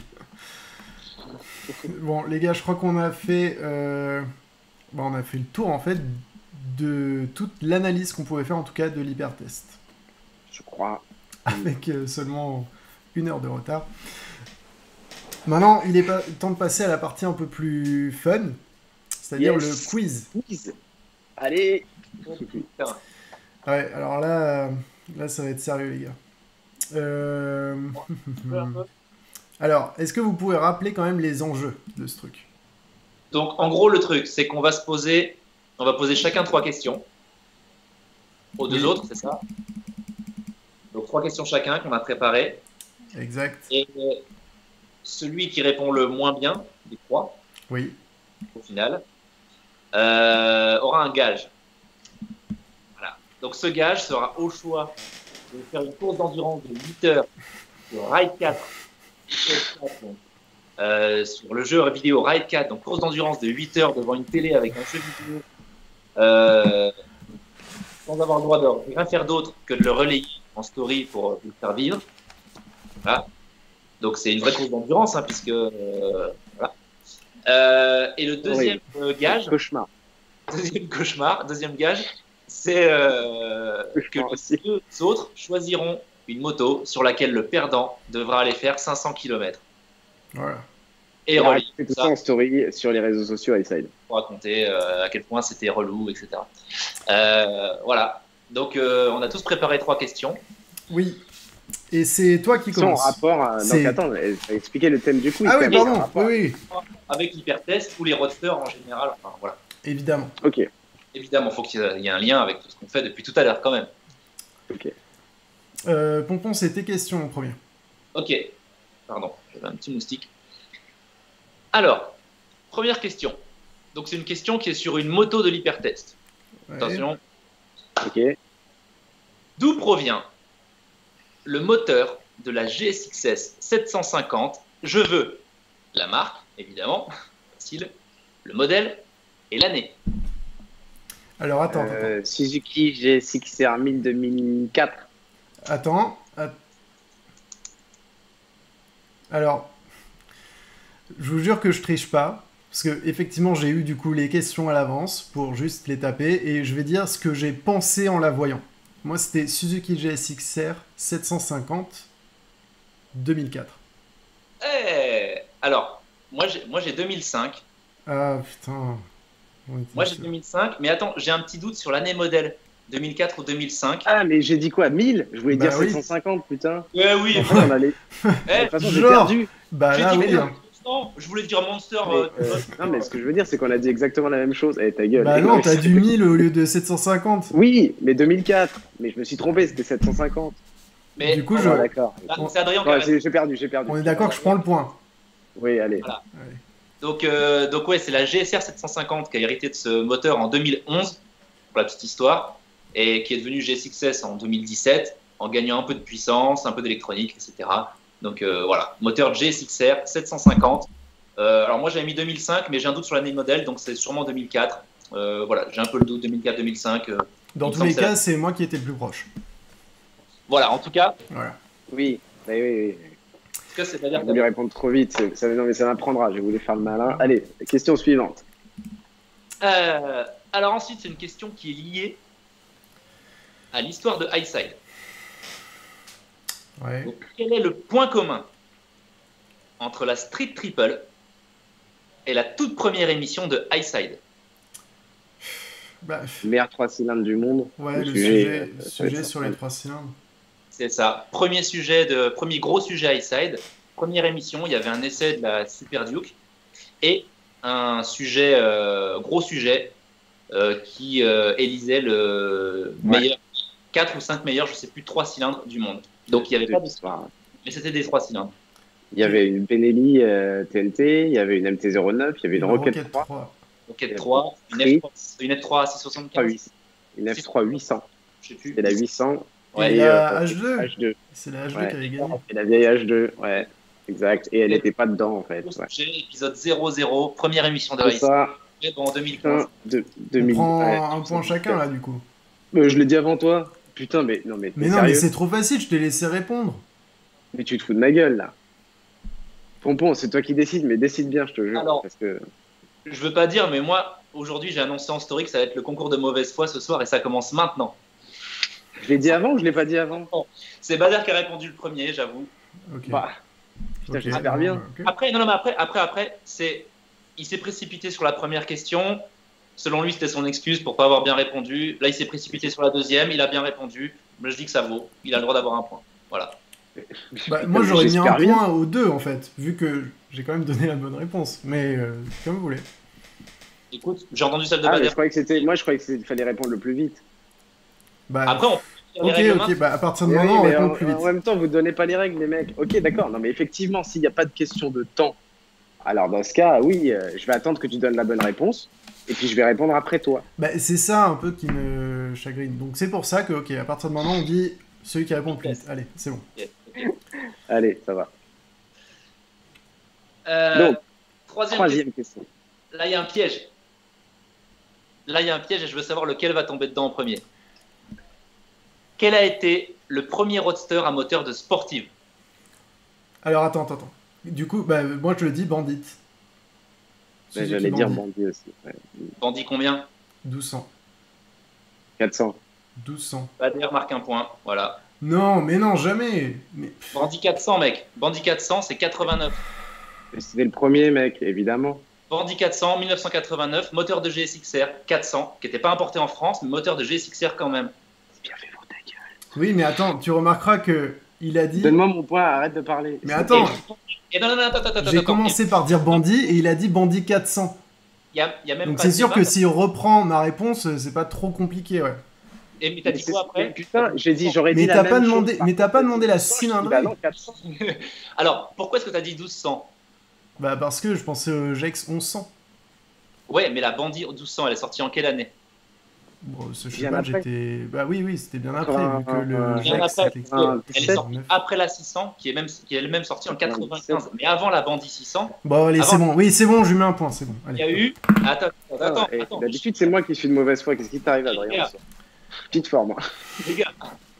Bon, les gars, je crois qu'on a fait on a fait le tour, en fait, de toute l'analyse qu'on pouvait faire, en tout cas, de l'hypertest. Je crois. Avec seulement une heure de retard. Maintenant, il est temps de passer à la partie un peu plus fun, c'est-à-dire le quiz. Allez. Ouais, alors là, ça va être sérieux, les gars. Alors, est-ce que vous pouvez rappeler quand même les enjeux de ce truc? Donc, en gros, le truc, c'est qu'on va se poser, on va poser chacun 3 questions aux deux autres, c'est ça? Donc, 3 questions chacun qu'on a préparées. Exact. Et celui qui répond le moins bien, des 3, oui, au final, aura un gage. Voilà. Donc ce gage sera au choix de faire une course d'endurance de 8 heures sur Ride 4, sur le jeu vidéo Ride 4, donc course d'endurance de 8 heures devant une télé avec un jeu vidéo, sans avoir le droit de rien faire d'autre que de le relayer en story pour le faire vivre. Voilà. Donc c'est une vraie course d'endurance, hein, puisque voilà. Et le deuxième gage, deuxième gage, c'est que les deux autres choisiront une moto sur laquelle le perdant devra aller faire 500 km. Voilà. Et relayer tout ça en story sur les réseaux sociaux High Side. Pour raconter à quel point c'était relou, etc. Voilà. Donc on a tous préparé 3 questions. Oui. Et c'est toi qui commence. Son rapport à... Donc attends, expliquer le thème du quiz. Ah oui, pardon, oui, oui. Avec l'hypertest ou les roadsters en général, enfin voilà. Évidemment. Ok. Évidemment, faut qu'il y ait un lien avec tout ce qu'on fait depuis tout à l'heure quand même. Ok. Pompon, c'était question en premier. Ok, pardon, j'avais un petit moustique. Alors, première question. Donc, c'est une question qui est sur une moto de l'hypertest. Ouais. Attention. Ok. D'où provient le moteur de la GSX-S 750? Je veux la marque, évidemment, facile, le modèle et l'année. Alors, attends. Suzuki GSX-R 1000 2004. Attends. Alors, je vous jure que je triche pas. Parce que effectivement, j'ai eu du coup les questions à l'avance pour juste les taper. Et je vais dire ce que j'ai pensé en la voyant. Moi, c'était Suzuki GSX-R 750 2004. Alors, moi j'ai 2005. Ah putain. Moi j'ai 2005, mais attends, j'ai un petit doute sur l'année modèle. 2004 ou 2005. Ah, mais j'ai dit quoi, 1000? Je voulais dire 750, putain. Ouais, oui. De toute façon, j'ai perdu. Bah là, oui. Non, je voulais dire Monster. Non, mais ce que je veux dire, c'est qu'on a dit exactement la même chose. Eh, ta gueule. Bah non, t'as dit 1000 au lieu de 750. Oui, mais 2004. Mais je me suis trompé, c'était 750. Mais du coup, je. D'accord. C'est Adrien qui a perdu. J'ai perdu. On est d'accord que je prends le point. Oui, allez. Voilà. Donc, ouais, c'est la GSR 750 qui a hérité de ce moteur en 2011, pour la petite histoire, et qui est devenue GSX-S en 2017, en gagnant un peu de puissance, un peu d'électronique, etc. Donc voilà, moteur GSX-R 750. Alors moi j'avais mis 2005, mais j'ai un doute sur l'année de modèle, donc c'est sûrement 2004. Voilà, j'ai un peu le doute, 2004-2005. Dans tous les cas, c'est moi qui étais le plus proche. Voilà, en tout cas. Voilà. Oui. J'ai voulu répondre trop vite, non mais ça m'apprendra, je voulais faire le malin. Allez, question suivante. Alors ensuite, c'est une question qui est liée à l'histoire de High Side. Ouais. Donc, quel est le point commun entre la Street Triple et la toute première émission de High Side? Bah, meilleur 3 cylindres du monde. Ouais, le sujet sur les 3 cylindres. C'est ça. Premier gros sujet High Side. Première émission, il y avait un essai de la Super Duke et un sujet, gros sujet qui élisait le meilleur, 4 ou 5 meilleurs, je sais plus, 3 cylindres du monde. Donc il n'y avait pas d'histoire, mais c'était des 3 cylindres. Il y avait une Pirelli TNT, il y avait une MT-09, il y avait une Rocket 3. Rocket 3, une F3 675. Une F3 800. Je sais plus. C'est la 800. Ouais, et la H2. C'est la H2 qui avait gagné. Et la vieille H2, ouais, exact. Et elle n'était pas dedans en fait. Épisode 00, première émission de Race. En 2015. On prend un point chacun là du coup. Je l'ai dit avant toi. Putain, mais non, mais c'est trop facile, je t'ai laissé répondre. Mais tu te fous de ma gueule, là. Pompon, c'est toi qui décides, mais décide bien, je te jure. Alors, parce que... je veux pas dire, mais moi, aujourd'hui, j'ai annoncé en story que ça va être le concours de mauvaise foi ce soir, et ça commence maintenant. Je l'ai dit avant ou je l'ai pas dit avant? C'est Bader qui a répondu le premier, j'avoue. Okay. Bah, putain, okay, j'espère bien. Okay. Après, non, mais après il s'est précipité sur la première question. Selon lui, c'était son excuse pour ne pas avoir bien répondu. Là, il s'est précipité sur la deuxième. Il a bien répondu. Mais je dis que ça vaut. Il a le droit d'avoir un point. Voilà. Bah, moi, j'aurais mis un point aux deux, en fait, vu que j'ai quand même donné la bonne réponse. Mais comme vous voulez. Écoute, j'ai entendu ça de Bader. Moi, je croyais qu'il fallait répondre le plus vite. Bah, après, ok, bah, à partir de maintenant, on répond le plus vite. En même temps, vous ne donnez pas les règles, les mecs. Ok, d'accord. Non, mais effectivement, s'il n'y a pas de question de temps, alors dans ce cas, oui, je vais attendre que tu donnes la bonne réponse. Et puis je vais répondre après toi. Bah, c'est ça un peu qui me chagrine. Donc c'est pour ça que, ok, à partir de maintenant, on dit celui qui répond le plus vite. Allez, c'est bon. Allez, ça va. Donc, troisième question. Là, il y a un piège. Là, il y a un piège et je veux savoir lequel va tomber dedans en premier. Quel a été le premier roadster à moteur de sportive? Alors, attends. Du coup, bah, moi, je le dis Bandit. J'allais dire Bandit aussi. Ouais. Bandit combien? 1200. 400. 1200. Bader marque un point, voilà. Non, mais non, jamais. Mais... Bandit 400, mec. Bandit 400, c'est 89. C'était le premier, mec, évidemment. Bandit 400, 1989, moteur de GSX-R 400, qui n'était pas importé en France, mais moteur de GSX-R quand même. Bien fait pour ta gueule. Oui, mais attends, tu remarqueras que il a dit... Donne-moi mon point, arrête de parler. Mais attends... J'ai commencé par dire Bandit et il a dit Bandit 400. Donc c'est sûr que s'il reprend ma réponse, c'est pas trop compliqué. Ouais. Et t'as dit quoi après? Putain, j'ai dit, j'aurais dit la même chose. Mais t'as pas demandé la cylindrée. Alors, pourquoi est-ce que t'as dit 1200? Bah parce que je pensais au GX 1100. Ouais, mais la Bandit 1200, elle est sortie en quelle année? Bon, ce cheval, j'étais... Bah oui, oui, c'était bien après. Elle est sortie après la 600, qui est elle-même sortie en 95, mais avant la Bandit 600. Bon, allez, c'est bon. Oui, c'est bon, je lui mets un point, c'est bon. Il y a eu... Attends. D'habitude, c'est moi qui suis de mauvaise foi. Qu'est-ce qui t'arrive, Adrien? Petite forme. Les gars,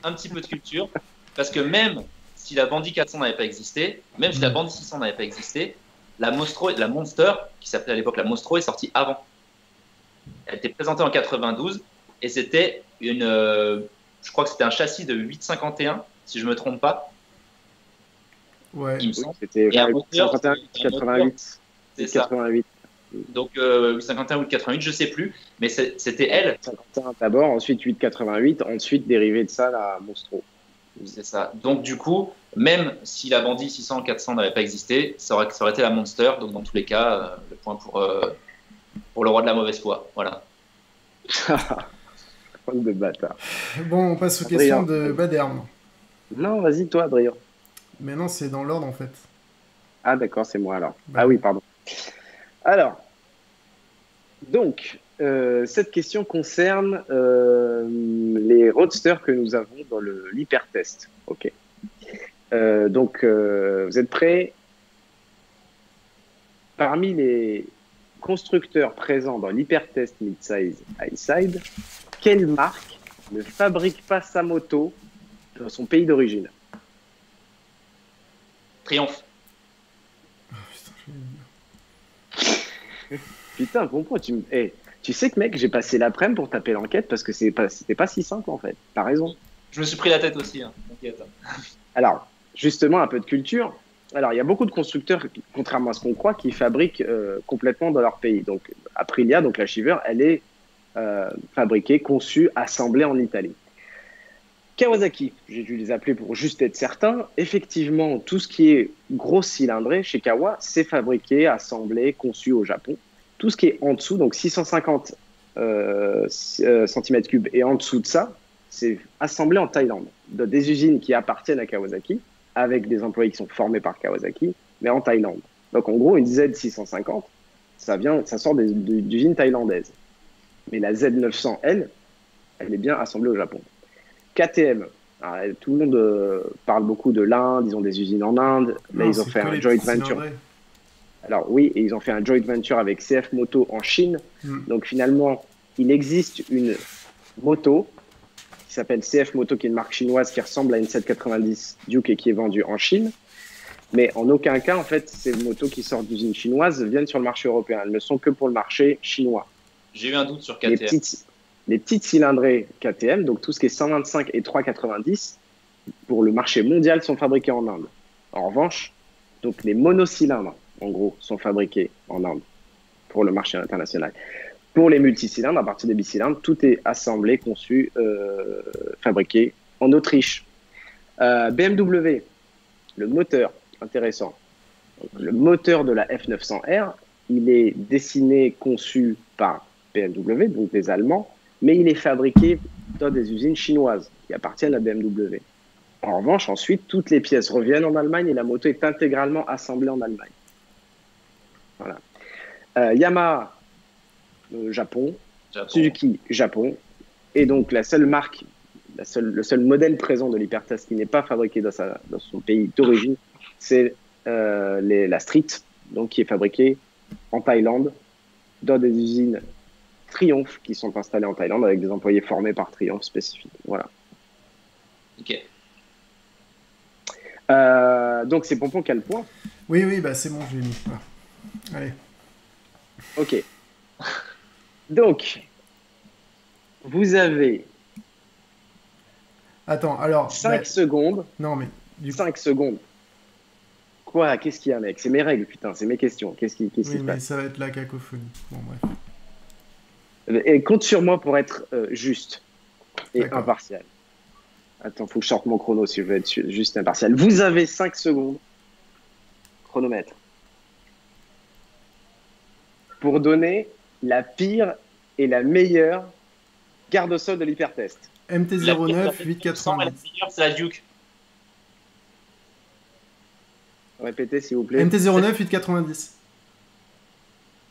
un petit peu de culture, parce que même si la Bandit 400 n'avait pas existé, même si la Bandit 600 n'avait pas existé, la Monster, qui s'appelait à l'époque la Monstro, est sortie avant. Elle était présentée en 92 et c'était une, je crois que c'était un châssis de 851, si je ne me trompe pas. Ouais. Il me semble. C'était 851 88. C'est ça. 88. Donc 851 ou 88, je sais plus, mais c'était elle. 851 d'abord, ensuite 888, ensuite dérivé de ça la Monstro. C'est ça. Donc du coup, même si la Bandit 600 400 n'avait pas existé, ça aurait été la Monster. Donc dans tous les cas, le point pour le roi de la mauvaise foi. Voilà. De bâtard. Bon, on passe aux questions de Bader. Non, vas-y toi, Adrien. Mais non, c'est dans l'ordre en fait. Ah d'accord, c'est moi alors. Bah. Ah oui, pardon. Alors, donc, cette question concerne les roadsters que nous avons dans l'hypertest. Ok. Donc, vous êtes prêts? Parmi les constructeurs présents dans l'hypertest Midsize High Side, quelle marque ne fabrique pas sa moto dans son pays d'origine? Triumph. Oh, putain, putain, bon point. Tu sais que mec, j'ai passé l'après-midi pour taper l'enquête parce que c'était pas si simple en fait. T'as raison. Je me suis pris la tête aussi. Hein. Alors, justement, un peu de culture. Alors, il y a beaucoup de constructeurs, contrairement à ce qu'on croit, qui fabriquent complètement dans leur pays. Donc, Aprilia, donc la Shiver, elle est fabriquée, conçue, assemblée en Italie. Kawasaki, j'ai dû les appeler pour juste être certain. Effectivement, tout ce qui est gros cylindré chez Kawa, c'est fabriqué, assemblé, conçu au Japon. Tout ce qui est en dessous, donc 650 cm3 et en dessous de ça, c'est assemblé en Thaïlande, dans des usines qui appartiennent à Kawasaki, avec des employés qui sont formés par Kawasaki, mais en Thaïlande. Donc en gros, une Z650, ça sort d'usines thaïlandaises. Mais la Z900, elle est bien assemblée au Japon. KTM, alors, tout le monde parle beaucoup de l'Inde, ils ont des usines en Inde, là ils ont fait un joint venture. Alors oui, et ils ont fait un joint venture avec CF Moto en Chine, donc finalement, il existe une moto qui s'appelle CF Moto, qui est une marque chinoise qui ressemble à une 790 Duke et qui est vendue en Chine, mais en aucun cas, en fait, ces motos qui sortent d'usines chinoises viennent sur le marché européen, elles ne sont que pour le marché chinois. J'ai eu un doute sur KTM. Les petites cylindrées KTM, donc tout ce qui est 125 et 3,90, pour le marché mondial, sont fabriqués en Inde. En revanche, donc les monocylindres, en gros, sont fabriqués en Inde pour le marché international. Pour les multicylindres, à partir des bicylindres, tout est assemblé, conçu, fabriqué en Autriche. BMW, le moteur, intéressant. Donc, le moteur de la F900R, il est dessiné, conçu par BMW, donc des Allemands, mais il est fabriqué dans des usines chinoises qui appartiennent à BMW. En revanche, ensuite, toutes les pièces reviennent en Allemagne et la moto est intégralement assemblée en Allemagne. Voilà. Yamaha, Japon. Suzuki, Japon. Et donc, la seule marque, le seul modèle présent de l'hypertest qui n'est pas fabriqué dans son pays d'origine, c'est la Street, donc, qui est fabriquée en Thaïlande, dans des usines Triumph qui sont installés en Thaïlande avec des employés formés par Triumph spécifique. Voilà. Ok. Donc c'est Pompon qui a le point. Oui, oui, bah c'est bon, j'ai mis. Ah. Allez. Ok. Donc, vous avez. Attends, alors. 5 secondes. Non, mais. 5 secondes. Quoi? Qu'est-ce qu'il y a, mec? C'est mes règles, putain, c'est mes questions. Qu'est-ce qui se passe? Ça va être la cacophonie. Bon, bref. Et compte sur moi pour être juste et impartial. Attends, faut que je sorte mon chrono si je veux être juste et impartial. Vous avez 5 secondes, chronomètre, pour donner la pire et la meilleure garde-sol de l'hypertest. MT-09, 890. C'est la Duke. Répétez s'il vous plaît. MT-09, 890.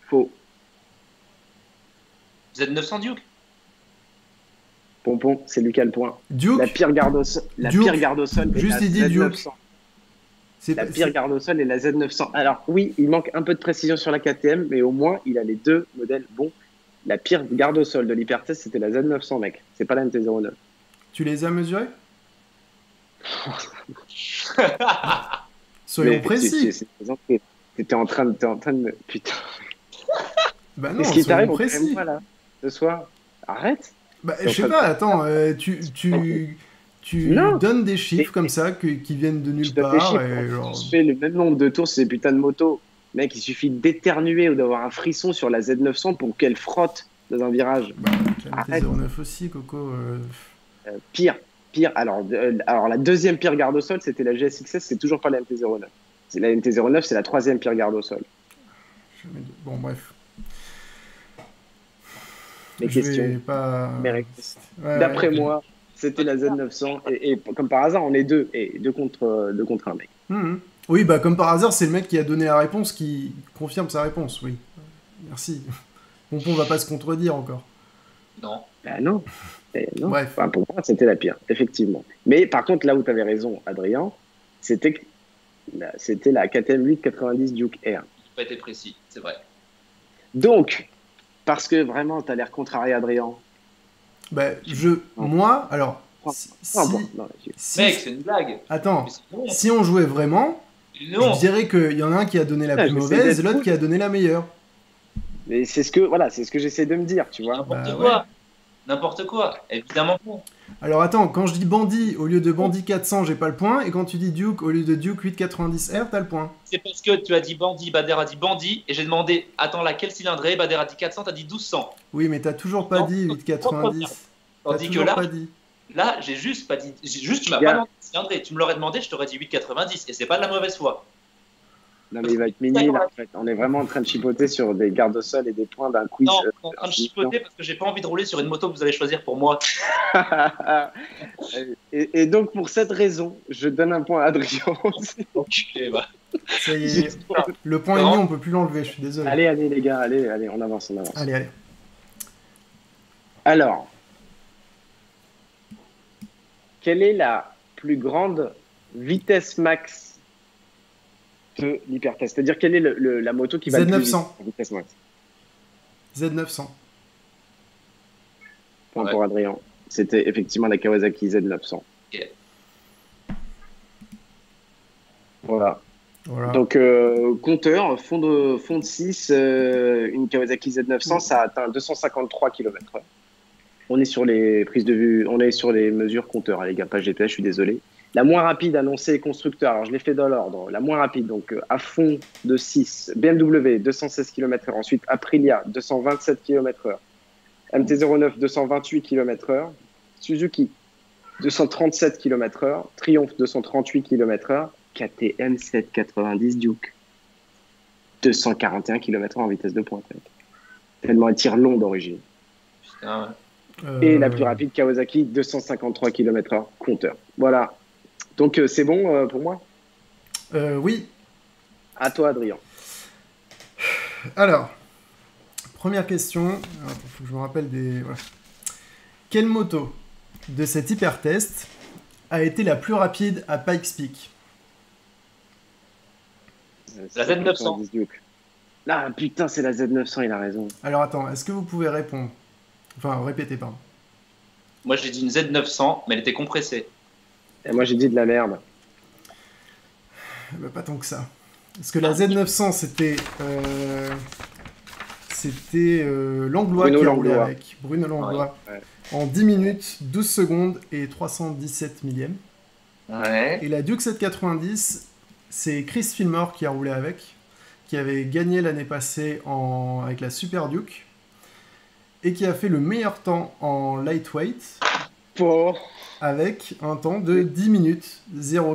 Faux. Z900 Duke. Pompon, c'est Lucas le point. Duke. La pire garde au sol. Juste il dit Duke. La pire garde au sol est la Z900. Alors oui, il manque un peu de précision sur la KTM, mais au moins il a les deux modèles bons. La pire garde au sol de l'hypertest, c'était la Z900, mec. C'est pas la MT-09. Tu les as mesurés? Soyons précis. T'étais en train de me... Putain. Bah non, soyons précis. Voilà, ce soir, arrête. Bah, je sais pas, attends, tu donnes des chiffres comme ça qui viennent de nulle part. Je fais le même nombre de tours sur ces putains de motos. Mec, il suffit d'éternuer ou d'avoir un frisson sur la Z900 pour qu'elle frotte dans un virage. Bah, la MT-09 aussi, Coco. Pire. Alors, la deuxième pire garde au sol, c'était la GSX-S, c'est toujours pas la MT-09. La MT-09, c'est la troisième pire garde au sol. Bon, bref. Les questions. Pas... D'après moi, c'était la Z900. Et comme par hasard, on est deux. Et deux contre un, mec. Mm-hmm. Oui, bah comme par hasard, c'est le mec qui a donné la réponse qui confirme sa réponse, oui. Merci. Pompon va pas se contredire encore. Non. Bah non. Non. Bref. Enfin, pour moi, c'était la pire, effectivement. Mais par contre, là où tu avais raison, Adrien, c'était la KTM 890 Duke R. J'ai pas été précis, c'est vrai. Donc, parce que vraiment, tu as l'air contrarié, Adrien. Bah, moi, alors... Mec, c'est une blague. Attends, si on jouait vraiment... Non. Je dirais qu'il y en a un qui a donné la plus mauvaise et l'autre qui a donné la meilleure. Mais c'est ce que, voilà, c'est ce que j'essaie de me dire, tu vois. N'importe quoi. N'importe quoi. Évidemment. Alors attends, quand je dis Bandit au lieu de Bandit 400, j'ai pas le point. Et quand tu dis Duke au lieu de Duke 890R, t'as le point. C'est parce que tu as dit Bandit, Bader a dit Bandit, et j'ai demandé, attends, laquelle cylindrée? Bader a dit 400, t'as dit 1200. Oui, mais t'as toujours pas dit 890. Tandis que là... Là, j'ai juste pas dit. Juste, tu m'as pas demandé cylindrée. Tu me l'aurais demandé, je t'aurais dit 8,90. Et c'est pas de la mauvaise foi. Non, mais il va être mini là. En fait. On est vraiment en train de chipoter sur des gardes au sol et des points d'un quiz. Non, on est en train de chipoter parce que j'ai pas envie de rouler sur une moto que vous allez choisir pour moi. Et donc, pour cette raison, je donne un point à Adrien. Okay, bah. Ça y est. Le point est mis, on peut plus l'enlever. Je suis désolé. Allez, allez, les gars, allez, allez, on avance, on avance. Allez, allez. Alors. Quelle est la plus grande vitesse max de l'hypertest? C'est-à-dire, quelle est la moto qui va le plus vite en vitesse max? Z900. Point pour Adrien. C'était effectivement la Kawasaki Z900. Yeah. Voilà. Donc, compteur, fond de 6, une Kawasaki Z900, ça atteint 253 km/h. On est sur les prises de vue, on est sur les mesures compteurs, les gars, pas GPS, je suis désolé. La moins rapide annoncée constructeur, alors je l'ai fait dans l'ordre, la moins rapide, donc à fond de 6, BMW 216 km/h, ensuite Aprilia 227 km/h, MT-09 228 km/h, Suzuki 237 km/h, Triumph 238 km/h, KTM 790 Duke 241 km/h en vitesse de pointe. Tellement un tir long d'origine. Putain, ouais. Et la plus rapide, Kawasaki, 253 km/h, compteur. Voilà. Donc, c'est bon pour moi? Oui. À toi, Adrien. Alors, première question. Il faut que je me rappelle des... Voilà. Quelle moto de cet hypertest a été la plus rapide à Pikes Peak? La Z900. Là, putain, c'est la Z900, il a raison. Alors, attends, est-ce que vous pouvez répondre? Enfin, répétez, pardon. Moi, j'ai dit une Z900, mais elle était compressée. Et moi, j'ai dit de la merde. Bah, pas tant que ça. Parce que la Z900, c'était... C'était Langlois qui roulait avec. Bruno Langlois. Ouais. En 10 minutes, 12 secondes et 317 millièmes. Ouais. Et la Duke 790, c'est Chris Fillmore qui a roulé avec, qui avait gagné l'année passée avec la Super Duke. Et qui a fait le meilleur temps en lightweight avec un temps de 10 minutes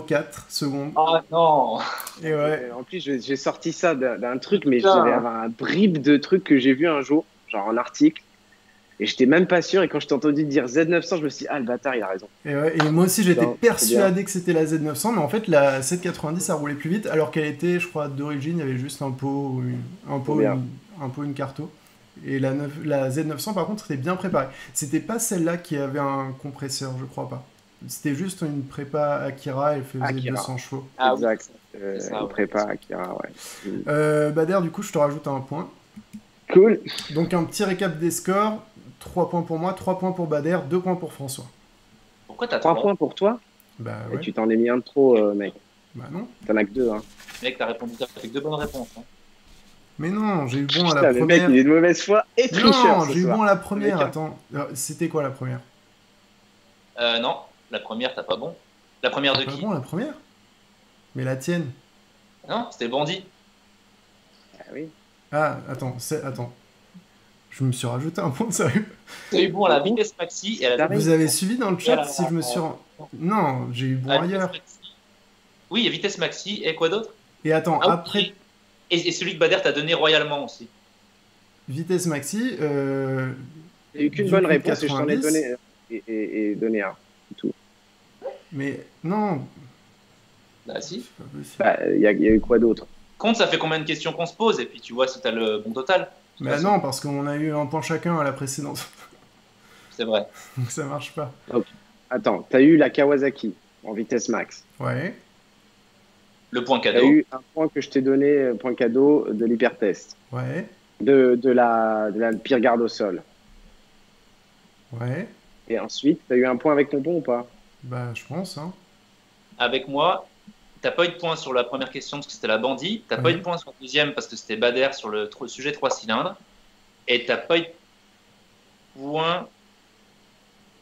04 secondes. Oh non. Et ouais. En plus, j'ai sorti ça d'un truc, mais j'avais un bribe de truc que j'ai vu un jour, genre un article. Et j'étais même pas sûr. Et quand je t'ai entendu dire Z900, je me suis dit, ah, le bâtard, il a raison. Et, ouais, et moi aussi, j'étais persuadé que c'était la Z900. Mais en fait, la 790, ça roulait plus vite. Alors qu'elle était, je crois, d'origine, il y avait juste un pot, une carto. Et la Z900, par contre, c'était bien préparée. C'était pas celle-là qui avait un compresseur, je crois pas. C'était juste une prépa Akira, elle faisait Akira. 200 chevaux. Ah, exact. Une prépa Akira, ouais. Bader, du coup, je te rajoute un point. Cool. Donc, un petit récap des scores. 3 points pour moi, 3 points pour Bader, 2 points pour François. Pourquoi t'as 3 points pour toi? Bah ouais. Et tu t'en es mis un de trop, mec. Bah non. T'en as que 2, hein. Mec, t'as répondu avec 2 bonnes réponses, hein. Mais non, j'ai eu bon à la première. Le mec, il est de mauvaise foi et tricheur. Non, j'ai eu bon à la première. Attends, c'était quoi la première? Non, la première, t'as pas bon. La première de qui? Pas bon, la première? Mais la tienne? Non, c'était Bandit. Ah oui. Ah, attends. Je me suis rajouté un point de sérieux. T'as eu bon à la vitesse maxi et à la... Vous avez suivi dans le chat si je me suis... Non, j'ai eu bon ailleurs. Oui, vitesse maxi et quoi d'autre? Et attends, après... Et celui que Bader t'a donné royalement aussi. Vitesse maxi. Il n'y a eu qu'une bonne réponse et je t'en ai donné, donné un. Tout. Mais non. Bah si. Il y a eu quoi d'autre? Compte, ça fait combien de questions qu'on se pose? Et puis tu vois si t'as le bon total. Bah non, parce qu'on a eu un point chacun à la précédente. C'est vrai. Donc ça marche pas. Okay. Attends, t'as eu la Kawasaki en vitesse max. Ouais. Le point cadeau. Il y a eu un point que je t'ai donné, point cadeau de l'hypertest. Ouais. De la pire garde au sol. Ouais. Et ensuite, t'as eu un point avec ton bon ou pas? Bah, je pense, hein. Avec moi, t'as pas eu de point sur la première question parce que c'était la Bandit. T'as pas eu de point sur la deuxième parce que c'était Bader sur le sujet 3 cylindres. Et t'as pas eu de point.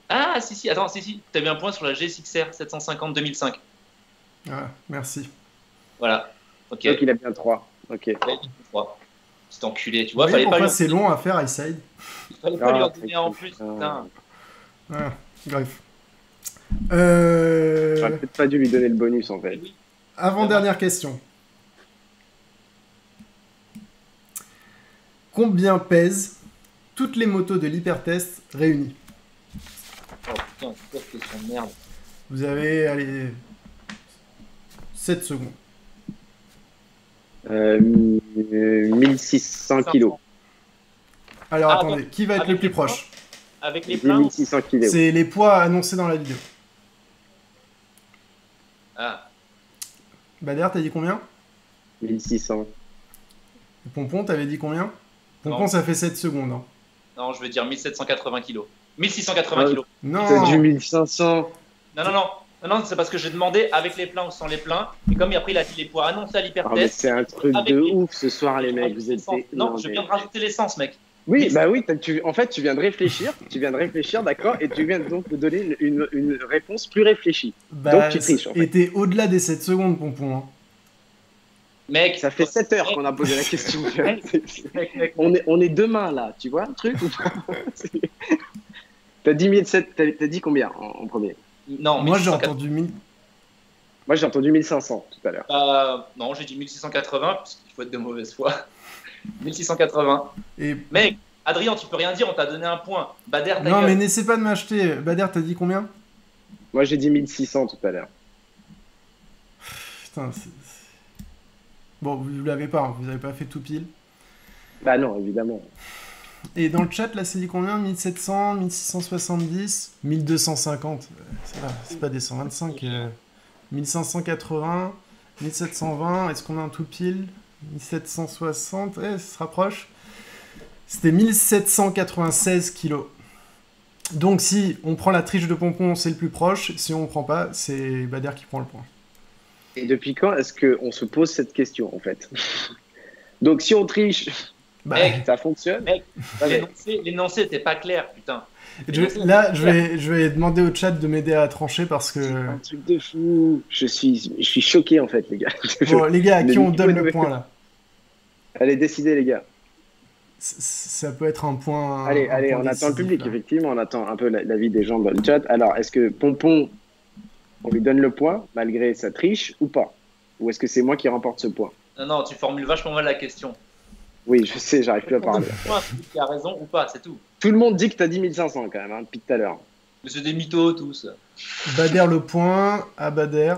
Ah, si, si, attends, si, si. T'as eu un point sur la GSX-R 750 2005. Ah, merci. Voilà. Okay. Donc il a bien 3. Ok. Il a bien 3. C'est enculé, tu vois. Oui, fallait pas. C'est long à faire, High Side. Il fallait pas lui en donner en plus. Putain. Ah, bref. J'aurais peut-être pas dû lui donner le bonus en fait. Oui. Avant-dernière question. Combien pèsent toutes les motos de l'hypertest réunies? Oh putain, c'est question de merde. Vous avez, allez. 7 secondes. 1600 kilos. Alors attendez, qui va être le plus proche? Avec les pleins, c'est les poids annoncés dans la vidéo. Ah. Bader, t'as dit combien? 1600. Pompon, t'avais dit combien? Pompon, ça fait 7 secondes. Hein. Non, je veux dire 1780 kilos. 1680 kilos. Non. T'as dit 1500. Non, non, non. Non, c'est parce que j'ai demandé avec les pleins ou sans les pleins. Et comme après, il a dit les poids annoncés à l'hypertest. C'est un truc de ouf ce soir, les mecs. Vous êtes... Non, je viens de rajouter l'essence, mec. Oui, bah oui, en fait, tu viens de réfléchir. D'accord. Et tu viens donc de donner une réponse plus réfléchie. Bah, donc tu triches. En fait. Et t'es au-delà des 7 secondes, Pompon. Hein. Mec, ça fait 7 heures qu'on a posé la question. On est demain, là. Tu vois le truc? T'as dit combien en premier? Non, moi j'ai entendu 1000. Moi j'ai entendu 1500 tout à l'heure. Non, j'ai dit 1680 parce qu'il faut être de mauvaise foi. 1680. Et... Mec, Adrien, tu peux rien dire, on t'a donné un point. Bader, t'as... Non, mais n'essaie pas de m'acheter. Bader, t'as dit combien? Moi j'ai dit 1600 tout à l'heure. Putain, bon, vous l'avez pas, hein. Vous avez pas fait tout pile. Bah non, évidemment. Et dans le chat, là, c'est dit combien? 1700, 1670, 1250. C'est pas des 125. 1580, 1720. Est-ce qu'on a un tout pile? 1760. Eh, ça se rapproche. C'était 1796 kilos. Donc, si on prend la triche de Pompon, c'est le plus proche. Si on ne prend pas, c'est Bader qui prend le point. Et depuis quand est-ce qu'on se pose cette question, en fait? Donc, si on triche... Bah, mec, ça fonctionne. L'énoncé n'était pas clair, putain. Là, je vais demander au chat de m'aider à trancher parce que... C'est un truc de fou. Je suis choqué, en fait, les gars. Bon, les gars, à qui on donne le point, là? Allez, décidez, les gars. Ça peut être un point... Allez, on attend le public, effectivement. On attend un peu l'avis des gens dans le chat. Alors, est-ce que Pompon, on lui donne le point, malgré sa triche, ou pas? Ou est-ce que c'est moi qui remporte ce point? Non, non, tu formules vachement mal la question. Oui, je sais, j'arrive plus à parler. Tu as raison ou pas, c'est tout. Tout le monde dit que tu as 10 500 quand même, hein, depuis tout à l'heure. C'est des mythos tous. Bader le point à Bader.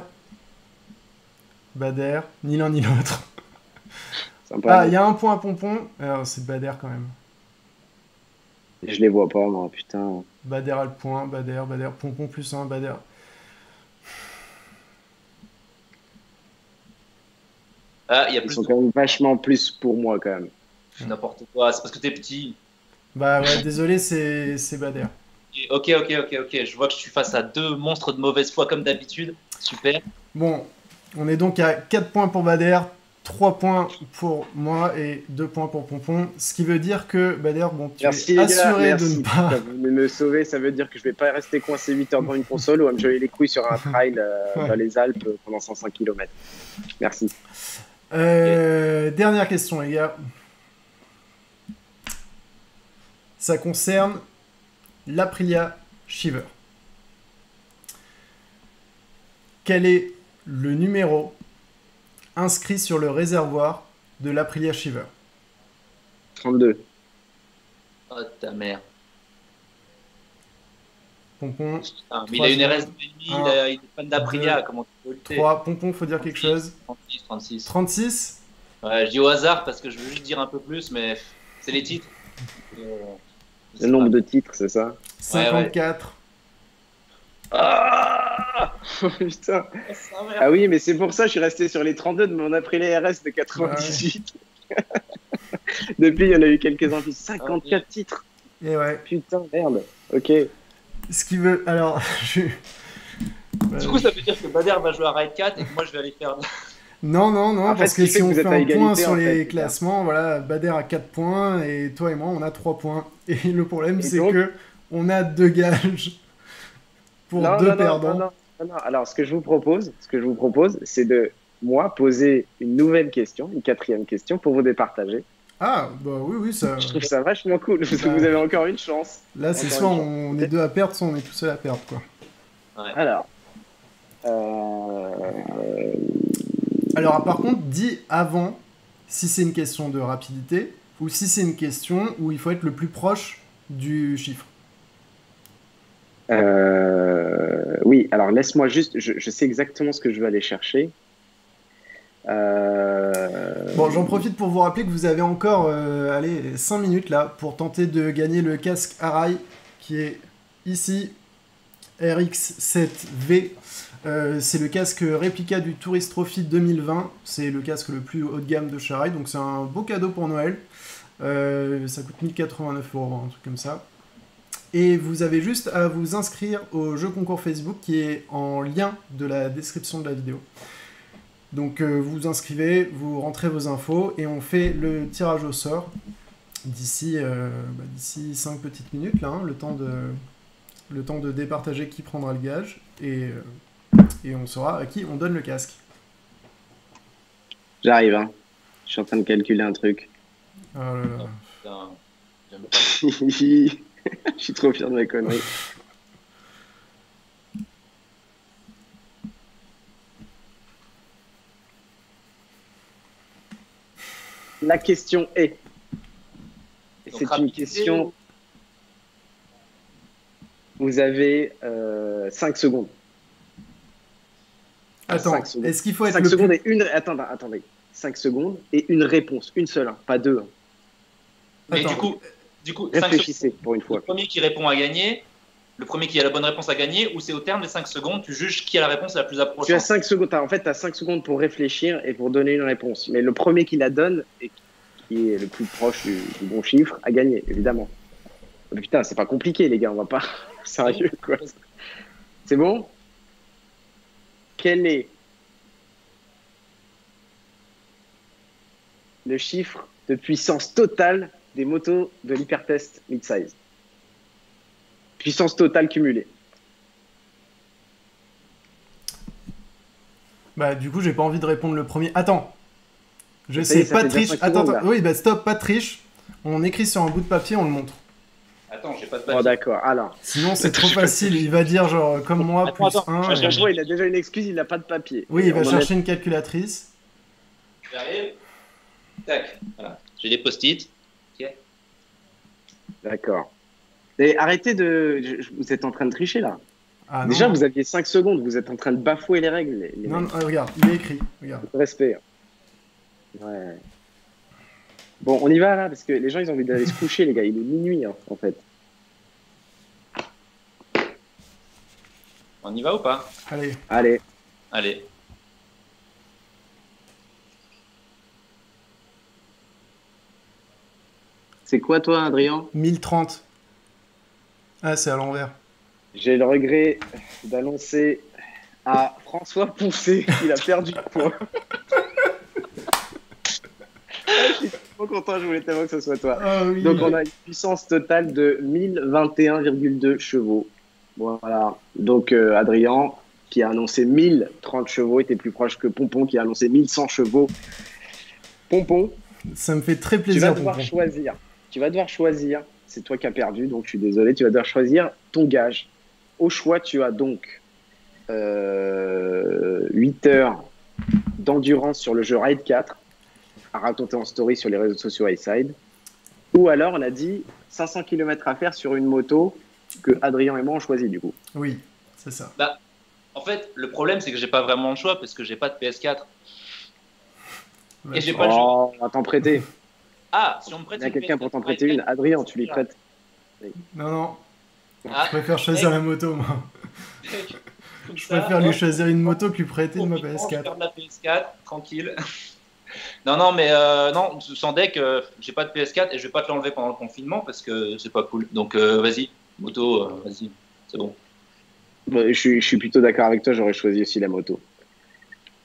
Bader, ni l'un ni l'autre. Ah, il y a un point à Pompon. C'est Bader quand même. Je les vois pas, moi, putain. Bader a le point, Bader, Bader, Pompon plus 1, Bader. Ah, y a plus. Ils sont quand même vachement plus pour moi, quand même. N'importe quoi, c'est parce que t'es petit. Bah ouais, désolé, c'est Bader. Ok, ok, ok, ok. Je vois que je suis face à deux monstres de mauvaise foi, comme d'habitude. Super. Bon, on est donc à 4 points pour Bader, 3 points pour moi et 2 points pour Pompon. Ce qui veut dire que, Bader, bon, tu es assuré de ne pas... me sauver, ça veut dire que je vais pas rester coincé 8 heures dans une console ou à me geler les couilles sur un trail dans les Alpes pendant 105 km. Merci. Okay. Dernière question, les gars. Ça concerne l'Aprilia Shiver. Quel est le numéro inscrit sur le réservoir de l'Aprilia Shiver? 32. Oh ta mère. Pompon. Putain, mais il a une RS 2,5, il est fan d'Aprilia. Comment tu peux lutter? 3. Pompon, faut dire 36, quelque chose. 36. 36. Ouais, je dis au hasard parce que je veux juste dire un peu plus, mais c'est les titres. Le nombre de titres, c'est ça? 54. Ouais, ouais. Ah, putain. Ah oui, mais c'est pour ça que je suis resté sur les 32 de mon Aprilia RS de 98. Ouais. Depuis, il y en a eu quelques-uns. 54 titres. Et ouais. Putain, merde. Ok. Ce qui veut. Alors, je. Du coup, ça veut dire que Bader va jouer à Ride 4 et que moi, je vais aller faire. Non, non, non, en parce fait, que si on fait un égalité, point sur les classements, voilà, Bader a 4 points et toi et moi, on a 3 points. Et le problème, c'est que on a 2 gages pour 2 perdants. Non. Alors, ce que je vous propose, c'est de, moi, poser une nouvelle question, une 4e question, pour vous départager. Ah, bah oui, oui, ça... Je trouve ça vachement cool, parce que vous avez encore une chance. Là, c'est soit on est 2 à perdre, soit on est tout seul à perdre, quoi. Ouais. Alors... Alors, par contre, dis avant si c'est une question de rapidité ou si c'est une question où il faut être le plus proche du chiffre. Oui, alors laisse-moi juste... Je sais exactement ce que je vais aller chercher. Bon, j'en profite pour vous rappeler que vous avez encore 5 minutes là pour tenter de gagner le casque Arai qui est ici, RX-7V. C'est le casque réplica du Tourist Trophy 2020, c'est le casque le plus haut de gamme de chez Arai, donc c'est un beau cadeau pour Noël, ça coûte 1089 €, un truc comme ça. Et vous avez juste à vous inscrire au jeu concours Facebook qui est en lien de la description de la vidéo. Donc vous vous inscrivez, vous rentrez vos infos et on fait le tirage au sort d'ici 5 petites minutes, là, hein, le temps de départager qui prendra le gage et on saura à qui on donne le casque. J'arrive, hein. Je suis en train de calculer un truc. Oh là là. Putain, j'aime pas. Je suis trop fier de ma connerie. La question est... C'est une question... Vous avez 5 secondes. Attends, est-ce qu'il faut être 5 secondes et une... Attendez. 5 secondes et une réponse. Une seule, hein, pas deux. Hein. Mais du coup, réfléchissez pour une fois. Le premier qui répond à gagner, le premier qui a la bonne réponse à gagner, ou c'est au terme des 5 secondes, tu juges qui a la réponse la plus approchante. Tu as 5 secondes. En fait, tu as 5 secondes pour réfléchir et pour donner une réponse. Mais le premier qui la donne et qui est le plus proche du bon chiffre a gagné, évidemment. Putain, c'est pas compliqué, les gars, on va pas... Sérieux, quoi. C'est bon? Quel est le chiffre de puissance totale des motos de l'hypertest mid-size? Puissance totale cumulée. Bah, du coup, j'ai pas envie de répondre le premier. Attends. J'essaie, pas de triche. Attends. Oui, bah, stop, pas de triche. On écrit sur un bout de papier, on le montre. Attends, j'ai pas de papier. Oh, d'accord, alors. Sinon, c'est trop facile. Il va dire, genre, comme moi, attends, plus 1. Il a déjà une excuse, il n'a pas de papier. Oui, il va chercher une calculatrice. J'arrive. Tac, voilà. J'ai des post-it. Ok. D'accord. Et arrêtez de... Vous êtes en train de tricher, là. Ah, déjà, vous aviez 5 secondes. Vous êtes en train de bafouer les règles. Non, regarde, il est écrit. Regarde. Respect. Ouais. Bon, on y va, là, parce que les gens, ils ont envie d'aller se coucher, les gars. Il est minuit, hein, en fait. On y va ou pas? Allez. Allez. Allez. C'est quoi, toi, Adrien? 1030. Ah, c'est à l'envers. J'ai le regret d'annoncer à François Poncet qu'il a perdu le poids. Je suis trop content, je voulais tellement que ce soit toi. Ah, oui. Donc, on a une puissance totale de 1021,2 chevaux. Voilà. Donc, Adrien, qui a annoncé 1030 chevaux, était plus proche que Pompon, qui a annoncé 1100 chevaux. Pompon. Ça me fait très plaisir. Tu vas devoir choisir. Tu vas devoir choisir. C'est toi qui as perdu, donc je suis désolé. Tu vas devoir choisir ton gage. Au choix, tu as donc 8 heures d'endurance sur le jeu Ride 4, à raconter en story sur les réseaux sociaux High Side. Ou alors, on a dit 500 km à faire sur une moto que Adrien et moi on choisit du coup. Oui, c'est ça. Bah, en fait, le problème, c'est que j'ai pas vraiment le choix parce que j'ai pas de PS4. Ouais. Et j'ai pas le choix. On va t'en prêter. Ah, si on me prête une. Il y a quelqu'un pour t'en prêter une. Adrien, tu lui prêtes. Non, non. Ah, je préfère choisir la moto, moi. Je préfère lui choisir une moto que lui prêter de ma PS4. Je vais faire de la PS4, tranquille. Non, non, mais non, sans deck, j'ai pas de PS4 et je vais pas te l'enlever pendant le confinement parce que c'est pas cool. Donc, vas-y, moto, vas-y, c'est bon. Je suis plutôt d'accord avec toi, j'aurais choisi aussi la moto.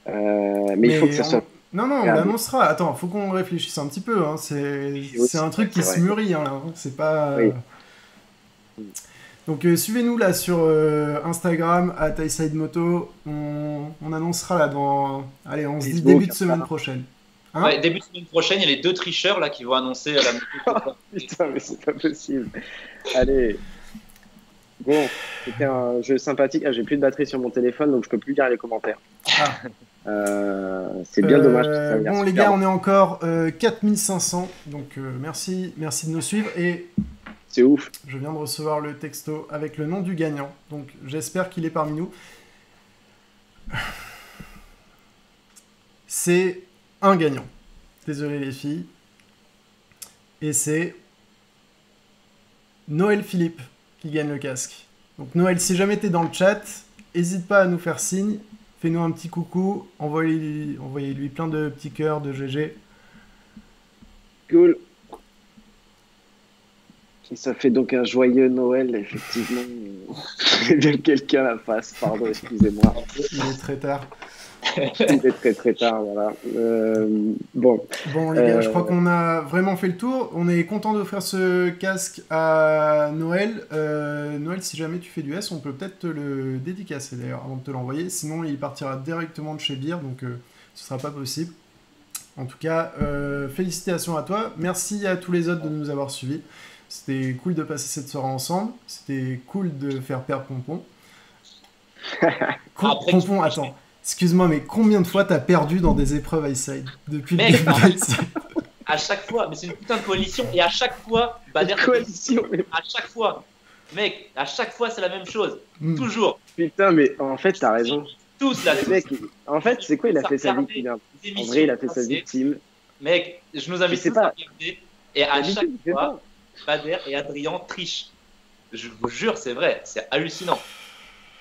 Mais il faut que ça soit. Non, non, on l'annoncera. Attends, faut qu'on réfléchisse un petit peu. Hein. C'est un truc qui se mûrit. Hein, là. C'est pas. Oui. Donc suivez-nous là sur Instagram à HighSideMoto. On annoncera là dans. Allez, on se dit début de semaine prochaine. Hein ouais, début de semaine prochaine, il y a les 2 tricheurs là qui vont annoncer la moto. Putain, mais c'est pas possible. Allez. Bon, c'était un jeu sympathique. Ah, j'ai plus de batterie sur mon téléphone, donc je peux plus lire les commentaires. Ah. C'est bien dommage. Bon les gars, on est encore 4500, donc merci de nous suivre et c'est ouf. Je viens de recevoir le texto avec le nom du gagnant, donc j'espère qu'il est parmi nous. C'est un gagnant. Désolé les filles. Et c'est Noël Philippe qui gagne le casque. Donc Noël, si jamais t'es dans le chat, n'hésite pas à nous faire signe. Fais-nous un petit coucou, envoyez-lui plein de petits cœurs, de GG. Cool. Et ça fait donc un joyeux Noël, effectivement. Quelqu'un la fasse, pardon, excusez-moi. Il est très tard. Il est très très tard, voilà. Bon, les gars, je crois qu'on a vraiment fait le tour. On est content d'offrir ce casque à Noël. Noël, si jamais tu fais du S, on peut peut-être te le dédicacer d'ailleurs avant de te l'envoyer. Sinon, il partira directement de chez Beer, donc ce ne sera pas possible. En tout cas, félicitations à toi. Merci à tous les autres de nous avoir suivis. C'était cool de passer cette soirée ensemble. C'était cool de faire perdre Pompon. Pompon, attends. Excuse-moi, mais combien de fois t'as perdu dans des épreuves High Side depuis le début? À chaque fois, mais c'est une putain de coalition. Et à chaque fois, Bader coalition. À chaque fois, mec, à chaque fois c'est la même chose, toujours. Putain, mais en fait t'as raison. Tous là, mec. En fait, c'est quoi? Il a fait sa victime. En vrai, il a fait sa victime. Mec, je nous invite tous à regarder. Et à chaque fois, Bader et Adrien trichent. Je vous jure, c'est vrai, c'est hallucinant.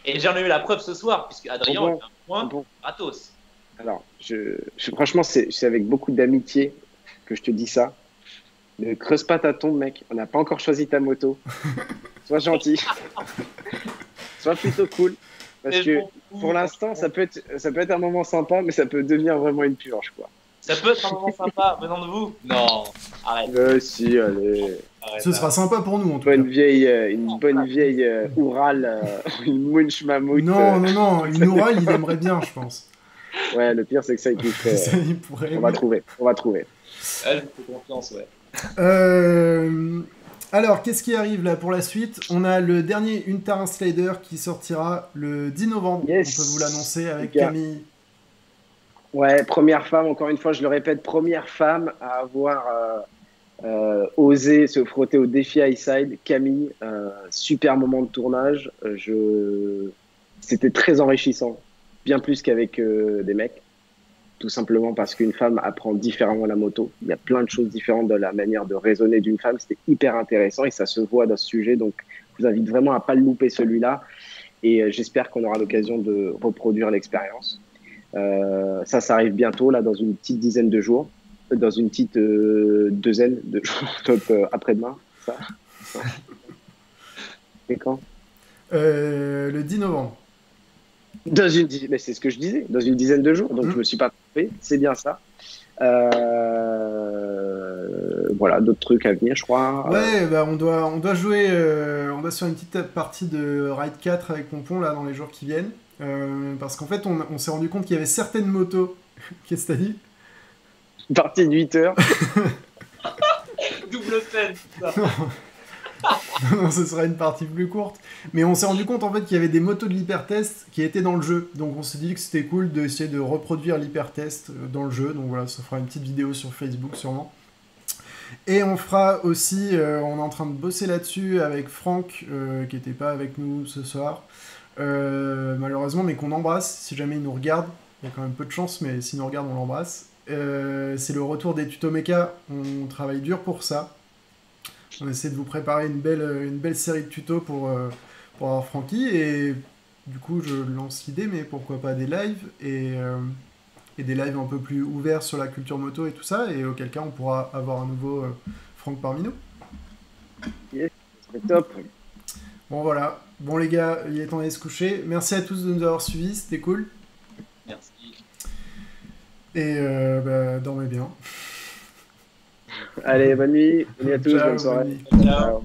Et j'en ai eu la preuve ce soir, puisque Adrien a un point gratos. Alors, franchement, c'est avec beaucoup d'amitié que je te dis ça. Ne creuse pas ta tombe, mec. On n'a pas encore choisi ta moto. Sois gentil. Sois plutôt cool. Parce que pour l'instant, ça peut être un moment sympa, mais ça peut devenir vraiment une purge, quoi. Ça peut être un moment sympa venant de vous? Non, arrête. Si, allez. Arrête, ce sera sympa pour nous, en tout cas. Une bonne vieille Oural, une Munch Mammouth. Non, une Oural, il aimerait bien, je pense. Ouais, le pire, c'est que ça, il kifferait. On va trouver. Elle fait confiance, ouais. Alors, qu'est-ce qui arrive là pour la suite? On a le dernier Untarin Slider qui sortira le 10 novembre. Yes. On peut vous l'annoncer avec Camille. Ouais, première femme, encore une fois, je le répète, première femme à avoir osé se frotter au défi High Side. Camille, super moment de tournage. C'était très enrichissant, bien plus qu'avec des mecs. Tout simplement parce qu'une femme apprend différemment la moto. Il y a plein de choses différentes dans la manière de raisonner d'une femme. C'était hyper intéressant et ça se voit dans ce sujet. Donc, je vous invite vraiment à ne pas le louper celui-là. Et j'espère qu'on aura l'occasion de reproduire l'expérience. Ça arrive bientôt, là, dans une petite dizaine de jours. Dans une petite douzaine de jours. Donc, après-demain. Et quand ? Le 10 novembre. Mais c'est ce que je disais, dans une dizaine de jours, donc je ne me suis pas trompé, c'est bien ça. Voilà, d'autres trucs à venir, je crois. Ouais, bah, on doit jouer, on doit se faire une petite partie de Ride 4 avec Pompon là, dans les jours qui viennent, parce qu'en fait, on s'est rendu compte qu'il y avait certaines motos. Qu'est-ce que t'as dit ? Une partie de 8 heures. Double peine, ça. Non, ce sera une partie plus courte, mais on s'est rendu compte en fait qu'il y avait des motos de l'hypertest qui étaient dans le jeu, donc on s'est dit que c'était cool d'essayer de reproduire l'hypertest dans le jeu. Donc voilà, ça fera une petite vidéo sur Facebook sûrement, et on fera aussi, on est en train de bosser là-dessus avec Franck, qui n'était pas avec nous ce soir, malheureusement, mais qu'on embrasse si jamais il nous regarde. Il y a quand même peu de chance, mais s'il nous regarde, on l'embrasse. C'est le retour des tutoméca, on travaille dur pour ça. On essaie de vous préparer une belle série de tutos pour avoir Francky, et du coup je lance l'idée, mais pourquoi pas des lives, et des lives un peu plus ouverts sur la culture moto et tout ça, et auquel cas on pourra avoir un nouveau Franck parmi nous. Yes, c'est top. Bon voilà, bon les gars, il est temps d'aller se coucher. Merci à tous de nous avoir suivis, c'était cool. Merci. Et bah, dormez bien. Allez, bonne nuit à tous, bonne soirée. Ciao.